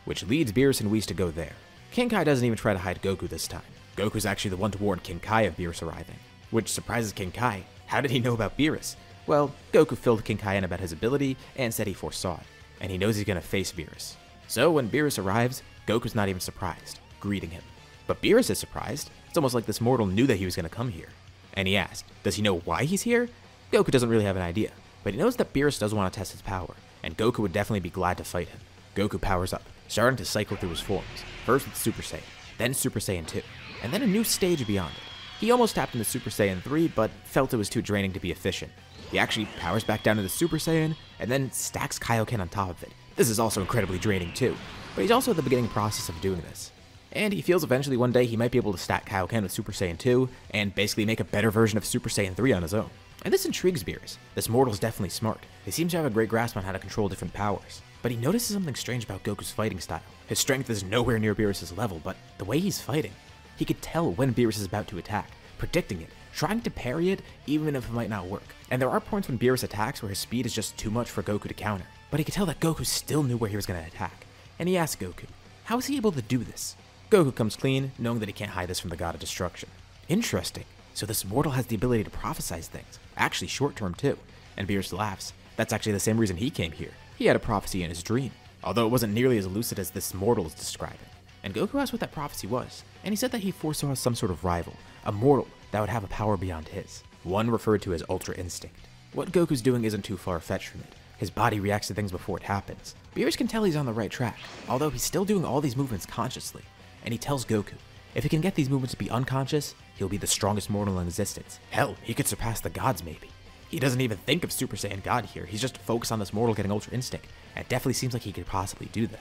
which leads Beerus and Whis to go there. King Kai doesn't even try to hide Goku this time. Goku's actually the one to warn King Kai of Beerus arriving, which surprises King Kai. How did he know about Beerus? Well, Goku filled King Kai in about his ability and said he foresaw it, and he knows he's gonna face Beerus. So when Beerus arrives, Goku's not even surprised, greeting him. But Beerus is surprised. It's almost like this mortal knew that he was gonna come here. And he asked, does he know why he's here? Goku doesn't really have an idea, but he knows that Beerus does want to test his power, and Goku would definitely be glad to fight him. Goku powers up, starting to cycle through his forms, first with Super Saiyan, then Super Saiyan two, and then a new stage beyond it. He almost tapped into Super Saiyan three, but felt it was too draining to be efficient. He actually powers back down to the Super Saiyan, and then stacks Kaioken on top of it. This is also incredibly draining too, but he's also at the beginning process of doing this. And he feels eventually one day he might be able to stack Kaioken with Super Saiyan two, and basically make a better version of Super Saiyan three on his own. And this intrigues Beerus. This mortal's definitely smart. He seems to have a great grasp on how to control different powers. But he notices something strange about Goku's fighting style. His strength is nowhere near Beerus' level, but the way he's fighting, he could tell when Beerus is about to attack, predicting it, trying to parry it, even if it might not work. And there are points when Beerus attacks where his speed is just too much for Goku to counter. But he could tell that Goku still knew where he was going to attack. And he asks Goku, how is he able to do this? Goku comes clean, knowing that he can't hide this from the God of Destruction. Interesting. So this mortal has the ability to prophesize things, actually short-term too. And Beerus laughs. That's actually the same reason he came here. He had a prophecy in his dream, although it wasn't nearly as lucid as this mortal is describing. And Goku asked what that prophecy was, and he said that he foresaw some sort of rival, a mortal that would have a power beyond his, one referred to as Ultra Instinct. What Goku's doing isn't too far-fetched from it. His body reacts to things before it happens. Beerus can tell he's on the right track, although he's still doing all these movements consciously, and he tells Goku, if he can get these movements to be unconscious, he'll be the strongest mortal in existence. Hell, he could surpass the gods maybe. He doesn't even think of Super Saiyan God here, he's just focused on this mortal getting Ultra Instinct, and it definitely seems like he could possibly do that.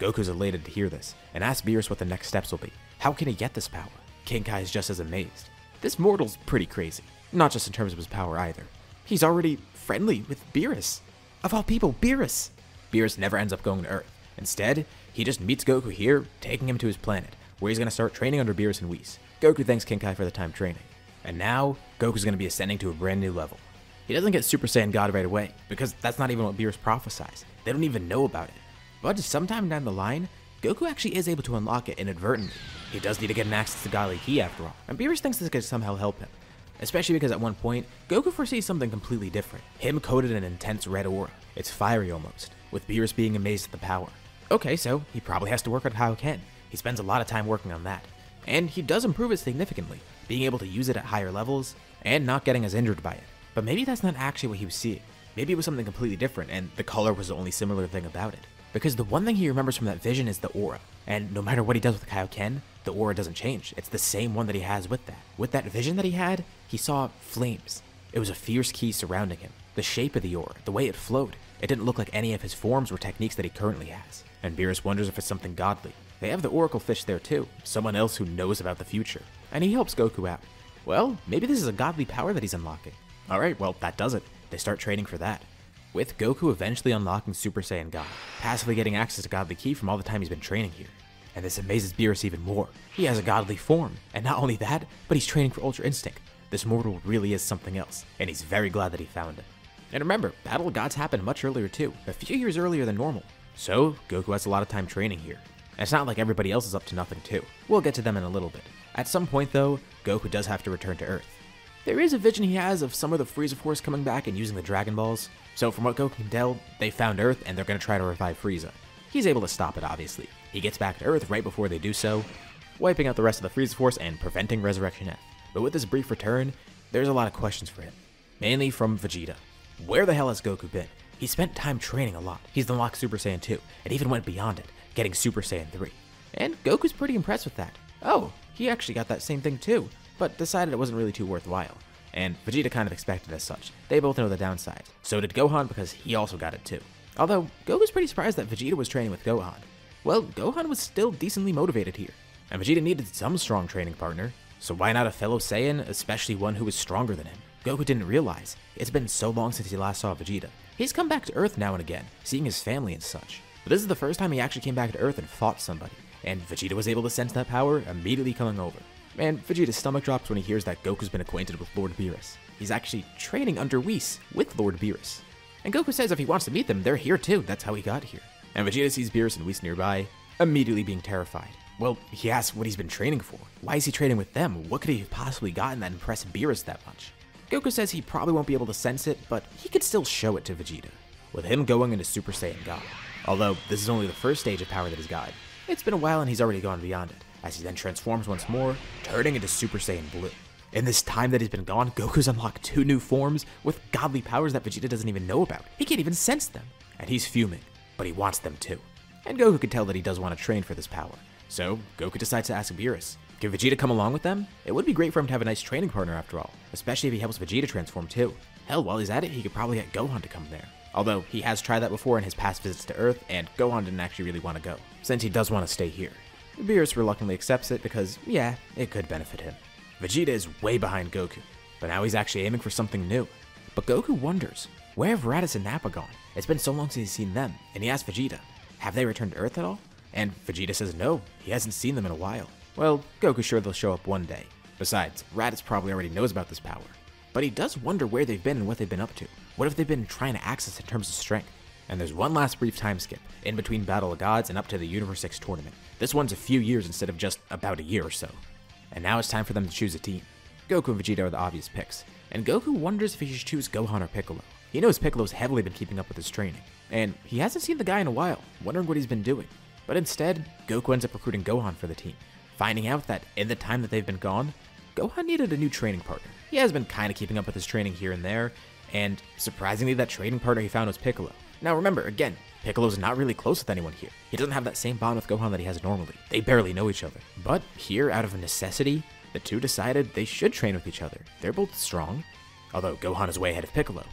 Goku's elated to hear this, and asks Beerus what the next steps will be. How can he get this power? King Kai is just as amazed. This mortal's pretty crazy, not just in terms of his power either. He's already friendly with Beerus. Of all people, Beerus! Beerus never ends up going to Earth. Instead, he just meets Goku here, taking him to his planet, where he's going to start training under Beerus and Whis. Goku thanks King Kai for the time training. And now, Goku's going to be ascending to a brand new level. He doesn't get Super Saiyan God right away, because that's not even what Beerus prophesies. They don't even know about it. But sometime down the line, Goku actually is able to unlock it inadvertently. He does need to get an access to Godly Ki after all, and Beerus thinks this could somehow help him. Especially because at one point, Goku foresees something completely different. Him coated in an intense red aura. It's fiery almost, with Beerus being amazed at the power. Okay, so he probably has to work on Kaioken. He spends a lot of time working on that. And he does improve it significantly, being able to use it at higher levels, and not getting as injured by it. But maybe that's not actually what he was seeing. Maybe it was something completely different, and the color was the only similar thing about it. Because the one thing he remembers from that vision is the aura. And no matter what he does with Kaioken, the aura doesn't change. It's the same one that he has with that. With that vision that he had, he saw flames. It was a fierce ki surrounding him. The shape of the aura, the way it flowed, it didn't look like any of his forms or techniques that he currently has. And Beerus wonders if it's something godly. They have the Oracle Fish there too, someone else who knows about the future. And he helps Goku out. Well, maybe this is a godly power that he's unlocking. Alright, well that does it. They start training for that. With Goku eventually unlocking Super Saiyan God, passively getting access to Godly Ki from all the time he's been training here. And this amazes Beerus even more. He has a godly form, and not only that, but he's training for Ultra Instinct. This mortal really is something else, and he's very glad that he found it. And remember, Battle of Gods happened much earlier too, a few years earlier than normal. So, Goku has a lot of time training here. And it's not like everybody else is up to nothing too. We'll get to them in a little bit. At some point though, Goku does have to return to Earth. There is a vision he has of some of the Frieza Force coming back and using the Dragon Balls. So from what Goku can tell, they found Earth and they're going to try to revive Frieza. He's able to stop it obviously. He gets back to Earth right before they do so, wiping out the rest of the Frieza Force and preventing Resurrection F. But with this brief return, there's a lot of questions for him. Mainly from Vegeta. Where the hell has Goku been? He spent time training a lot. He's unlocked Super Saiyan two, and even went beyond it, getting Super Saiyan three. And Goku's pretty impressed with that. Oh, he actually got that same thing too, but decided it wasn't really too worthwhile. And Vegeta kind of expected as such. They both know the downside. So did Gohan because he also got it too. Although, Goku's pretty surprised that Vegeta was training with Gohan. Well, Gohan was still decently motivated here. And Vegeta needed some strong training partner. So why not a fellow Saiyan, especially one who was stronger than him? Goku didn't realize. It's been so long since he last saw Vegeta. He's come back to Earth now and again, seeing his family and such. But this is the first time he actually came back to Earth and fought somebody, and Vegeta was able to sense that power immediately coming over. And Vegeta's stomach drops when he hears that Goku's been acquainted with Lord Beerus. He's actually training under Whis with Lord Beerus. And Goku says if he wants to meet them, they're here too, that's how he got here. And Vegeta sees Beerus and Whis nearby, immediately being terrified. Well, he asks what he's been training for. Why is he training with them? What could he have possibly gotten that impressed Beerus that much? Goku says he probably won't be able to sense it, but he could still show it to Vegeta, with him going into Super Saiyan God. Although, this is only the first stage of power that he's got. It's been a while and he's already gone beyond it, as he then transforms once more, turning into Super Saiyan Blue. In this time that he's been gone, Goku's unlocked two new forms with godly powers that Vegeta doesn't even know about. He can't even sense them. And he's fuming, but he wants them too. And Goku can tell that he does want to train for this power. So, Goku decides to ask Beerus, can Vegeta come along with them? It would be great for him to have a nice training partner after all, especially if he helps Vegeta transform too. Hell, while he's at it, he could probably get Gohan to come there. Although, he has tried that before in his past visits to Earth, and Gohan didn't actually really want to go, since he does want to stay here. Beerus reluctantly accepts it because, yeah, it could benefit him. Vegeta is way behind Goku, but now he's actually aiming for something new. But Goku wonders, where have Raditz and Nappa gone? It's been so long since he's seen them, and he asks Vegeta, have they returned to Earth at all? And Vegeta says no, he hasn't seen them in a while. Well, Goku's sure they'll show up one day. Besides, Raditz probably already knows about this power. But he does wonder where they've been and what they've been up to. What have they been trying to access in terms of strength? And there's one last brief time skip, in between Battle of Gods and up to the Universe six tournament. This one's a few years instead of just about a year or so. And now it's time for them to choose a team. Goku and Vegeta are the obvious picks, and Goku wonders if he should choose Gohan or Piccolo. He knows Piccolo's heavily been keeping up with his training, and he hasn't seen the guy in a while, wondering what he's been doing. But instead, Goku ends up recruiting Gohan for the team, finding out that in the time that they've been gone, Gohan needed a new training partner. He has been kinda keeping up with his training here and there, and surprisingly that training partner he found was Piccolo. Now remember, again, Piccolo's not really close with anyone here. He doesn't have that same bond with Gohan that he has normally. They barely know each other. But here, out of necessity, the two decided they should train with each other. They're both strong, although Gohan is way ahead of Piccolo.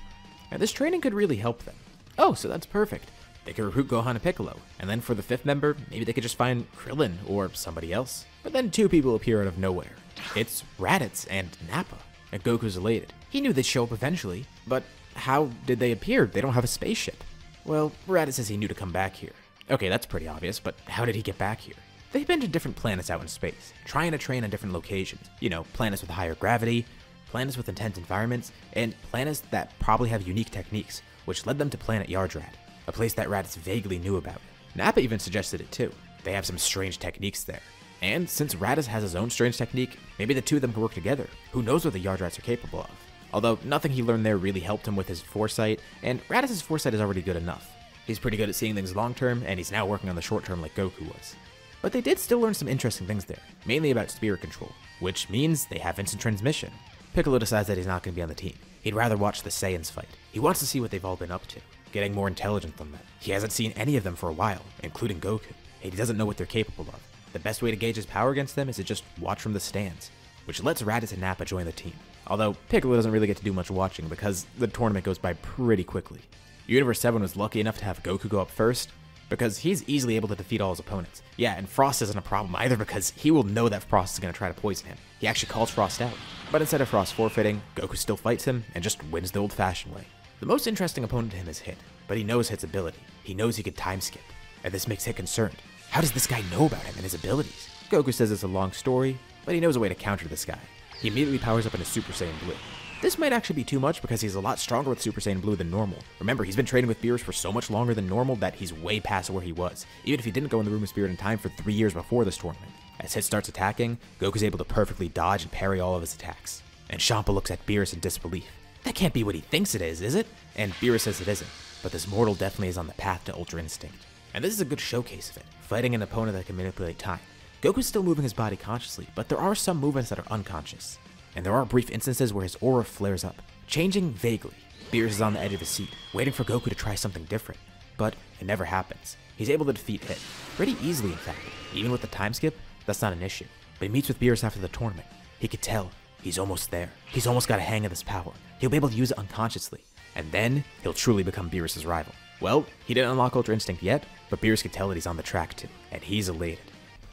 And this training could really help them. Oh, so that's perfect. They could recruit Gohan and Piccolo, and then for the fifth member, maybe they could just find Krillin or somebody else. But then two people appear out of nowhere. It's Raditz and Nappa, and Goku's elated. He knew they'd show up eventually, but how did they appear? They don't have a spaceship. Well, Raditz says he knew to come back here. Okay, that's pretty obvious, but how did he get back here? They've been to different planets out in space, trying to train on different locations. You know, planets with higher gravity, planets with intense environments, and planets that probably have unique techniques, which led them to planet Yardrat. A place that Raditz vaguely knew about. Nappa even suggested it too. They have some strange techniques there. And since Raditz has his own strange technique, maybe the two of them can work together. Who knows what the Yardrats are capable of? Although nothing he learned there really helped him with his foresight, and Raditz's foresight is already good enough. He's pretty good at seeing things long term, and he's now working on the short term like Goku was. But they did still learn some interesting things there, mainly about spirit control, which means they have instant transmission. Piccolo decides that he's not going to be on the team. He'd rather watch the Saiyans fight. He wants to see what they've all been up to. Getting more intelligent than them. He hasn't seen any of them for a while, including Goku, and he doesn't know what they're capable of. The best way to gauge his power against them is to just watch from the stands, which lets Raditz and Nappa join the team. Although, Piccolo doesn't really get to do much watching because the tournament goes by pretty quickly. Universe seven was lucky enough to have Goku go up first, because he's easily able to defeat all his opponents. Yeah, and Frost isn't a problem either because he will know that Frost is going to try to poison him. He actually calls Frost out. But instead of Frost forfeiting, Goku still fights him and just wins the old-fashioned way. The most interesting opponent to him is Hit, but he knows Hit's ability. He knows he could time skip, and this makes Hit concerned. How does this guy know about him and his abilities? Goku says it's a long story, but he knows a way to counter this guy. He immediately powers up into Super Saiyan Blue. This might actually be too much because he's a lot stronger with Super Saiyan Blue than normal. Remember, he's been training with Beerus for so much longer than normal that he's way past where he was, even if he didn't go in the Room of Spirit in time for three years before this tournament. As Hit starts attacking, Goku's able to perfectly dodge and parry all of his attacks. And Champa looks at Beerus in disbelief. That can't be what he thinks it is, is it? And Beerus says it isn't, but this mortal definitely is on the path to Ultra Instinct. And this is a good showcase of it, fighting an opponent that can manipulate time. Goku's still moving his body consciously, but there are some movements that are unconscious. And there are brief instances where his aura flares up, changing vaguely. Beerus is on the edge of his seat, waiting for Goku to try something different, but it never happens. He's able to defeat Hit, pretty easily in fact. Even with the time skip, that's not an issue. But he meets with Beerus after the tournament. He could tell he's almost there. He's almost got a hang of this power. He'll be able to use it unconsciously, and then he'll truly become Beerus's rival. Well, he didn't unlock Ultra Instinct yet, but Beerus can tell that he's on the track too, and he's elated.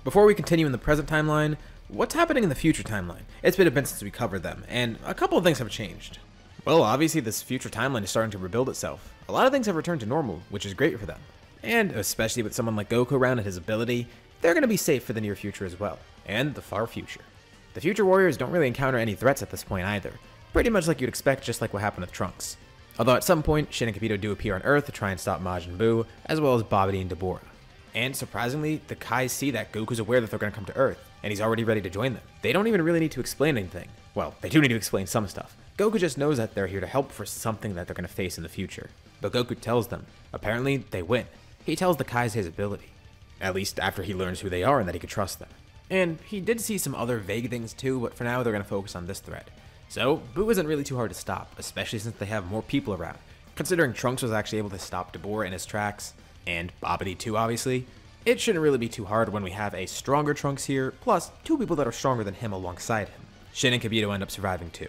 Before we continue in the present timeline, what's happening in the future timeline? It's been a bit since we covered them, and a couple of things have changed. Well, obviously this future timeline is starting to rebuild itself. A lot of things have returned to normal, which is great for them. and especially with someone like Goku around and his ability, they're going to be safe for the near future as well, and the far future. The Future Warriors don't really encounter any threats at this point either, pretty much like you'd expect, just like what happened with Trunks. Although at some point, Shin and Capito do appear on Earth to try and stop Majin Buu, as well as Babidi and Dabura. And surprisingly, the Kai see that Goku's aware that they're going to come to Earth, and he's already ready to join them. They don't even really need to explain anything. Well, they do need to explain some stuff. Goku just knows that they're here to help for something that they're going to face in the future. But Goku tells them. Apparently, they win. He tells the Kais his ability. At least after he learns who they are and that he can trust them. And he did see some other vague things too, but for now they're going to focus on this threat. So, Buu isn't really too hard to stop, especially since they have more people around. Considering Trunks was actually able to stop Dabura in his tracks, and Babidi too, obviously. It shouldn't really be too hard when we have a stronger Trunks here, plus two people that are stronger than him alongside him. Shin and Kabuto end up surviving too,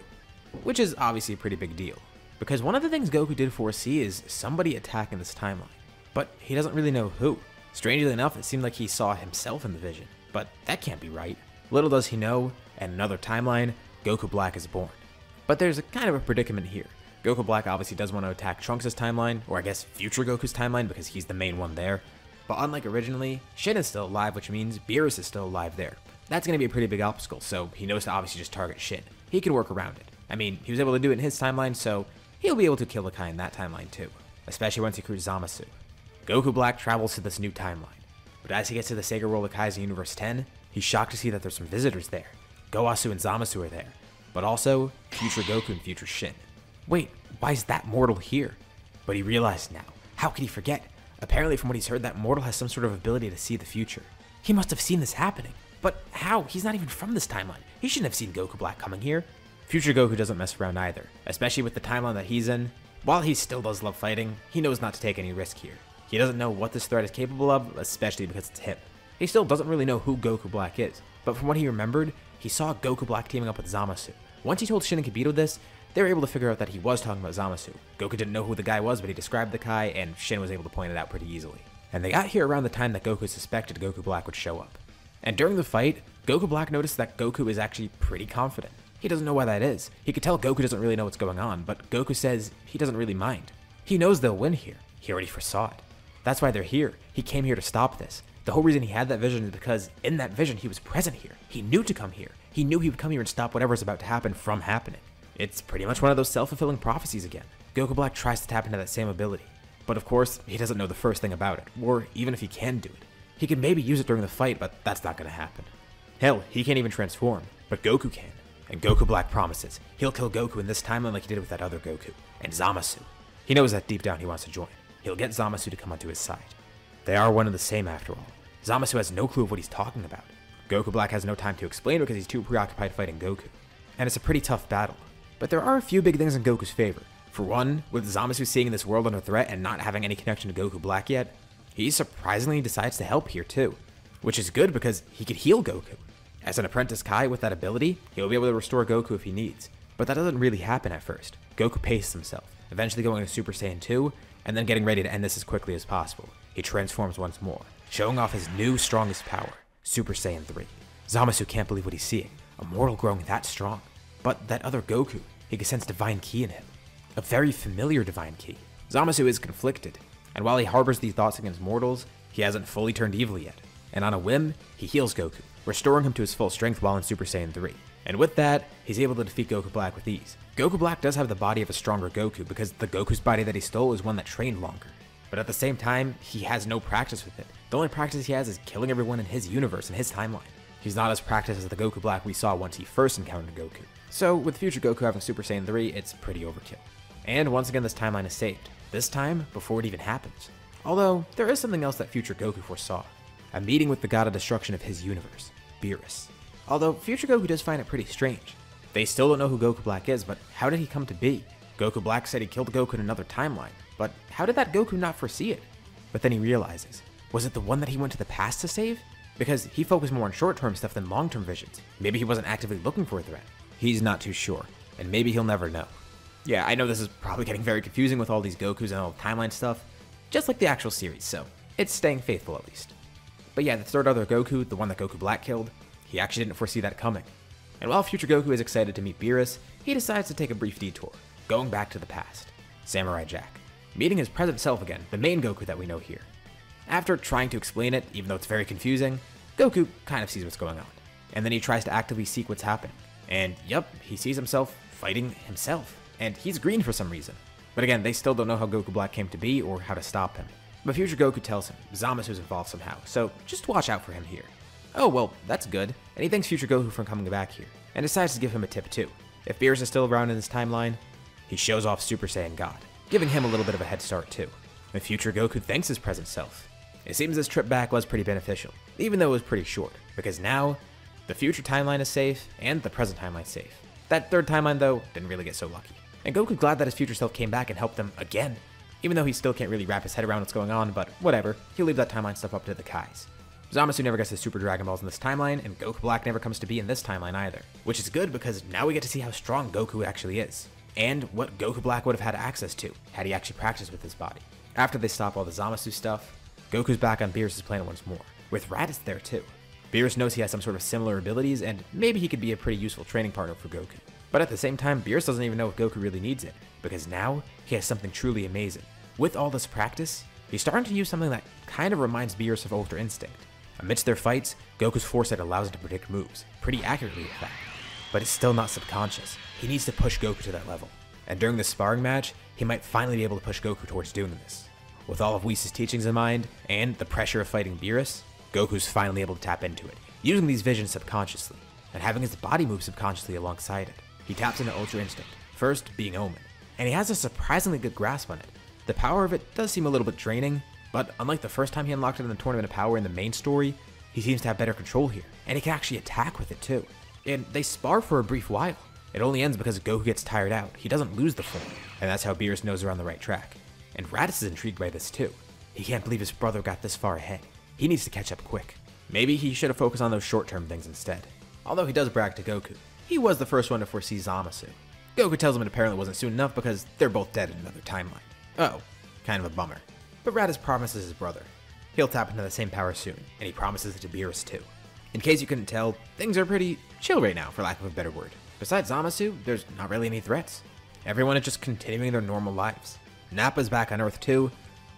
which is obviously a pretty big deal, because one of the things Goku did foresee is somebody attacking this timeline, but he doesn't really know who. Strangely enough, it seemed like he saw himself in the vision, but that can't be right. Little does he know, at another timeline, Goku Black is born. But there's a kind of a predicament here. Goku Black obviously does want to attack Trunks' timeline, or I guess Future Goku's timeline because he's the main one there. But unlike originally, Shin is still alive, which means Beerus is still alive there. That's going to be a pretty big obstacle, so he knows to obviously just target Shin. He can work around it. I mean, he was able to do it in his timeline, so he'll be able to kill the Kai in that timeline too, especially once he crews Zamasu. Goku Black travels to this new timeline, but as he gets to the Sacred World of Kai's in Universe ten, he's shocked to see that there's some visitors there. Goasu and Zamasu are there, but also Future Goku and Future Shin. Wait, why is that mortal here? But he realized now. How could he forget? Apparently from what he's heard, that mortal has some sort of ability to see the future. He must have seen this happening. But how? He's not even from this timeline. He shouldn't have seen Goku Black coming here. Future Goku doesn't mess around either, especially with the timeline that he's in. While he still does love fighting, he knows not to take any risk here. He doesn't know what this threat is capable of, especially because it's him. He still doesn't really know who Goku Black is, but from what he remembered, he saw Goku Black teaming up with Zamasu. Once he told Shin and Kabuto this, they were able to figure out that he was talking about Zamasu. Goku didn't know who the guy was, but he described the Kai, and Shin was able to point it out pretty easily. And they got here around the time that Goku suspected Goku Black would show up. And during the fight, Goku Black noticed that Goku is actually pretty confident. He doesn't know why that is. He could tell Goku doesn't really know what's going on, but Goku says he doesn't really mind. He knows they'll win here. He already foresaw it. That's why they're here. He came here to stop this. The whole reason he had that vision is because in that vision, he was present here. He knew to come here. He knew he would come here and stop whatever was about to happen from happening. It's pretty much one of those self-fulfilling prophecies again. Goku Black tries to tap into that same ability, but of course, he doesn't know the first thing about it, or even if he can do it. He could maybe use it during the fight, but that's not going to happen. Hell, he can't even transform, but Goku can. And Goku Black promises he'll kill Goku in this timeline like he did with that other Goku, and Zamasu. He knows that deep down he wants to join. He'll get Zamasu to come onto his side. They are one and the same after all. Zamasu has no clue of what he's talking about. Goku Black has no time to explain because he's too preoccupied fighting Goku. And it's a pretty tough battle. But there are a few big things in Goku's favor. For one, with Zamasu seeing this world under threat and not having any connection to Goku Black yet, he surprisingly decides to help here too, which is good because he could heal Goku. As an apprentice Kai with that ability, he'll be able to restore Goku if he needs, but that doesn't really happen at first. Goku paces himself, eventually going to Super Saiyan two, and then getting ready to end this as quickly as possible. He transforms once more, showing off his new strongest power, Super Saiyan three. Zamasu can't believe what he's seeing, a mortal growing that strong. But that other Goku, he can sense divine ki in him, a very familiar divine ki. Zamasu is conflicted. And while he harbors these thoughts against mortals, he hasn't fully turned evil yet. And on a whim, he heals Goku, restoring him to his full strength while in Super Saiyan three. And with that, he's able to defeat Goku Black with ease. Goku Black does have the body of a stronger Goku because the Goku's body that he stole is one that trained longer. But at the same time, he has no practice with it. The only practice he has is killing everyone in his universe and his timeline. He's not as practiced as the Goku Black we saw once he first encountered Goku. So with Future Goku having Super Saiyan three, it's pretty overkill. And once again, this timeline is saved. This time, before it even happens. Although, there is something else that Future Goku foresaw. A meeting with the god of destruction of his universe, Beerus. Although, Future Goku does find it pretty strange. They still don't know who Goku Black is, but how did he come to be? Goku Black said he killed Goku in another timeline, but how did that Goku not foresee it? But then he realizes, was it the one that he went to the past to save? Because he focused more on short-term stuff than long-term visions. Maybe he wasn't actively looking for a threat. He's not too sure, and maybe he'll never know. Yeah, I know this is probably getting very confusing with all these Gokus and all the timeline stuff, just like the actual series, so it's staying faithful at least. But yeah, the third other Goku, the one that Goku Black killed, he actually didn't foresee that coming. And while Future Goku is excited to meet Beerus, he decides to take a brief detour, going back to the past. Samurai Jack, meeting his present self again, the main Goku that we know here. After trying to explain it, even though it's very confusing, Goku kind of sees what's going on, and then he tries to actively seek what's happening. And yep, he sees himself fighting himself, and he's green for some reason. But again, they still don't know how Goku Black came to be or how to stop him. But Future Goku tells him Zamasu's involved somehow, so just watch out for him here. Oh well, that's good, and he thanks Future Goku for coming back here, and decides to give him a tip too. If Beerus is still around in this timeline, he shows off Super Saiyan God, giving him a little bit of a head start too. And Future Goku thanks his present self. It seems this trip back was pretty beneficial, even though it was pretty short, because now the future timeline is safe, and the present timeline's safe. That third timeline though, didn't really get so lucky. And Goku's glad that his future self came back and helped them again, even though he still can't really wrap his head around what's going on, but whatever, he'll leave that timeline stuff up to the Kais. Zamasu never gets his Super Dragon Balls in this timeline, and Goku Black never comes to be in this timeline either, which is good because now we get to see how strong Goku actually is, and what Goku Black would have had access to had he actually practiced with his body. After they stop all the Zamasu stuff, Goku's back on Beerus' planet once more, with Raditz there too. Beerus knows he has some sort of similar abilities, and maybe he could be a pretty useful training partner for Goku. But at the same time, Beerus doesn't even know if Goku really needs it, because now he has something truly amazing. With all this practice, he's starting to use something that kind of reminds Beerus of Ultra Instinct. Amidst their fights, Goku's foresight allows him to predict moves, pretty accurately in fact. But it's still not subconscious. He needs to push Goku to that level. And during this sparring match, he might finally be able to push Goku towards doing this. With all of Whis' teachings in mind, and the pressure of fighting Beerus, Goku's finally able to tap into it, using these visions subconsciously, and having his body move subconsciously alongside it. He taps into Ultra Instinct, first being Omen, and he has a surprisingly good grasp on it. The power of it does seem a little bit draining, but unlike the first time he unlocked it in the Tournament of Power in the main story, he seems to have better control here, and he can actually attack with it too. And they spar for a brief while. It only ends because Goku gets tired out, he doesn't lose the form, and that's how Beerus knows they're on the right track. And Raditz is intrigued by this too. He can't believe his brother got this far ahead. He needs to catch up quick. Maybe he should have focused on those short-term things instead. Although he does brag to Goku. He was the first one to foresee Zamasu. Goku tells him it apparently wasn't soon enough because they're both dead in another timeline. Oh, kind of a bummer. But Raditz promises his brother. He'll tap into the same power soon, and he promises it to Beerus too. In case you couldn't tell, things are pretty chill right now for lack of a better word. Besides Zamasu, there's not really any threats. Everyone is just continuing their normal lives. Nappa's back on Earth too,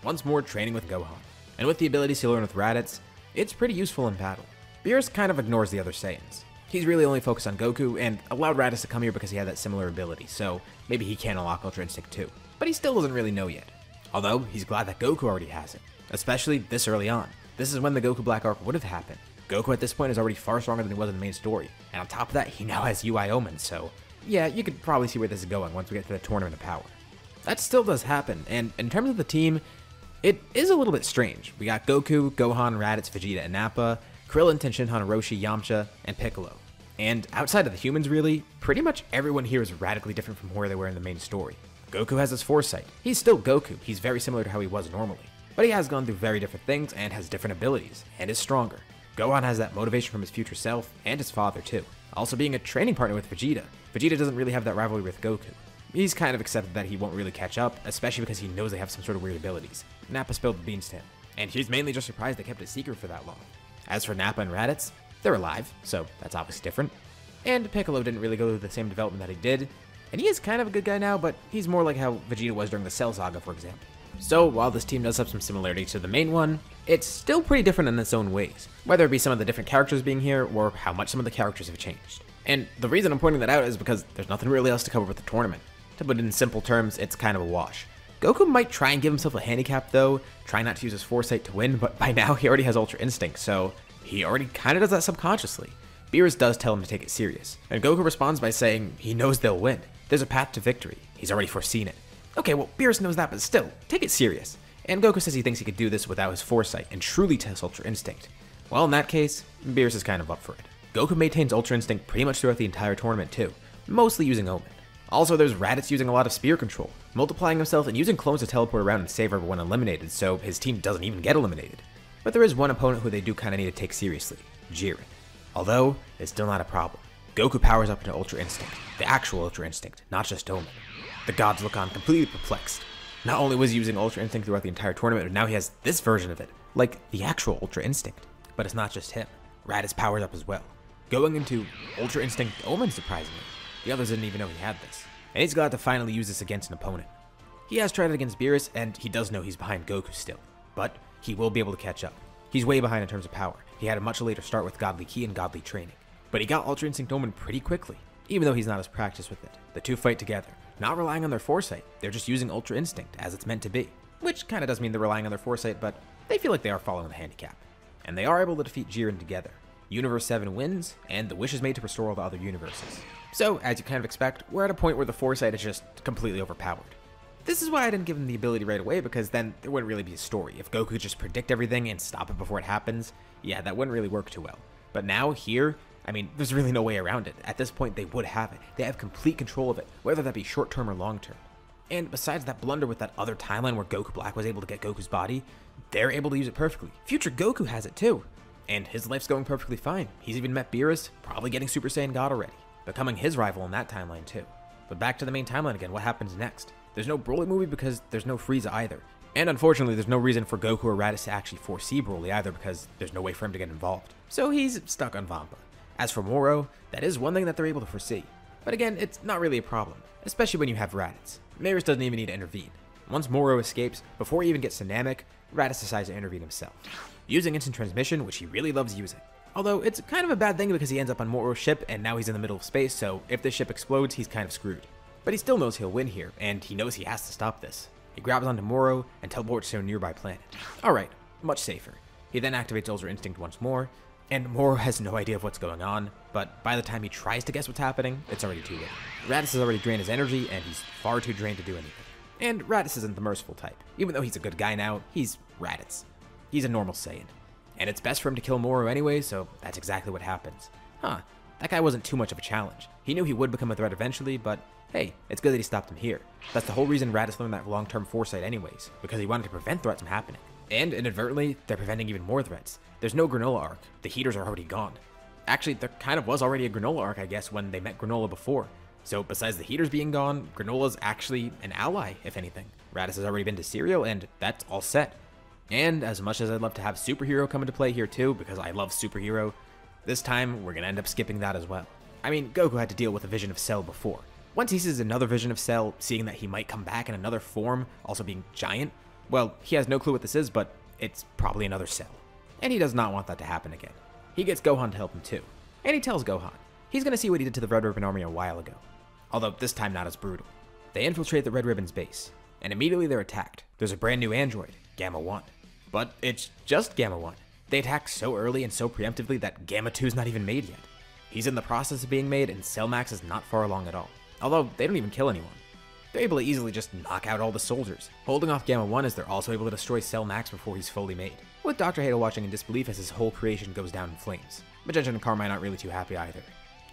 once more training with Gohan. And with the abilities he learned with Raditz, it's pretty useful in battle. Beerus kind of ignores the other Saiyans. He's really only focused on Goku and allowed Raditz to come here because he had that similar ability, so maybe he can unlock Ultra Instinct too. But he still doesn't really know yet. Although, he's glad that Goku already has it, especially this early on. This is when the Goku Black arc would have happened. Goku at this point is already far stronger than he was in the main story, and on top of that, he now has U I Omen, so yeah, you could probably see where this is going once we get to the Tournament of Power. That still does happen, and in terms of the team, it is a little bit strange. We got Goku, Gohan, Raditz, Vegeta, and Nappa, Krillin, Tenshinhan, Roshi, Yamcha, and Piccolo. And outside of the humans really, pretty much everyone here is radically different from where they were in the main story. Goku has his foresight. He's still Goku, he's very similar to how he was normally. But he has gone through very different things and has different abilities, and is stronger. Gohan has that motivation from his future self, and his father too. Also being a training partner with Vegeta. Vegeta doesn't really have that rivalry with Goku. He's kind of accepted that he won't really catch up, especially because he knows they have some sort of weird abilities. Nappa spilled the beans to him, and he's mainly just surprised they kept it secret for that long. As for Nappa and Raditz, they're alive, so that's obviously different. And Piccolo didn't really go through the same development that he did, and he is kind of a good guy now, but he's more like how Vegeta was during the Cell Saga, for example. So while this team does have some similarities to the main one, it's still pretty different in its own ways, whether it be some of the different characters being here, or how much some of the characters have changed. And the reason I'm pointing that out is because there's nothing really else to cover with the tournament. To put it in simple terms, it's kind of a wash. Goku might try and give himself a handicap though, try not to use his foresight to win, but by now he already has Ultra Instinct, so he already kind of does that subconsciously. Beerus does tell him to take it serious, and Goku responds by saying he knows they'll win. There's a path to victory, he's already foreseen it. Okay, well Beerus knows that, but still, take it serious. And Goku says he thinks he could do this without his foresight and truly test Ultra Instinct. Well, in that case, Beerus is kind of up for it. Goku maintains Ultra Instinct pretty much throughout the entire tournament too, mostly using Omen. Also, there's Raditz using a lot of spear control, multiplying himself and using clones to teleport around and save everyone eliminated, so his team doesn't even get eliminated. But there is one opponent who they do kinda need to take seriously, Jiren. Although, it's still not a problem. Goku powers up into Ultra Instinct, the actual Ultra Instinct, not just Omen. The gods look on completely perplexed. Not only was he using Ultra Instinct throughout the entire tournament, but now he has this version of it, like the actual Ultra Instinct. But it's not just him, Raditz powers up as well, going into Ultra Instinct Omen surprisingly. The others didn't even know he had this, and he's glad to finally use this against an opponent. He has tried it against Beerus, and he does know he's behind Goku still, but he will be able to catch up. He's way behind in terms of power. He had a much later start with Godly Ki and Godly Training. But he got Ultra Instinct Omen pretty quickly, even though he's not as practiced with it. The two fight together, not relying on their foresight, they're just using Ultra Instinct as it's meant to be. Which kinda does mean they're relying on their foresight, but they feel like they are following the handicap. And they are able to defeat Jiren together. Universe seven wins, and the wish is made to restore all the other universes. So, as you kind of expect, we're at a point where the foresight is just completely overpowered. This is why I didn't give him the ability right away, because then there wouldn't really be a story. If Goku could just predict everything and stop it before it happens, yeah, that wouldn't really work too well. But now, here, I mean, there's really no way around it. At this point, they would have it. They have complete control of it, whether that be short-term or long-term. And besides that blunder with that other timeline where Goku Black was able to get Goku's body, they're able to use it perfectly. Future Goku has it too. And his life's going perfectly fine. He's even met Beerus, probably getting Super Saiyan God already, becoming his rival in that timeline too. But back to the main timeline again, what happens next? There's no Broly movie because there's no Frieza either. And unfortunately, there's no reason for Goku or Raditz to actually foresee Broly either because there's no way for him to get involved. So he's stuck on Vampa. As for Moro, that is one thing that they're able to foresee. But again, it's not really a problem, especially when you have Raditz. Beerus doesn't even need to intervene. Once Moro escapes, before he even gets to Namek, Raditz decides to intervene himself, using instant transmission, which he really loves using. Although it's kind of a bad thing because he ends up on Moro's ship and now he's in the middle of space, so if this ship explodes, he's kind of screwed. But he still knows he'll win here, and he knows he has to stop this. He grabs onto Moro and teleports to a nearby planet. Alright, much safer. He then activates Ultra Instinct once more, and Moro has no idea of what's going on, but by the time he tries to guess what's happening, it's already too late. Raditz has already drained his energy, and he's far too drained to do anything. And Raditz isn't the merciful type. Even though he's a good guy now, he's Raditz. He's a normal Saiyan. And it's best for him to kill Moro anyway, so that's exactly what happens. Huh, that guy wasn't too much of a challenge. He knew he would become a threat eventually, but hey, it's good that he stopped him here. That's the whole reason Raditz learned that long-term foresight anyways, because he wanted to prevent threats from happening. And inadvertently, they're preventing even more threats. There's no Granolah arc. The heaters are already gone. Actually, there kind of was already a Granolah arc, I guess, when they met Granolah before. So besides the heaters being gone, Granolah's actually an ally, if anything. Raditz has already been to Cereal, and that's all set. And as much as I'd love to have Superhero come into play here too, because I love Superhero, this time we're gonna end up skipping that as well. I mean, Goku had to deal with a vision of Cell before. Once he sees another vision of Cell, seeing that he might come back in another form, also being giant, well, he has no clue what this is, but it's probably another Cell. And he does not want that to happen again. He gets Gohan to help him too. And he tells Gohan he's gonna see what he did to the Red Ribbon Army a while ago. Although this time not as brutal. They infiltrate the Red Ribbon's base, and immediately they're attacked. There's a brand new android, Gamma one. But it's just Gamma one. They attack so early and so preemptively that Gamma two's not even made yet. He's in the process of being made, and Cellmax is not far along at all. Although, they don't even kill anyone. They're able to easily just knock out all the soldiers. Holding off Gamma one as they're also able to destroy Cellmax before he's fully made, with Doctor Hato watching in disbelief as his whole creation goes down in flames. Magenta and Carmine aren't really too happy either.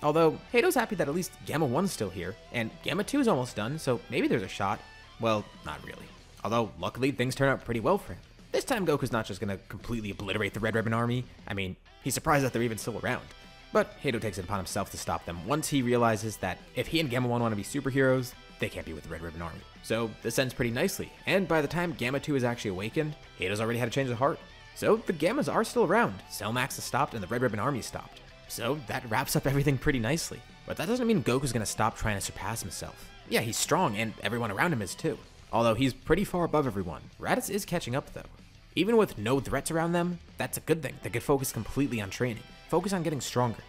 Although, Hato's happy that at least Gamma one's still here, and Gamma two is almost done, so maybe there's a shot. Well, not really. Although, luckily, things turn out pretty well for him. This time, Goku's not just gonna completely obliterate the Red Ribbon Army. I mean, he's surprised that they're even still around. But Hato takes it upon himself to stop them once he realizes that if he and Gamma one want to be superheroes, they can't be with the Red Ribbon Army. So, this ends pretty nicely, and by the time Gamma two is actually awakened, Hato's already had a change of heart. So, the Gammas are still around. Cellmax is stopped, and the Red Ribbon Army is stopped. So that wraps up everything pretty nicely. But that doesn't mean Goku's gonna stop trying to surpass himself. Yeah, he's strong, and everyone around him is too. Although he's pretty far above everyone. Raditz is catching up though. Even with no threats around them, that's a good thing. They could focus completely on training, focus on getting stronger.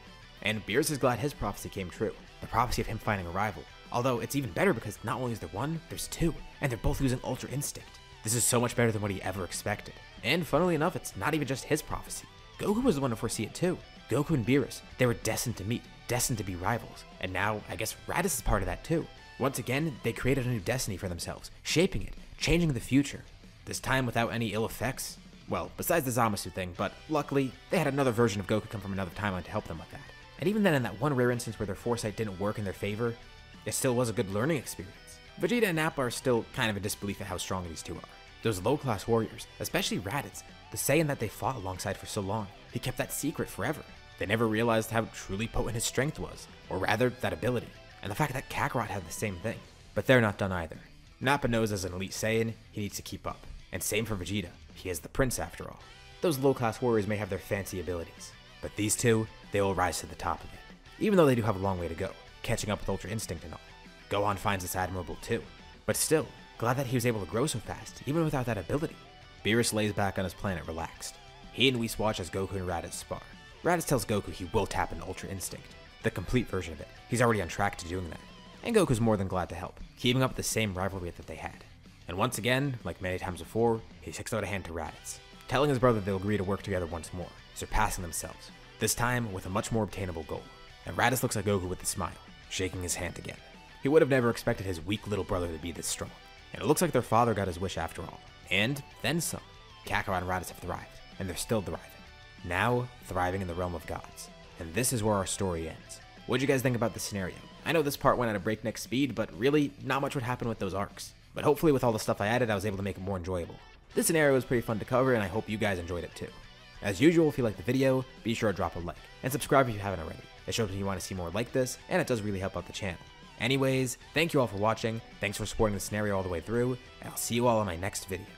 And Beerus is glad his prophecy came true, the prophecy of him finding a rival. Although it's even better because not only is there one, there's two, and they're both using Ultra Instinct. This is so much better than what he ever expected. And funnily enough, it's not even just his prophecy. Goku was the one to foresee it too. Goku and Beerus, they were destined to meet, destined to be rivals, and now, I guess Raditz is part of that too. Once again, they created a new destiny for themselves, shaping it, changing the future. This time without any ill effects, well, besides the Zamasu thing, but luckily, they had another version of Goku come from another timeline to help them with that. And even then, in that one rare instance where their foresight didn't work in their favor, it still was a good learning experience. Vegeta and Nappa are still kind of in disbelief at how strong these two are. Those low-class warriors, especially Raditz, the Saiyan that they fought alongside for so long, he kept that secret forever. They never realized how truly potent his strength was, or rather, that ability, and the fact that Kakarot had the same thing. But they're not done either. Nappa knows as an elite Saiyan, he needs to keep up. And same for Vegeta, he is the prince after all. Those low-class warriors may have their fancy abilities, but these two, they will rise to the top of it. Even though they do have a long way to go, catching up with Ultra Instinct and all. Gohan finds this admirable too, but still, glad that he was able to grow so fast, even without that ability. Beerus lays back on his planet relaxed. He and Whis watch as Goku and Raditz spar. Raditz tells Goku he will tap into Ultra Instinct, the complete version of it. He's already on track to doing that. And Goku's more than glad to help, keeping up the same rivalry that they had. And once again, like many times before, he sticks out a hand to Raditz, telling his brother they'll agree to work together once more, surpassing themselves, this time with a much more obtainable goal. And Raditz looks at Goku with a smile, shaking his hand again. He would have never expected his weak little brother to be this strong. And it looks like their father got his wish after all. And then some. Kakarot and Raditz have thrived, and they're still thriving. Now, thriving in the realm of gods. And this is where our story ends. What'd you guys think about this scenario? I know this part went at a breakneck speed, but really, not much would happen with those arcs. But hopefully with all the stuff I added, I was able to make it more enjoyable. This scenario was pretty fun to cover, and I hope you guys enjoyed it too. As usual, if you liked the video, be sure to drop a like, and subscribe if you haven't already. It shows me you want to see more like this, and it does really help out the channel. Anyways, thank you all for watching, thanks for supporting the scenario all the way through, and I'll see you all in my next video.